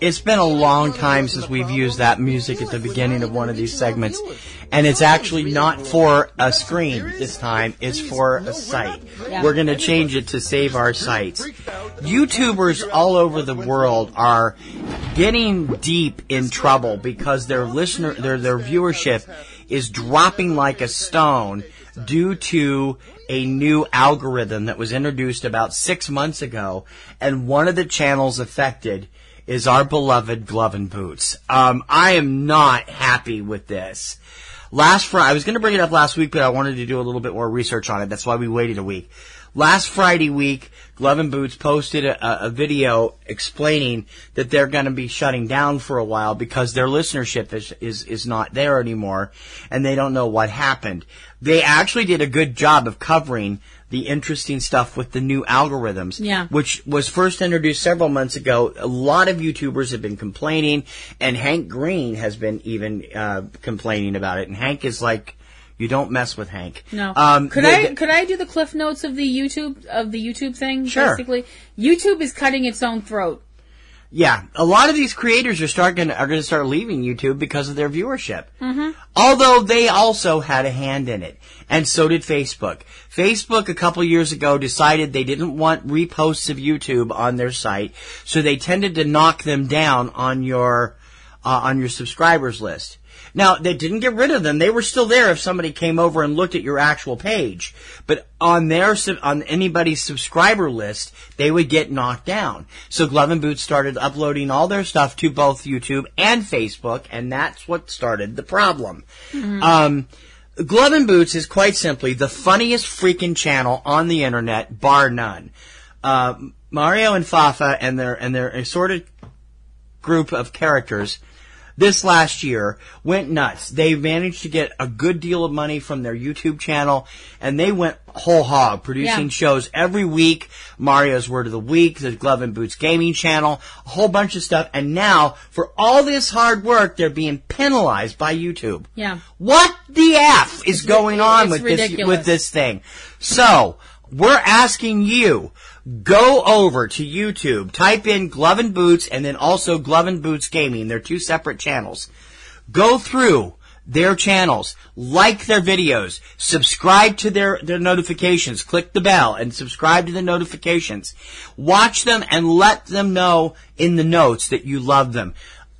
It's been a long time since we've used that music at the beginning of one of these segments, and it's actually not for a screen this time, it's for a site. We're going to change it to Save Our Sites. YouTubers all over the world are getting deep in trouble because their viewership is dropping like a stone due to a new algorithm that was introduced about 6 months ago, and one of the channels affected is our beloved Cloven Boots. I am not happy with this. I was going to bring it up last week, but I wanted to do a little bit more research on it. That's why we waited a week. Last Friday week, Cloven Boots posted a video explaining that they're going to be shutting down for a while because their listenership is not there anymore, and they don't know what happened. They actually did a good job of covering the interesting stuff with the new algorithms, which was first introduced several months ago. A lot of YouTubers have been complaining, and Hank Green has been even complaining about it. And Hank is like, "You don't mess with Hank." No. Could I do the cliff notes of the YouTube thing? Sure. Basically, YouTube is cutting its own throat. Yeah, a lot of these creators are going to start leaving YouTube because of their viewership. Although they also had a hand in it, and so did Facebook. Facebook a couple years ago decided they didn't want reposts of YouTube on their site, so they tended to knock them down on your subscribers list. Now, they didn't get rid of them. They were still there if somebody came over and looked at your actual page. But on anybody's subscriber list, they would get knocked down. So Cloven Boots started uploading all their stuff to both YouTube and Facebook, and that's what started the problem. Cloven Boots is quite simply the funniest freaking channel on the internet, bar none. Mario and Fafa and their assorted group of characters this last year went nuts. They managed to get a good deal of money from their YouTube channel, and they went whole hog, producing shows every week. Mario's Word of the Week, the Cloven Boots Gaming Channel, a whole bunch of stuff. And now, for all this hard work, they're being penalized by YouTube. Yeah. What the F is going on with this thing? So, we're asking you, go over to YouTube, type in Cloven Boots and then also Cloven Boots Gaming. They're two separate channels. Go through their channels, like their videos, subscribe to their notifications, click the bell and subscribe to the notifications. Watch them and let them know in the notes that you love them.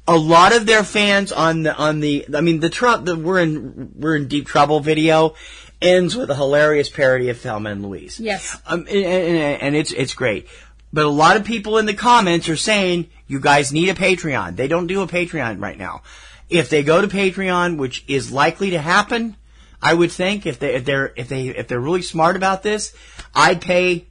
A lot of their fans the we're in deep trouble video ends with a hilarious parody of Thelma and Louise. Yes. And it's great. But a lot of people in the comments are saying, you guys need a Patreon. They don't do a Patreon right now. If they go to Patreon, which is likely to happen, I would think, if they're really smart about this, I'd pay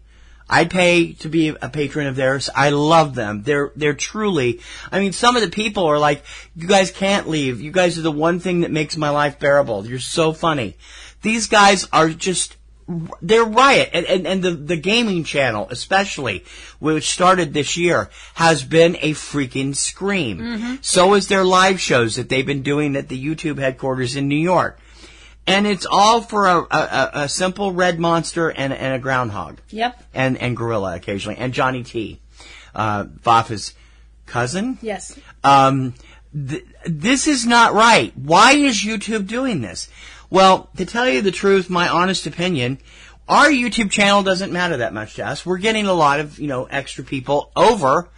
to be a patron of theirs. I love them. They're truly, I mean, some of the people are like, you guys can't leave. You guys are the one thing that makes my life bearable. You're so funny. These guys are just, they're riot. And the gaming channel, especially, which started this year, has been a freaking scream. So is their live shows that they've been doing at the YouTube headquarters in New York. And it's all for a simple red monster and a groundhog. Yep. And gorilla occasionally. And Johnny T. Vafa's cousin? Yes. This is not right. Why is YouTube doing this? Well, to tell you the truth, my honest opinion, our YouTube channel doesn't matter that much to us. We're getting a lot of, extra people over,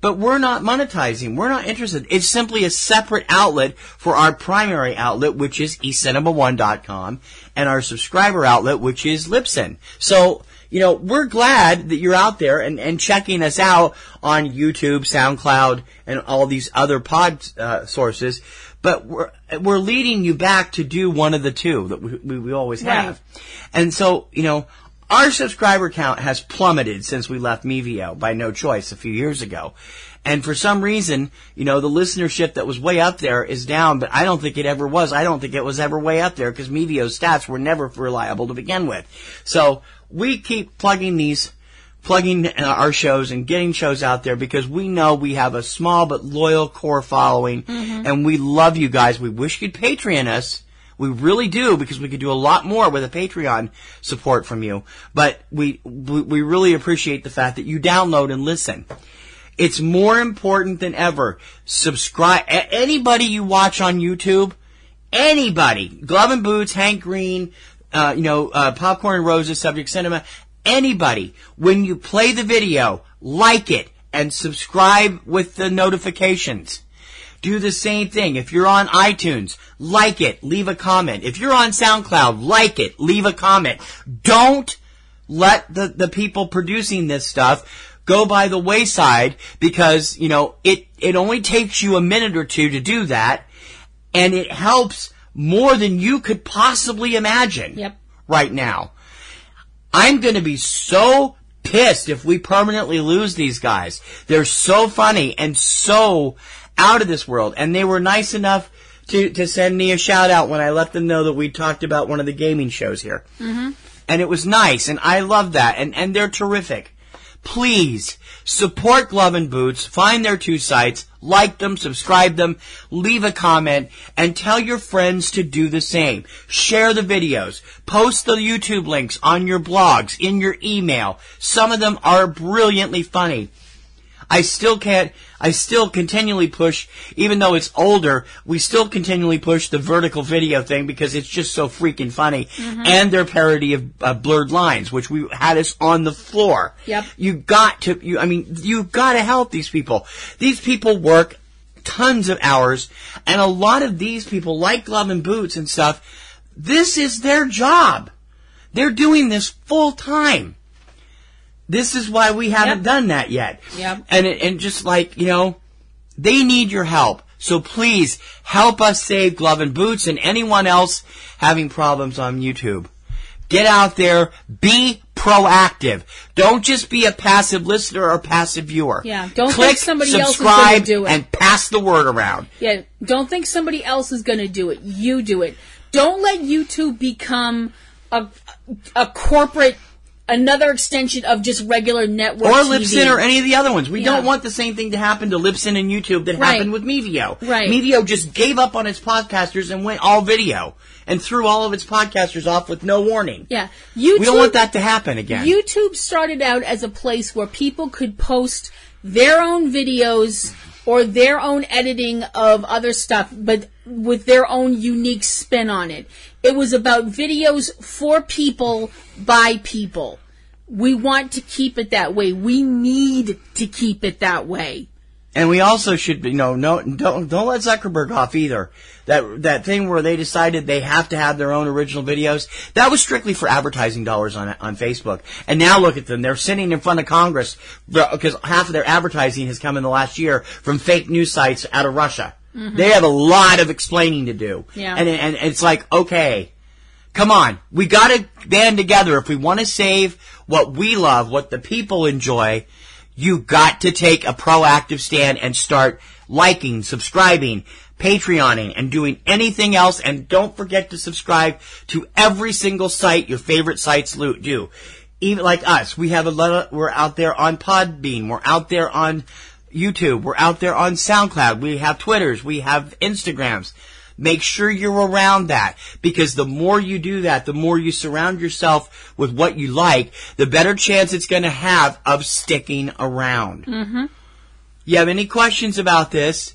but we're not monetizing. We're not interested. It's simply a separate outlet for our primary outlet, which is eCinema1.com, and our subscriber outlet, which is Libsyn. So you know, we're glad that you're out there and checking us out on YouTube, SoundCloud, and all these other pod sources. But we're leading you back to do one of the two that we always have. Right. And so, you know, our subscriber count has plummeted since we left Mevio by no choice a few years ago. And for some reason, you know, the listenership that was way up there is down, but I don't think it ever was. I don't think it was ever way up there because Mevio's stats were never reliable to begin with. So we keep plugging our shows and getting shows out there because we know we have a small but loyal core following, and we love you guys. We wish you'd Patreon us. We really do, because we could do a lot more with a Patreon support from you. But we really appreciate the fact that you download and listen. It's more important than ever. Subscribe. Anybody you watch on YouTube, anybody, Glove and Boots, Hank Green, Popcorn and Roses, Subject Cinema, anybody, when you play the video, like it and subscribe with the notifications. Do the same thing. If you're on iTunes, like it, leave a comment. If you're on SoundCloud, like it, leave a comment. Don't let the people producing this stuff go by the wayside because, you know, it only takes you a minute or two to do that, and it helps more than you could possibly imagine right now. I'm going to be so pissed if we permanently lose these guys. They're so funny and so out of this world, and they were nice enough to send me a shout-out when I let them know that we talked about one of the gaming shows here. And it was nice, and I love that, and they're terrific. Please, support Glove and Boots, find their two sites, like them, subscribe them, leave a comment, and tell your friends to do the same. Share the videos, post the YouTube links on your blogs, in your email. Some of them are brilliantly funny. I still continually push, even though it's older, we still continually push the vertical video thing because it's just so freaking funny. And their parody of Blurred Lines, which we had us on the floor. You've got to help these people. These people work tons of hours, and a lot of these people, like Glove and Boots and stuff, this is their job. They're doing this full time. This is why we haven't done that yet. And just like, you know, they need your help. So please help us save Glove and Boots and anyone else having problems on YouTube. Get out there. Be proactive. Don't just be a passive listener or passive viewer. Don't think somebody else is going to do it. And pass the word around. Don't think somebody else is going to do it. You do it. Don't let YouTube become a corporate, another extension of just regular network or TV. Libsyn or any of the other ones. We don't want the same thing to happen to Libsyn and YouTube that happened with Mevio. Mevio just gave up on its podcasters and went all video and threw all of its podcasters off with no warning. YouTube, we don't want that to happen again. YouTube started out as a place where people could post their own videos or their own editing of other stuff, but with their own unique spin on it. It was about videos for people, by people. We want to keep it that way. We need to keep it that way. And we also should, you know, don't let Zuckerberg off either. That thing where they decided they have to have their own original videos, that was strictly for advertising dollars on Facebook. And now look at them. They're sitting in front of Congress because half of their advertising has come in the last year from fake news sites out of Russia. They have a lot of explaining to do. And it's like, okay, come on. We got to band together. If we want to save what we love, what the people enjoy, you got to take a proactive stand and start liking, subscribing, Patreoning, and doing anything else. And don't forget to subscribe to every single site your favorite sites do. Even like us, we have we're out there on Podbean. We're out there on YouTube. We're out there on SoundCloud. We have Twitters. We have Instagrams. Make sure you're around that, because the more you do that, the more you surround yourself with what you like, the better chance it's going to have of sticking around. You have any questions about this?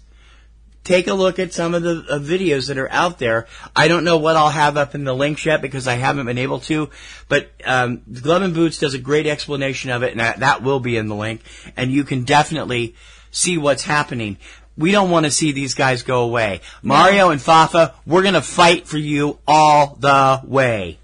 Take a look at some of the videos that are out there. I don't know what I'll have up in the links yet because I haven't been able to, but Glove and Boots does a great explanation of it, and that will be in the link, and you can definitely see what's happening. We don't want to see these guys go away. Mario and Fafa, we're going to fight for you all the way.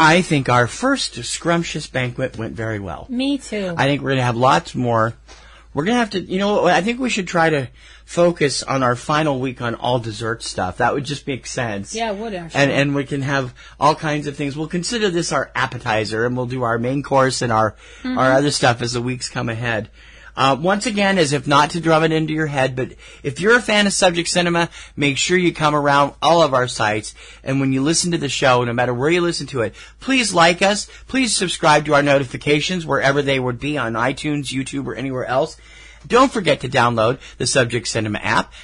I think our first scrumptious banquet went very well. Me too. I think we're going to have lots more. We're going to have to, you know, I think we should try to focus on our final week on all dessert stuff. That would just make sense. Yeah, it would actually. And we can have all kinds of things. We'll consider this our appetizer, and we'll do our main course and our other stuff as the weeks come ahead. Once again, as if not to drum it into your head, but if you're a fan of Subject Cinema, make sure you come around all of our sites. And when you listen to the show, no matter where you listen to it, please like us. Please subscribe to our notifications wherever they would be, on iTunes, YouTube, or anywhere else. Don't forget to download the Subject Cinema app,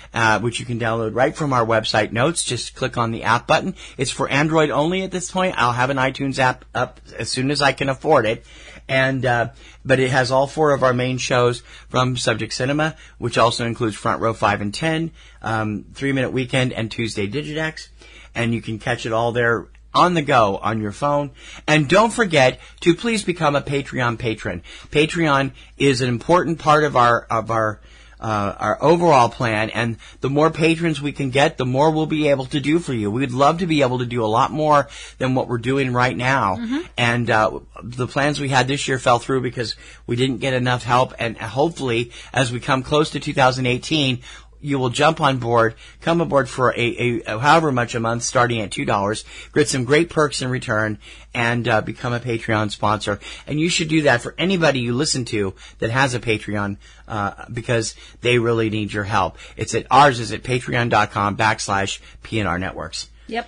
which you can download right from our website notes. Just click on the app button. It's for Android only at this point. I'll have an iTunes app up as soon as I can afford it. And, but it has all four of our main shows from Subject Cinema, which also includes Front Row 5 and 10, 3 Minute Weekend, and Tuesday Digidex. And you can catch it all there on the go on your phone. And don't forget to please become a Patreon patron. Patreon is an important part of our overall plan, and the more patrons we can get, the more we'll be able to do for you. We'd love to be able to do a lot more than what we're doing right now. Mm-hmm. And the plans we had this year fell through because we didn't get enough help, and hopefully, as we come close to 2018, you will jump on board, come aboard for a however much a month, starting at $2, get some great perks in return, and become a Patreon sponsor. And you should do that for anybody you listen to that has a Patreon, because they really need your help. It's at ours is at patreon.com/PNR Networks. Yep.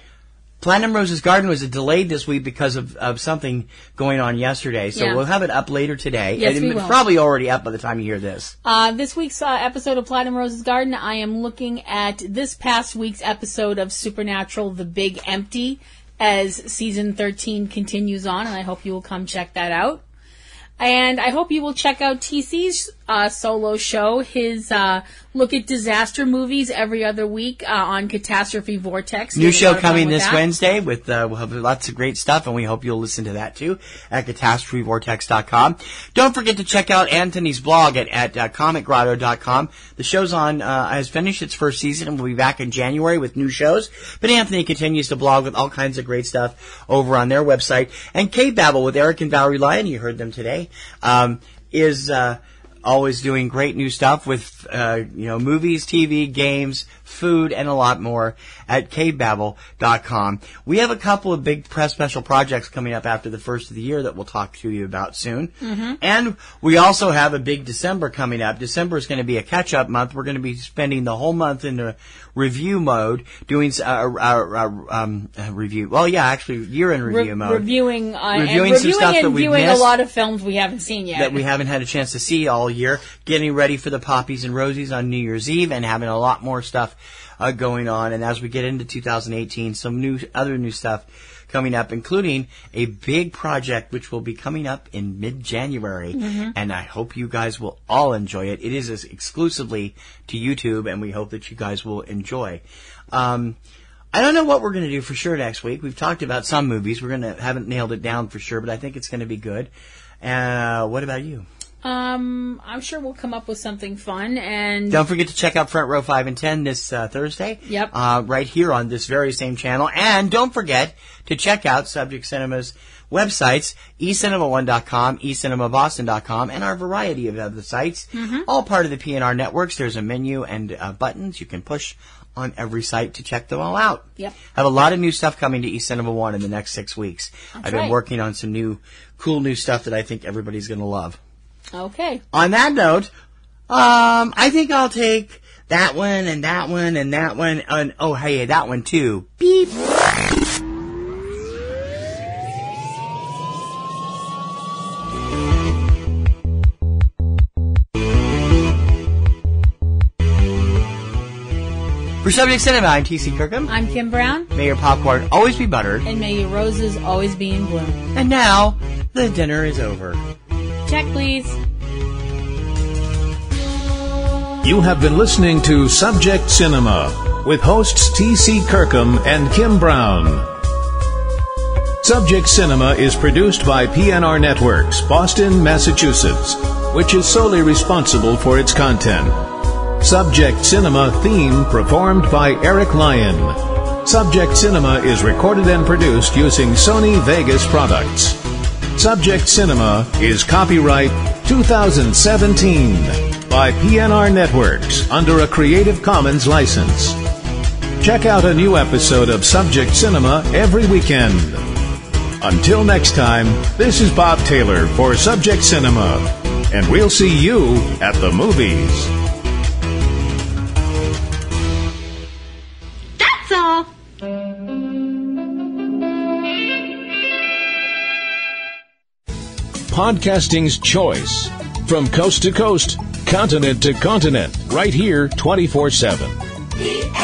Platinum Rose's Garden was delayed this week because of something going on yesterday, so we'll have it up later today. Yes, and it's probably already up by the time you hear this. This week's episode of Platinum Rose's Garden, I am looking at this past week's episode of Supernatural, The Big Empty, as Season 13 continues on, and I hope you will come check that out. And I hope you will check out TC's solo show, his look at disaster movies every other week on Catastrophe Vortex. New show coming this Wednesday with we'll have lots of great stuff, and we hope you'll listen to that too at catastrophevortex.com. Don't forget to check out Anthony's blog at comicgrotto.com. The show's on has finished its first season, and we'll be back in January with new shows. But Anthony continues to blog with all kinds of great stuff over on their website. And K-Babble with Eric and Valerie Lyon, you heard them today. Is always doing great new stuff with movies, TV, games, food, and a lot more at kbabble.com. We have a couple of big press special projects coming up after the first of the year that we'll talk to you about soon. Mm-hmm. And we also have a big December coming up. December is going to be a catch-up month. We're going to be spending the whole month in the review mode, doing review. Well, yeah, actually, year in review mode. Reviewing some stuff that we missed. Reviewing a lot of films we haven't seen yet. That we haven't had a chance to see all year. Getting ready for the Poppies and Rosies on New Year's Eve, and having a lot more stuff going on. And as we get into 2018, some other new stuff coming up, including a big project which will be coming up in mid-January. Mm-hmm. And I hope you guys will all enjoy it. It is exclusively to YouTube, and we hope that you guys will enjoy. I don't know what we're going to do for sure next week. We've talked about some movies. We haven't nailed it down for sure, but I think it's going to be good. What about you? I'm sure we'll come up with something fun, and don't forget to check out Front Row 5 and 10 this Thursday. Yep. Right here on this very same channel. And don't forget to check out Subject Cinema's websites, ecinema1.com, ecinemaboston.com, and our variety of other sites. Mm-hmm. All part of the PNR networks. There's a menu and buttons you can push on every site to check them all out. Yep. Have a lot of new stuff coming to eCinema One in the next 6 weeks. I've been working on some cool new stuff that I think everybody's going to love. Okay. On that note, I think I'll take that one and that one and that one and oh hey, that one too. Beep. For Subject Cinema, I'm TC Kirkham. I'm Kim Brown. May your popcorn always be buttered. And may your roses always be in bloom. And now, the dinner is over. Check, please. You have been listening to Subject Cinema with hosts T.C. Kirkham and Kim Brown. Subject Cinema is produced by PNR Networks, Boston, Massachusetts, which is solely responsible for its content. Subject Cinema theme performed by Eric Lyon. Subject Cinema is recorded and produced using Sony Vegas products. Subject Cinema is copyright 2017 by PNR Networks under a Creative Commons license. Check out a new episode of Subject Cinema every weekend. Until next time, this is Bob Taylor for Subject Cinema, and we'll see you at the movies. That's all. Podcasting's choice. From coast to coast, continent to continent, right here 24/7.